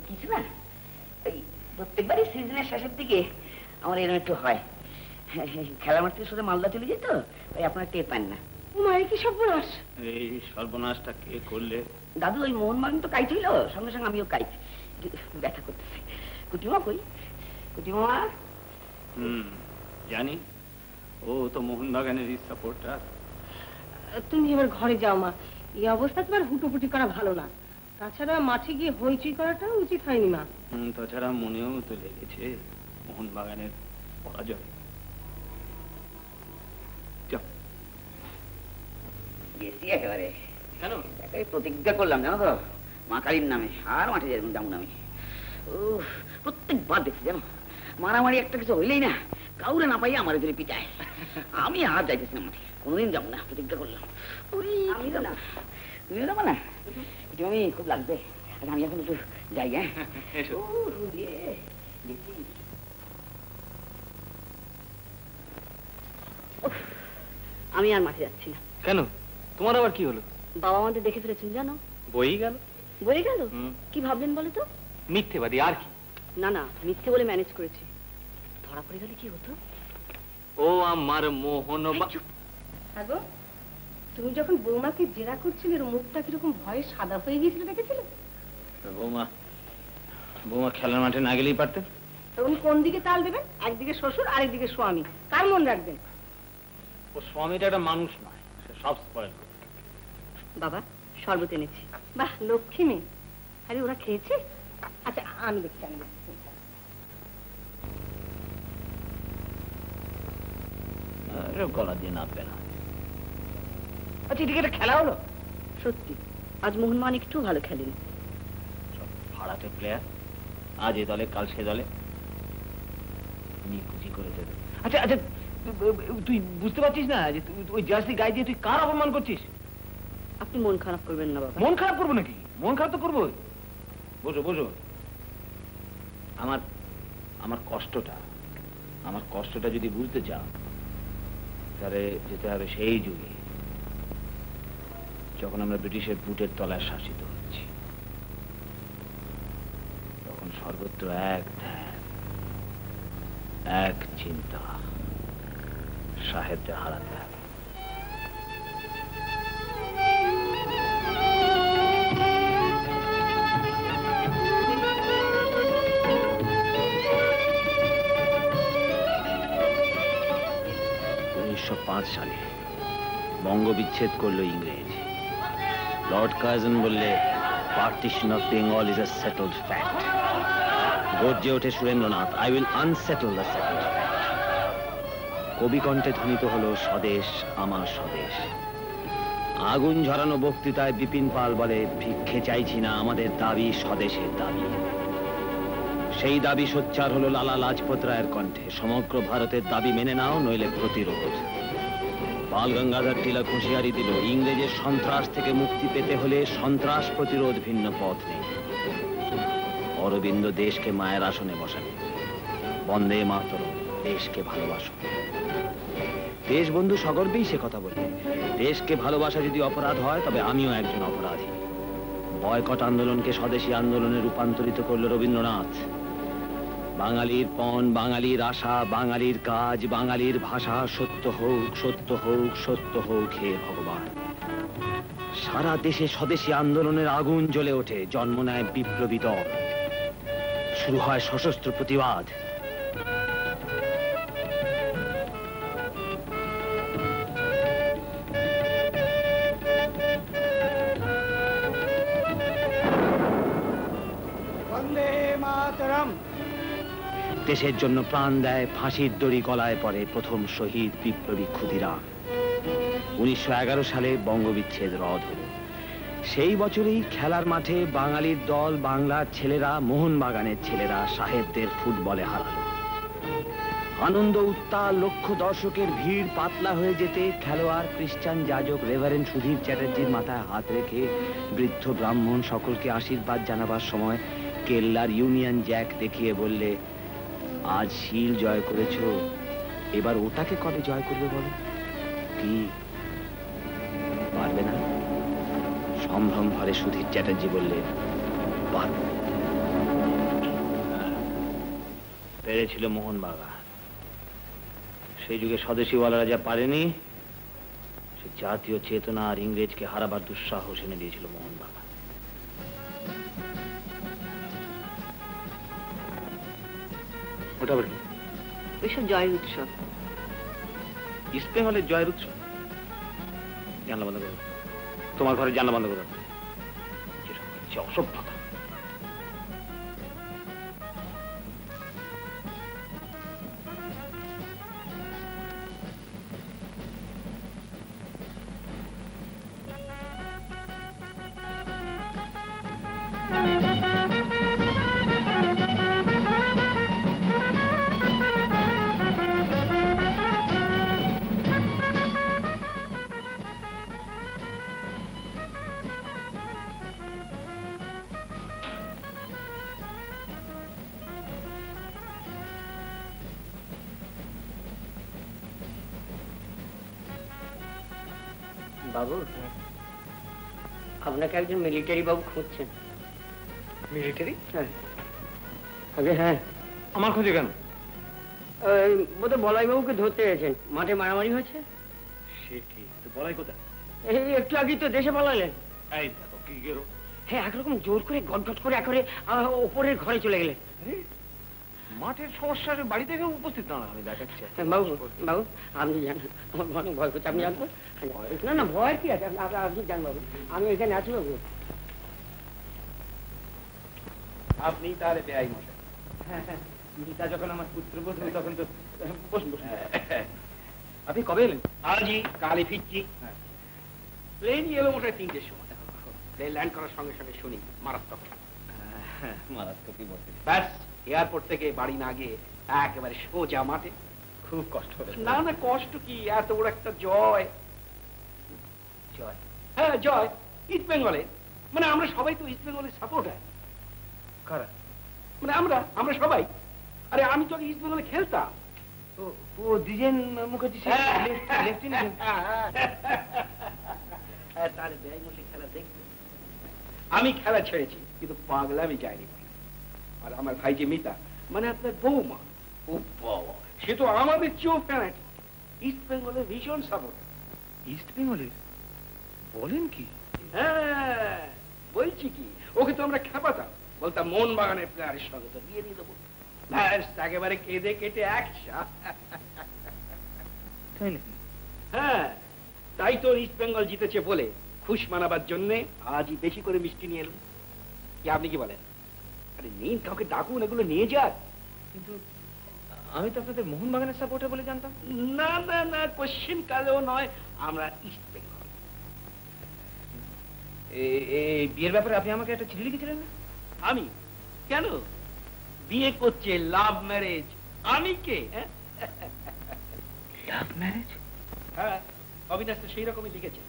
কিছু না, ওই প্রত্যেকবারই সিজনের শেষের দিকে আমার এরকম একটু হয়। খেলা মাঠ থেকে শুধু মালদা চলে যেত, ওই আপনারা টের পান না। মায়ের কি সর্বনাশ! এই সর্বনাশটা কে করলে? দাদু ওই মোহনবাগান তো কাইট হইল, সঙ্গে সঙ্গে আমিও কাইট, ব্যথা করতেছি। কুটিমা কই? কুটিমা? জানি, ও তো মোহনবাগানের সাপোর্টার। তুমি এবার ঘরে যাও মা, এই অবস্থা তোমার হুটোপুটি করা ভালো না। তাছাড়া মাঠে গিয়ে হইচই করাটা উচিত হয়নি মা। তাছাড়া মনেও তো লেগেছে মোহনবাগানের পরাজয়। কেন প্রতিজ্ঞা করলাম জানো তো, মা কালীর নামে আর মাঠে যাবো না আমি। ও প্রত্যেকবার দেখছি জানো, মারামারি একটা কিছু হইলেই না, কাউরে না পাই আমার ধরে পিটায়। আমি আর যাইতেছি না মাঠে, কোনোদিন যাবো না, প্রতিজ্ঞা করলাম। আমি যাবো না, তুমিও যাবো না। আমি খুব লাগবে, আমি এখন একটু যাই। হ্যাঁ আমি আর মাঠে যাচ্ছি না। কেন, তোমার আবার কি হলো? বাবা আমাদের দেখে ফেলেছেন জানো। বই গেল, বই গেল। কি ভাবলেন বলো তো? মিথ্যেবাদী আর কি। না না, মিথ্যে বলে ম্যানেজ করেছি। ধরা পড়ে গেলে কি হতো? ও আমার মোহন। তুমি যখন বৌমাকে জেরা করছিলে, মুখটা কিরকম ভয়ে সাদা হয়ে গিয়েছিল, দেখেছিলে? বৌমা বৌমা খেলার মাঠে না গেলেই পারতেন। উনি কোন দিকে তাল দেবেন? একদিকে শ্বশুর, আরেকদিকে স্বামী, কার মন রাখবেন? ও স্বামীটা একটা মানুষ নয়, সে সব স্পয়েল। বাবা শরবত এনেছি। বাহ লক্ষ্মী মেয়ে। আরে ওরা খেয়েছে? আচ্ছা আমি দেখছি, আমি দেখছি। গলা দিয়ে নাপবে না। আচ্ছা এদিকে একটা খেলা হলো সত্যি, আজ মোহনমান একটু ভালো খেলেনি। ভাড়াতে প্লেয়ার, আজ এ দলে কাল সে দলে, নিকুচি করে দেবে। আচ্ছা আচ্ছা তুই বুঝতে পারছিস না যে ওই জার্সি গায়ে দিয়ে তুই কার অপমান করছিস? আপনি মন খারাপ করবেন না বাবা। মন খারাপ করবো নাকি? মন খারাপ তো করবো। বোঝো বোঝো, আমার আমার কষ্টটা, আমার কষ্টটা যদি বুঝতে চাও তাহলে যেতে হবে সেই যুগে যখন আমরা ব্রিটিশের বুটের তলায় শাসিত হচ্ছি। তখন সর্বত্র এক ধ্যান, এক চিন্তা, সাহেবদের হারাতে হবে। সালে বঙ্গবিচ্ছেদ করলো ইংরেজ। লর্ড কার্জন বললে partition of Bengal is a settled fact. গর্জে ওঠে Surendranath, I will unsettle the settled fact. কবিকণ্ঠে ধ্বনিত হলো স্বদেশ আমার স্বদেশ। আগুন ঝরানো বক্তৃতায় বিপিন পাল বলে, ভিক্ষে চাইছি না, আমাদের দাবি স্বদেশের দাবি। সেই দাবি সোচ্চার হলো লালা লাজপত রায়ের কণ্ঠে, সমগ্র ভারতের দাবি মেনে নাও নইলে প্রতিরোধ। বাল গঙ্গাধর তিলক হুঁশিয়ারি দিল, ইংরেজের সন্ত্রাস থেকে মুক্তি পেতে হলে সন্ত্রাস প্রতিরোধ, ভিন্ন পথ নেই। অরবিন্দ দেশকে মায়ের আসনে বসানো, বন্দে মাতরম, দেশকে ভালোবাসো। দেশবন্ধু সগর্বেই সে কথা বলে, দেশকে ভালোবাসা যদি অপরাধ হয় তবে আমিও একজন অপরাধী। বয়কট আন্দোলনকে স্বদেশী আন্দোলনে রূপান্তরিত করল রবীন্দ্রনাথ। বাঙালির পণ, বাঙালির আশা, বাঙালির কাজ, বাঙালির ভাষা, সত্য হোক সত্য হোক সত্য হোক হে ভগবান। সারা দেশে স্বদেশী আন্দোলনের আগুন জ্বলে ওঠে, জন্ম নেয় বিপ্লবী দল, শুরু হয় সশস্ত্র প্রতিবাদ। দেশের জন্য প্রাণ দেয়, ফাঁসির দড়ি গলায় পড়ে প্রথম শহীদ বিপ্লবী ক্ষুদিরাম। 1911 সালে বঙ্গবিচ্ছেদ রদ হল। সেই বছরেই খেলার মাঠে বাঙালির দল, বাংলার ছেলেরা, মোহনবাগানের ছেলেরা সাহেবদের ফুটবলে হারাল। आनंद उत्ताल लक्ष दर्शकेर भीड़ पातला हये जेते खेलोयाड़ क्रिश्चियान याजक रेभारेंड सुधीर चैटार्जीर माथाय हाथ रेखे वृद्ध ब्राह्मण सकलके आशीर्वाद जानाबार समय केल्लार यूनियन जैक देखिए बोलले, आज शील जय करेछो, एबार ओटाके कबे जय करबे बोलो कि पारबे ना? सम्भ्रम भरे सुधीर चैटार्जी बोलले, पारबो। पेरेछिलो मोहन बागान। से जुगे स्वदेशी वाला जा पारेनी से जातीय चेतना और इंग्रेज के हाराबार दुस्साहस एने दिएछिलो मोहन बागान। ওটা বলি ওইসব জয়ের উৎসব ইসপে হলে জয়ের উৎসব। জানলা বন্ধ করো, তোমার ঘরে জানলা বন্ধ করো। অসভ্যতা। मिलिटारी बाबू खोजें मिलिटारी अरे हाँ हमार खोजे क्या वो तो बलाई बाबू के धोते हैं माटे मारामारी हुई है शेकी तो बलाई को था एक तो आगे तो देशे बलाई लें आई था तो की करो है आखिर को जोर करे गॉड करे आखिरे ऊपरे घरे चले गए माटे समस्या जो बाड़ी देखे उपस्थित ना हमें जाकर चाहिए बाबू बाबू आम जी जान मानो भाई को चामी जान को ना ना भाई क्या आप आम जी जान बाबू आम इसे नाचो बाबू आप नहीं तारे पे आई मुझे नीता जो कल हमारे पुत्र बोल रहे तो अपन तो बस बस अभी कब लें आज ही काली फिची लेन ये लोग मुझे तीन देशों में लैंड करो संगे संगे शोनी मारत एयरपोर्ट থেকে বাড়ি না গিয়ে একেবারে সোজা মাঠে খুব কষ্ট হলো না না কষ্ট কি এত বড় একটা জয় জয় হ্যাঁ জয় ইস্ট বেঙ্গলে মানে আমরা সবাই তো ইস্ট বেঙ্গলের সাপোর্টার কারা মানে আমরা আমরা সবাই আরে আমি তো ইস্ট বেঙ্গলে খেলতাম ও ও দিজেন মুখার্জি লেফটেন্যান্ট হ্যাঁ তাহলে বেঙ্গলে খেলা দেখতে আমি খেলা ছেড়েছি কিন্তু পাগলামি যাইনি আর আমার ভাই যে মিতা মানে আপনার বৌমা ও বাবা সে তো আমাদের চেয়েও ফ্যানাটিক ইস্ট বেঙ্গলের ভীষণ সাপোর্টার ইস্ট বেঙ্গলের বলেন কি হ্যাঁ বলছি কি ওকে তো আমরা খেপাতাম বলতাম মোহনবাগানের প্লেয়ারের সঙ্গে তো দিয়ে দিয়ে দেবো ব্যাস একেবারে কেঁদে কেটে একসা তাই না হ্যাঁ তাই তো ইস্ট বেঙ্গল জিতেছে বলে খুশ মানাবার জন্যে আজই বেশি করে মিষ্টি নিয়ে এলাম কি আপনি কি বলেন नहीं कहो कि डाकू ने गुलो नहीं जाए, किंतु आमित अपने तो मोहन बागान ऐसा बोटे बोले जानता? ना ना ना क्वेश्चन काले वो ना है, आम्रा ईस्ट बेंगल। ए बीयर व्यापार आपने आमा क्या तो चिल्ली की चिल्ली ना? आमी क्या नो? बीए कोच्चे लव मैरिज, आमी के? Love marriage? हाँ, अभी दस्त शेरा को मिल गया चल,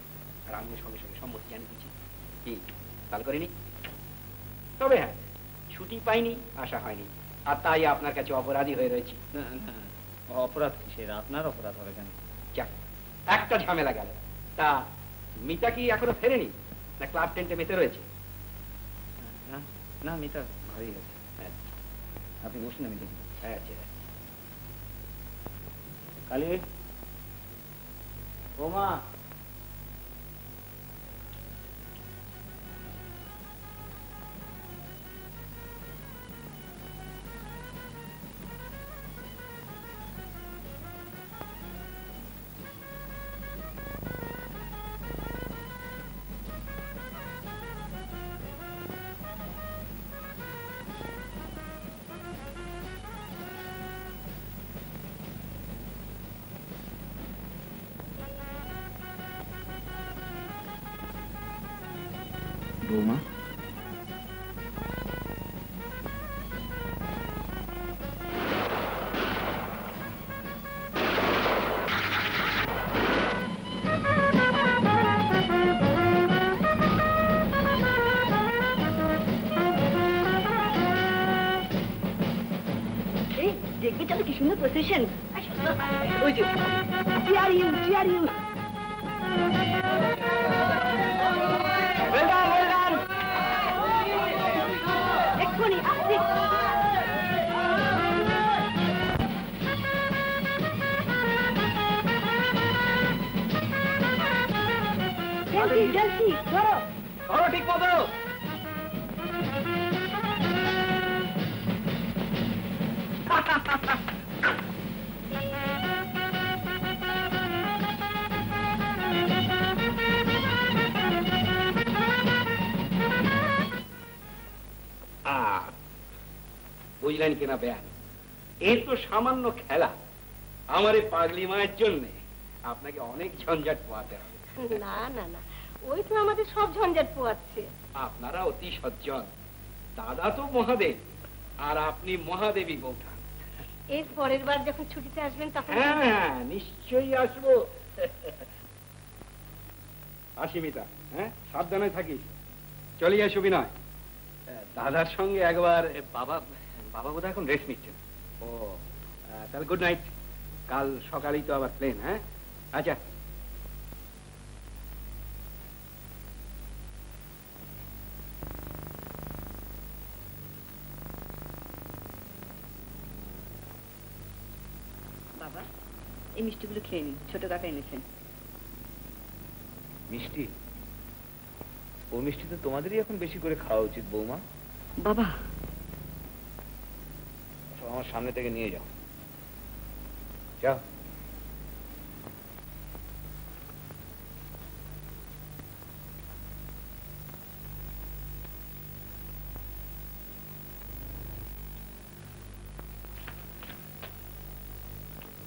रामनेश कॉमिशन छुट्टी पाईनी आशा हयनी और ताई आपनार काछे अपराधी हये रयेछि ना ना अपराध किसेर आपनार अपराध हबे केन क्या एकटा झमेला गेल ता मिता कि एखोनो फेरेनी ना क्लाब टेंटे मेते रयेছে ना ना मिता घरेই আছে আপনি বসুন আমি দেখি হ্যাঁ আছে কালি ওমা See, they get out of the position. Would you? Cheer you. Well done. Next one, up, six. जल्दी करो ठीक पकड़ो। बुझलें क्या बयान ये तो सामान्य खेला हमारे पागली मायर जन्य आपनाके अनेक झंझट पोहाते हबे ना ওই তো আমাদের সব ঝঞ্ঝাট পোয়াচ্ছে আপনারা অতি সজ্জন দাদা তো মহাদেব আর আপনি মহাদেবী গৌঠান এর পরের বার যখন ছুটিতে আসবেন তখন হ্যাঁ নিশ্চয়ই আসব আশিমিতা হ্যাঁ সাবধানে থাকিস চলে যা সুবিনয় দাদার সঙ্গে একবার বাবা বোধহয় এখন রেস্ট নিচ্ছেন ও তাহলে গুড নাইট কাল সকালেই তো আবার প্লেন হ্যাঁ আচ্ছা मिष्टिगुलो खेয়ে নিন ছোট কাকা এনেছেন মিষ্টি ও মিষ্টি তো তোমাদেরই এখন বেশি করে খাওয়া উচিত বৌমা বাবা আমার সামনে থেকে নিয়ে যাও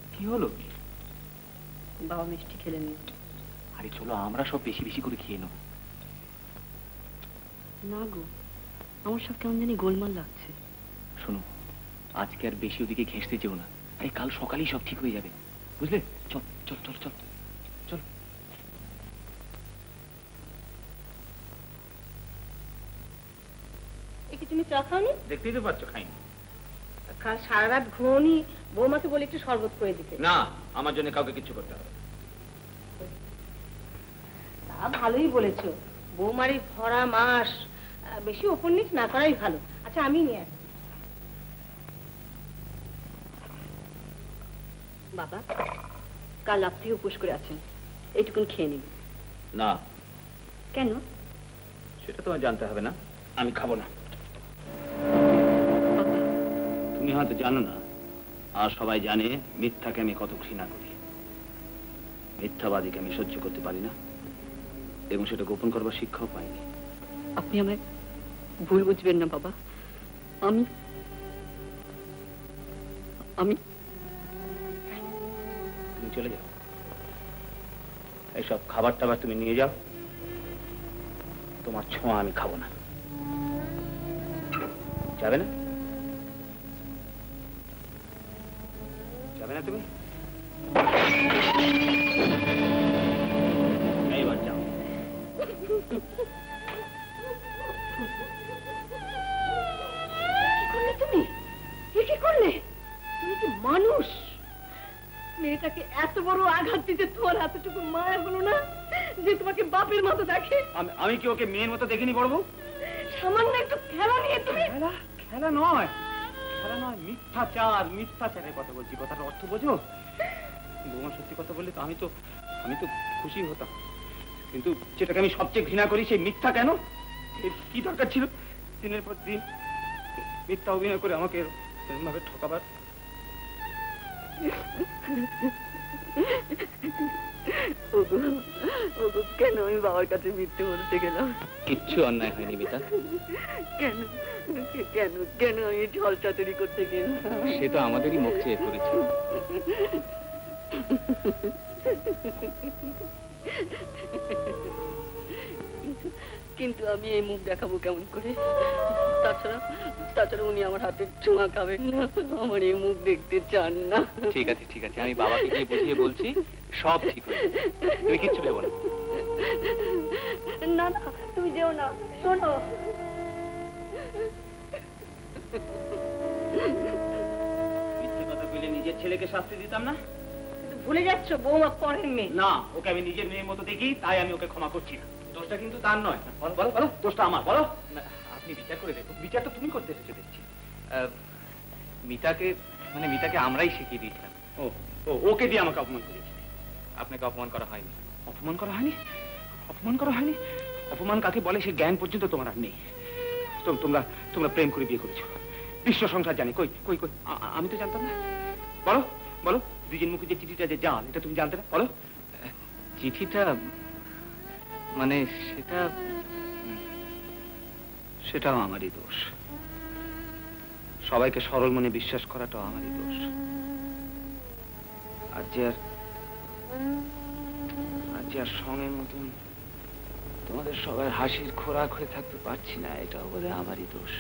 যাও কি হলো बाबा मिष्टी खेले अरे चलो आमरा सब बेशी बेशी करे खेये नेब ना गो आमार सब केमन जानि गोलमाल लागछे शोनो आजके आर बेशी ओदिके घेंचते जेओ ना अरे काल सकालेई सब ठीक हये जाबे बुझले चल चल चल चल चल एके तुमि चा खाओनि देखतेई तो पाच्छो खाइनि কাল সারা রাত ঘুমোনি বৌমাকে বলে একটু শরবত করে দিতে না আমার জন্য কাউকে কিছু করতে হবে তা ভালোই বলেছো বৌমারই ভরা মাস বেশি ওপর নিচ না করাই ভালো আচ্ছা আমি নিয়ে আসছি বাবা কাল আপনি উপোস করে আছেন এইটুকুন খেয়ে নিন না কেন সেটা তোমার জানতে হবে না আমি খাবো না তুমি হয়তো জানো না আর সবাই জানে মিথ্যাকে আমি কত ঘৃণা করি মিথ্যাবাদীকে আমি সহ্য করতে পারি না এবং সেটা গোপন করবার শিক্ষাও পাইনি আপনি আমায় ভুল বুঝবেন না বাবা আমি তুমি চলে যাও এইসব খাবার টাবার তুমি নিয়ে যাও তোমার ছোঁয়া আমি খাবো না যাবে না তুমি এইবার যাও কি করলে তুমি কি মানুষ মেয়েটাকে এত বড় আঘাত দিতে তোমার এতটুকু মায়া হলো না যে তোমাকে বাপের মতো দেখে আমি কি ওকে মেয়ের মতো দেখিনি বড় বউ সামান্য একটু খেলা নিয়ে তুমি খেলা নয় মিথ্যাচারের কথা বলছি কথাটা অর্থ বোঝো বৌমা সত্যি কথা বললে তো আমি তো খুশি হতাম কিন্তু যেটাকে আমি সবচেয়ে ঘৃণা করি সেই মিথ্যা কেন কি দরকার ছিল দিনের পর দিন মিথ্যা অভিনয় করে আমাকে এমনভাবে ঠকাবার কেন আমি বাবার কাছে মিথ্যে বলতে গেলাম কিচ্ছু অন্যায় হয়নি মিতা কেন আমি ঝলচাতুরি করতে গেলাম সে তো আমাদেরই মুখ চেয়ে পড়েছে কিন্তু আমি এই মুখ দেখাবো কেমন করে তাছাড়া উনি আমার হাতে চুমা খাবেন না আমার এই মুখ দেখতে চান না ঠিক আছে আমি বাবাকে গিয়ে বুঝিয়ে বলছি সব ঠিক হয়ে যাবে তুমি কিচ্ছু ভেবো না না তুমি যেও না শোনো अपमान काके बोले से ज्ञान पर्यन्त तुम्हारा नहीं तुम्हारा तुम्हारा प्रेम करे बिये करेछो विश्व संसार जाने कोई कोई कोई आमी तो जानताम ना बोलो बोलो दुइजन मुखे जे चिठिटा जे जाल एटा तुमि जानते ना बोलो चिठिटा माने सेटा सेटा आमारই दोष सबाইকে सरल मने विश्वास कराटा आमारই दोष आज यार संगे मतन तुम्हारे सबार हासिर खोराक हो दोष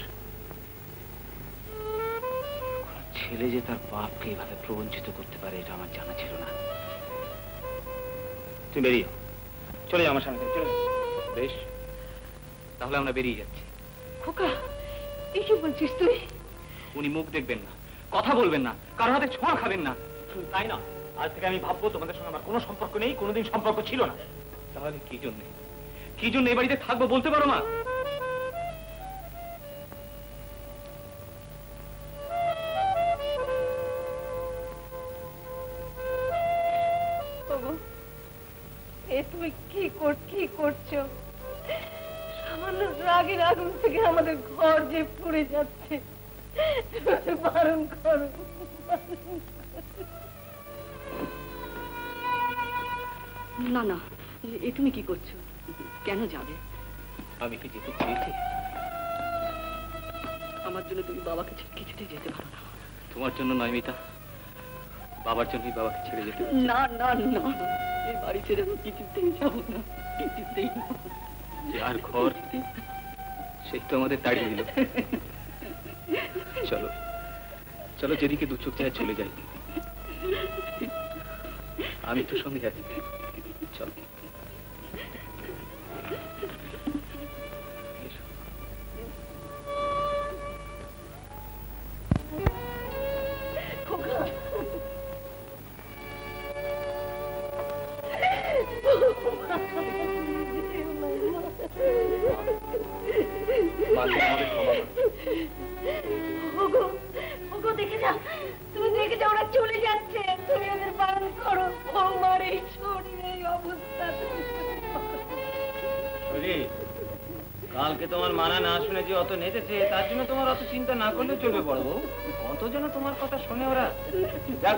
ऐले बाप के प्रवंचित करते तुम बैरिए चले जाओ सामने चले बेश बैरिए खोका उन्नी मुख देखें ना कथा बोलें ना कारो हाथे छोड़ खाबें ना तई ना आज के भावबो तुम्हारे संगे कोनो सम्पर्क नहीं कोनो दिन सम्पर्क छिलो ना ताहले कि जन्य कि जन्य ए बाड़ीते थाकबो बोलते पारो ना मिता बाबार जन्य बाबाके छेड़े जेते ना ना ना ए बाड़ी छेड़े आमि किछुतेই যাব না किछुतेই না यार ঘর সেই তো আমাদের তাড়িয়ে দিল চলো চলো যেদিকে দু চোখ যায় চলে যাই আমি তো সঙ্গে যাচ্ছি চলো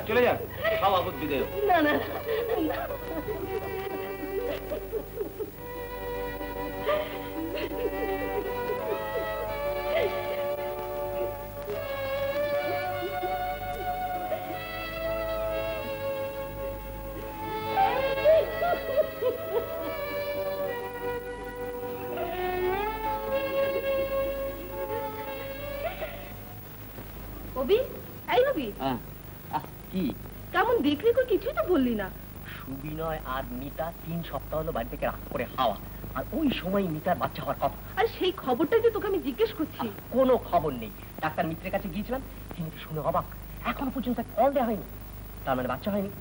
चले जा ঠিকানা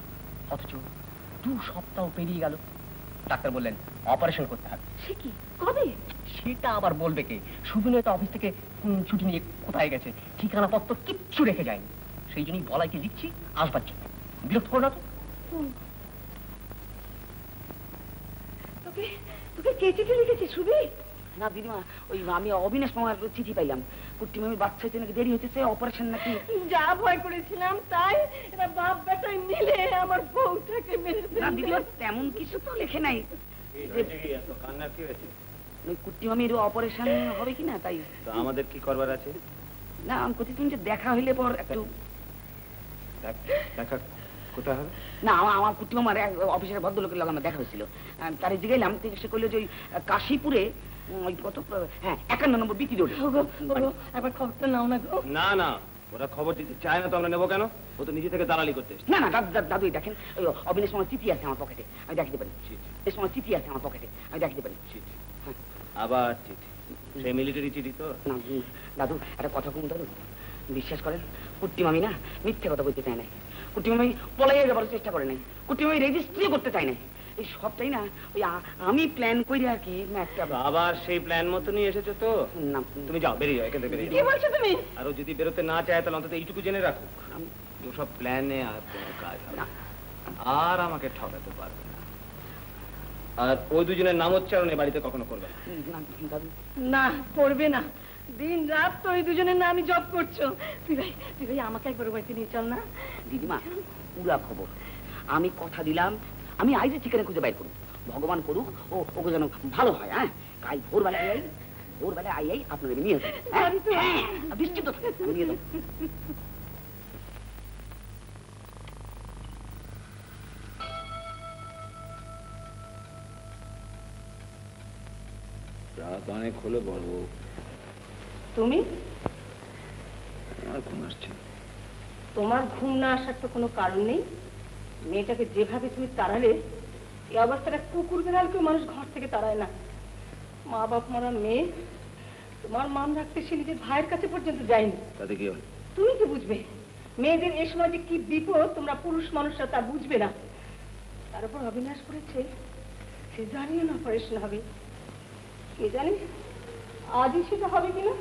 পত্র কিচ্ছু রেখে যায়নি সেই জন্যই বলাইকে লিখছি আসবার জন্য বিরক্ত করো না তো দেখা হইলে পর একটু दादू एक कथा कम दादू विश्वास करें कुट्टी मामी ना मिथ्या कथा बोलते चाय ना कुट्टी मामी पलाइए जाबार चेष्टा करे ना कुट्टी मामी रेजिस्ट्री करते चाय ना এই সবটাই না ওই আমি প্ল্যান করি আর কি না একটা আবার সেই প্ল্যান মতই এসেছে তো না তুমি যাও বেরিয়ে যাও এখানে বেরিয়ে কি বলছো তুমি আর ও যদি বেরোতে না চায় তাহলে অন্তত এইটুকু জেনে রাখো আমি সব প্ল্যানে আর কোনো কাজ না আর আমাকে ঠকাতে পারবে না আর ওই দুজনের নাম উচ্চারণে বাড়িতে কখনো করবে না না করবে না দিন রাত তো ওই দুজনের নামই জপ করছো তুই ভাই আমাকে একবার বাড়িতে নিয়ে চল না দিদিমা পুরো খবর আমি কথা দিলাম আমি আইজে ঠিকানা খুঁজে বাইর করব ভগবান করুক ও ওকে যেন ভালো হয় হ্যাঁ কাল ভোরবেলা আই আপনাদের নিয়ে আসবো হ্যাঁ বৃষ্টি তো নিয়ে যাবো রাত অনেক হলো বলবো তুমি আর ঘুম আসছে তোমার ঘুম না আসার তো কোনো কারণ নেই মেয়েটাকে যেভাবে তুমি তাড়ালে এই অবস্থাটা কুকুর বেড়াল কেউ মানুষ ঘর থেকে তাড়ায় না মা বাপ মারা মেয়ে তোমার মান রাখতে সে নিজের ভাইয়ের কাছে পর্যন্ত যায়নি তাতে কি হল তুমি কি বুঝবে মেয়েদের এই সময় যে কি বিপদ তোমরা পুরুষ মানুষরা তা বুঝবে না তার উপর অবিনাশ করেছে সে জানিও না অপারেশন হবে কে জানি আজই সেটা হবে কিনা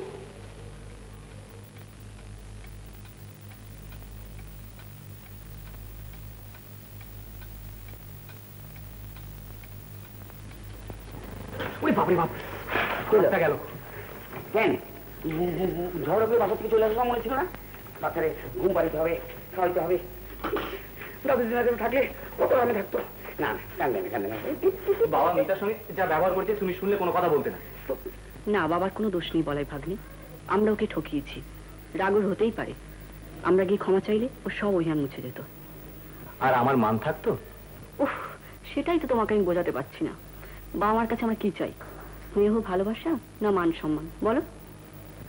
ঘুম পাড়িতে হবে খাওয়াইতে হবে থাকলে কত আমি থাকতো না বাবা মিতার সঙ্গে যা ব্যবহার করছে তুমি শুনলে কোনো কথা বলতে না না বাবার কোনো দোষ নেই বলাই ভাগ্নি আমরা ওকে ঠকিয়েছি রাগর হতেই পারে আমরা গিয়ে ক্ষমা চাইলে ও সব অভিমান মুছে যেত আর আমার মান থাকতো উফ সেটাই তো তোমাকে আমি বোঝাতে পারছি না বাবা আমার কাছে আমার কি চাই মেয়ে হোক ভালোবাসা না মান সম্মান বলো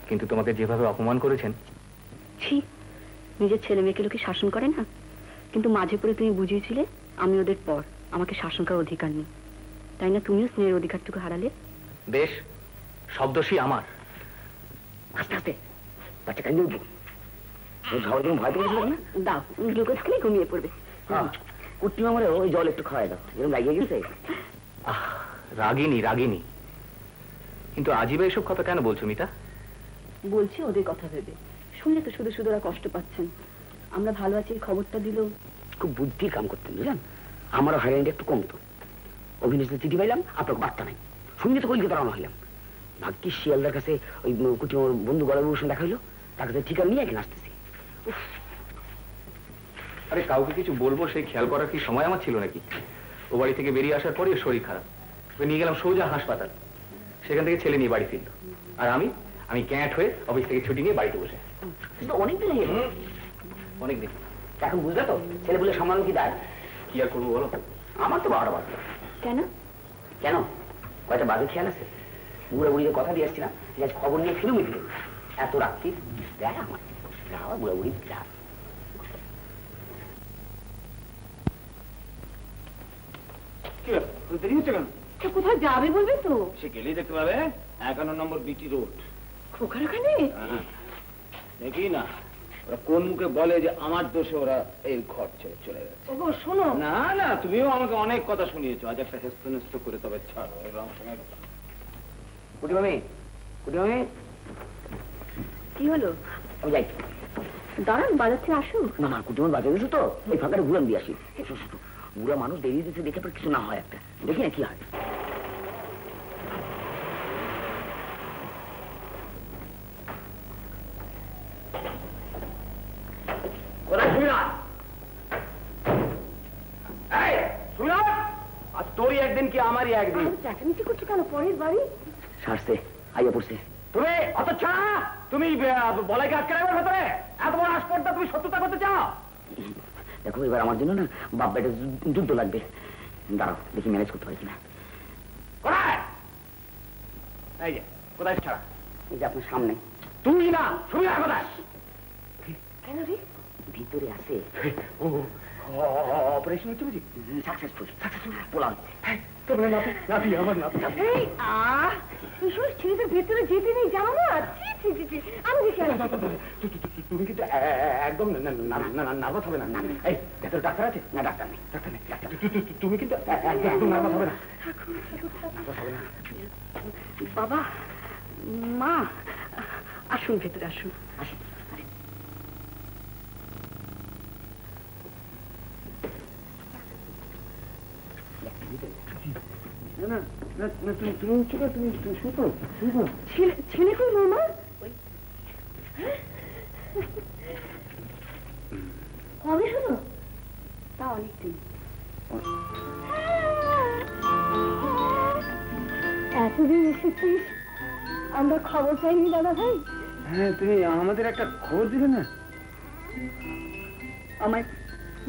কিন্তু তোমাকে যেভাবে অপমান করেছেন ছি নিজের ছেলে মেয়েকে লোকে শাসন করে না কিন্তু মাঝে পরে তুমি বুঝিয়েছিলে আমি ওদের পর আমাকে শাসন করার অধিকার নেই তাই না তুমিও স্নেহের অধিকারটুকু হারালে বেশ সব দোষই আমার আস্তে আস্তে বাচ্চাকে নিয়ে উঠবো ভয় পেয়েছিল না দাও গ্লুকোজ খেলে ঘুমিয়ে পড়বে কুট্টি মামারে ওই জল একটু খাওয়াই দাও এরকম লাগিয়ে গেছে রাগিনী রাগিনী কিন্তু আজীব এইসব কথা কেন বলছো মিতা বলছি ওদের কথা ভেবে শুনলে তো শুধু শুধু ওরা কষ্ট পাচ্ছেন আমরা ভালো আছি এই খবরটা দিল খুব বুদ্ধি কাম করতেন বুঝলেন আমারও হাইল্যান্ড একটু কমতো অভিনেতা চিঠি পাইলাম আপনাকে বার্তা নাই শুনলে তো কলকাতা রওনা হইলাম ভাগ্যি শিয়ালদার কাছে ওই কুটি বন্ধু গলাবুর সঙ্গে দেখা হইলো তার কাছে ঠিকানা নিয়ে এখানে আসতেছি আরে কাউকে কিছু বলবো সেই খেয়াল করার কি সময় আমার ছিল নাকি ও বাড়ি থেকে বেরিয়ে আসার পরে শরীর খারাপ নিয়ে গেলাম সোজা হাসপাতাল সেখান থেকে ছেলে নিয়ে বাড়ি ফিরল আর আমি ক্যাট হয়ে অফিস থেকে ছুটি নিয়ে বাড়িতে বসে অনেকদিন অনেকদিন এখন বুঝলে তো ছেলে বলে সামান্য কি দায় কি আর করবো বলো আমার তো বারোটা বাজলো কেন কেন কয়টা বাজে খেয়াল আছে বুড়া বুড়িদের কথা দিয়ে আসছিলাম যে আজ খবর নিয়ে ফিরুমি ফিরুম এত রাত্রি দেখ আমার যাওয়া বুড়া বুড়ি যা দেরি হচ্ছে কেন কোথায় যাবে বলবে তো সে গেলেই দেখতে পাবে ৫১ নম্বর বিটি রোড খোকার ওখানে দেখি না ওরা কোন মুখে বলে যে আমার দোষে ওরা এই ঘর ছেড়ে চলে গেছে ওগো শোনো না না তুমিও আমাকে অনেক কথা শুনিয়েছো আজ একটা হেস্তনেস্ত করে তবে ছাড়ো এরকম সঙ্গে কুটিমামি কি হলো আমি যাই দাঁড়ান বাজার থেকে আসো না না কুটিমামি বাজারে এসো তো এই ফাঁকাটা ঘুরান দিয়ে আসি বুড়া মানুষ দেরিয়ে দিচ্ছে দেখে পর কিছু না হয় একটা দেখি না কি হয় দেখো এবার আমার জন্য না বাপ বেটা যুদ্ধ লাগবে দাঁড়াও দেখি ম্যানেজ করতে পারি কিনা কোথায় ছাড়া এই যে আপনার সামনে তুই না সুবিধা কোথায় কেন রে ভিতরে আছে ও অপারেশন হচ্ছে বুঝি সাকসেসফুল পোলা হচ্ছে ছেলেদের ভেতরে যেতে নেই জানো না? আমি দেখে একদম নার্ভাস হবে না। এই ভেতরে ডাক্তার আছে? না ডাক্তার নেই, ডাক্তার নেই। তুমি কিন্তু একদম নার্ভাস হবে না। বাবা মা আসুন, ভেতরে আসুন। না না না তুমি উঠছো না, তুমি শুয়ে পড়ো, শুয়ে পড়ো। ছেলে কই মামা? কবে হলো তা? অনেকদিন। এতদিন এসেছিস, আমরা খবর চাইনি দাদা ভাই। হ্যাঁ তুমি আমাদের একটা খবর দিলে না। আমায়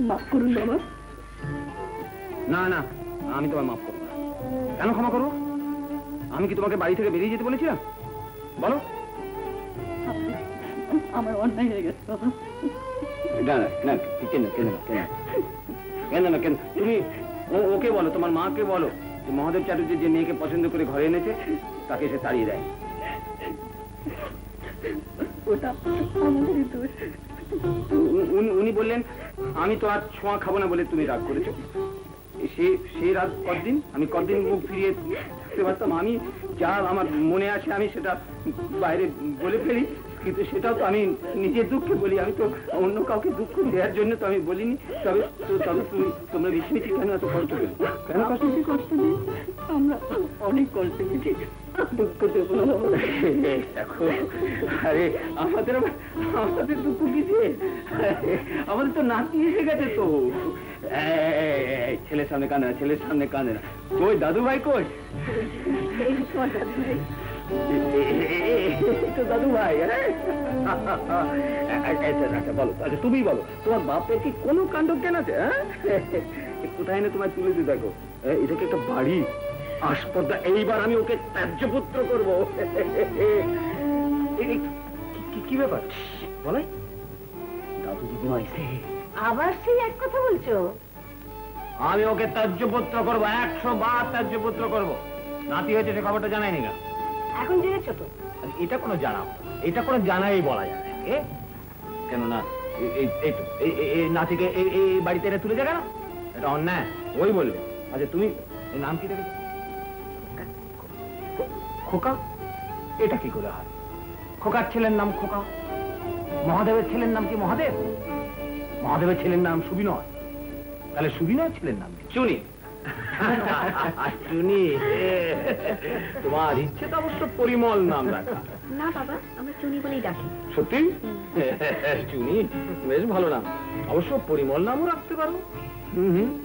মাফ করুন মামা। না না আমি তোমায় মাফ করবো না। কেন ক্ষমা করবো? আমি কি তোমাকে বাড়ি থেকে বেরিয়ে যেতে বলেছিলাম? বলো। আমার অন্যায় হয়ে গেছে। না না কেন কেন কেন কেন না কেন তুমি ওকে বলো, তোমার মাকে বলো যে মহাদেব চ্যাটার্জি যে মেয়েকে পছন্দ করে ঘরে এনেছে তাকে সে তাড়িয়ে দেয়। ওটা আমাদেরই দোষ। উনি বললেন আমি তো আর ছোঁয়া খাবো না বলে তুমি রাগ করেছো। সেই রাত কদিন আমি কদিন মুখ ফিরিয়ে থাকতে পারতাম। আমি যা আমার মনে আছে আমি সেটা বাইরে বলে ফেলি, কিন্তু সেটাও তো আমি নিজের দুঃখে বলি। আমি তো অন্য কাউকে দুঃখ দেওয়ার জন্য তো আমি বলিনি। তবে তবে তুমি তোমরা বিস্মিত কেন? এত কষ্ট পেল কেন? কষ্ট দিই আমরা, অনেক কষ্ট পেয়েছি। দুঃখ দেবো দেখো। আরে আমাদের দুঃখ কিসে? আমাদের তো নাতি এসে গেছে। তো ছেলের সামনে কাঁদে না, ছেলের সামনে কাঁদে না। কই দাদু ভাই? কই দাদু ভাই? আচ্ছা বলো, আচ্ছা তুমি বলো তোমার বাপের কি কোনো কাণ্ড জ্ঞান আছে? কোথায় না তোমার তুলে দিয়ে দেখো, এটাকে একটা বাড়ি আসপর্দা। এইবার আমি ওকে ত্যাজ্যপুত্র করবো। কি ব্যাপার বলে? দাদু দিদিমা এসে আবার সেই এক কথা বলছো? আমি ওকে ত্যাজ্যপুত্র করবো, 100 বার ত্যাজ্যপুত্র করবো। নাতি হয়েছে সে খবরটা জানাইনি না? এখন জেনেছো তো? এটা কোনো জানাও, এটা কোনো জানাই বলা যায় কেননা নাতিকে এই বাড়িতে এটা তুলে যাবে না, এটা অন্যায়। ওই বললে। আচ্ছা তুমি নাম কি দেখেছো? খোকা? এটা কি করে হয়? খোকার ছেলের নাম খোকা, মহাদেবের ছেলের নাম কি মহাদেব, মহাদেবের ছেলের নাম সুবিনয়, তাহলে সুবিনয় ছেলের নাম চুনি। চুনি তোমার ইচ্ছে তো অবশ্য পরিমল নাম রাখা। না বাবা আমরা চুনি বলেই ডাকি। সত্যি? চুনি বেশ ভালো নাম। অবশ্য পরিমল নামও রাখতে পারো।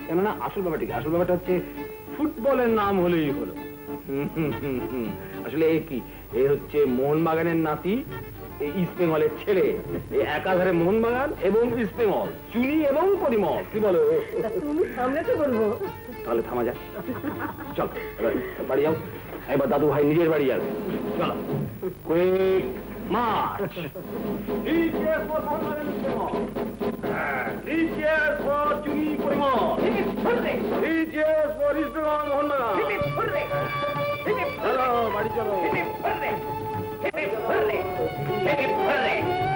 কেননা আসল ব্যাপারটা কি? আসল ব্যাপারটা হচ্ছে ফুটবলের নাম হলেই হলো। আসলে কি এ হচ্ছে মোহনবাগানের নাতি, ইস্ট বেঙ্গলের ছেলে, একাধারে মোহনবাগান এবং ইস্ট বেঙ্গল, চুনি এবং পরিমল। কি বলো? সামনে তো বলবো। তাহলে থামা যাক, চল বাড়ি যাও। এবার দাদু ভাই নিজের বাড়ি যাবে। চলো quick march. Hit it, hurry!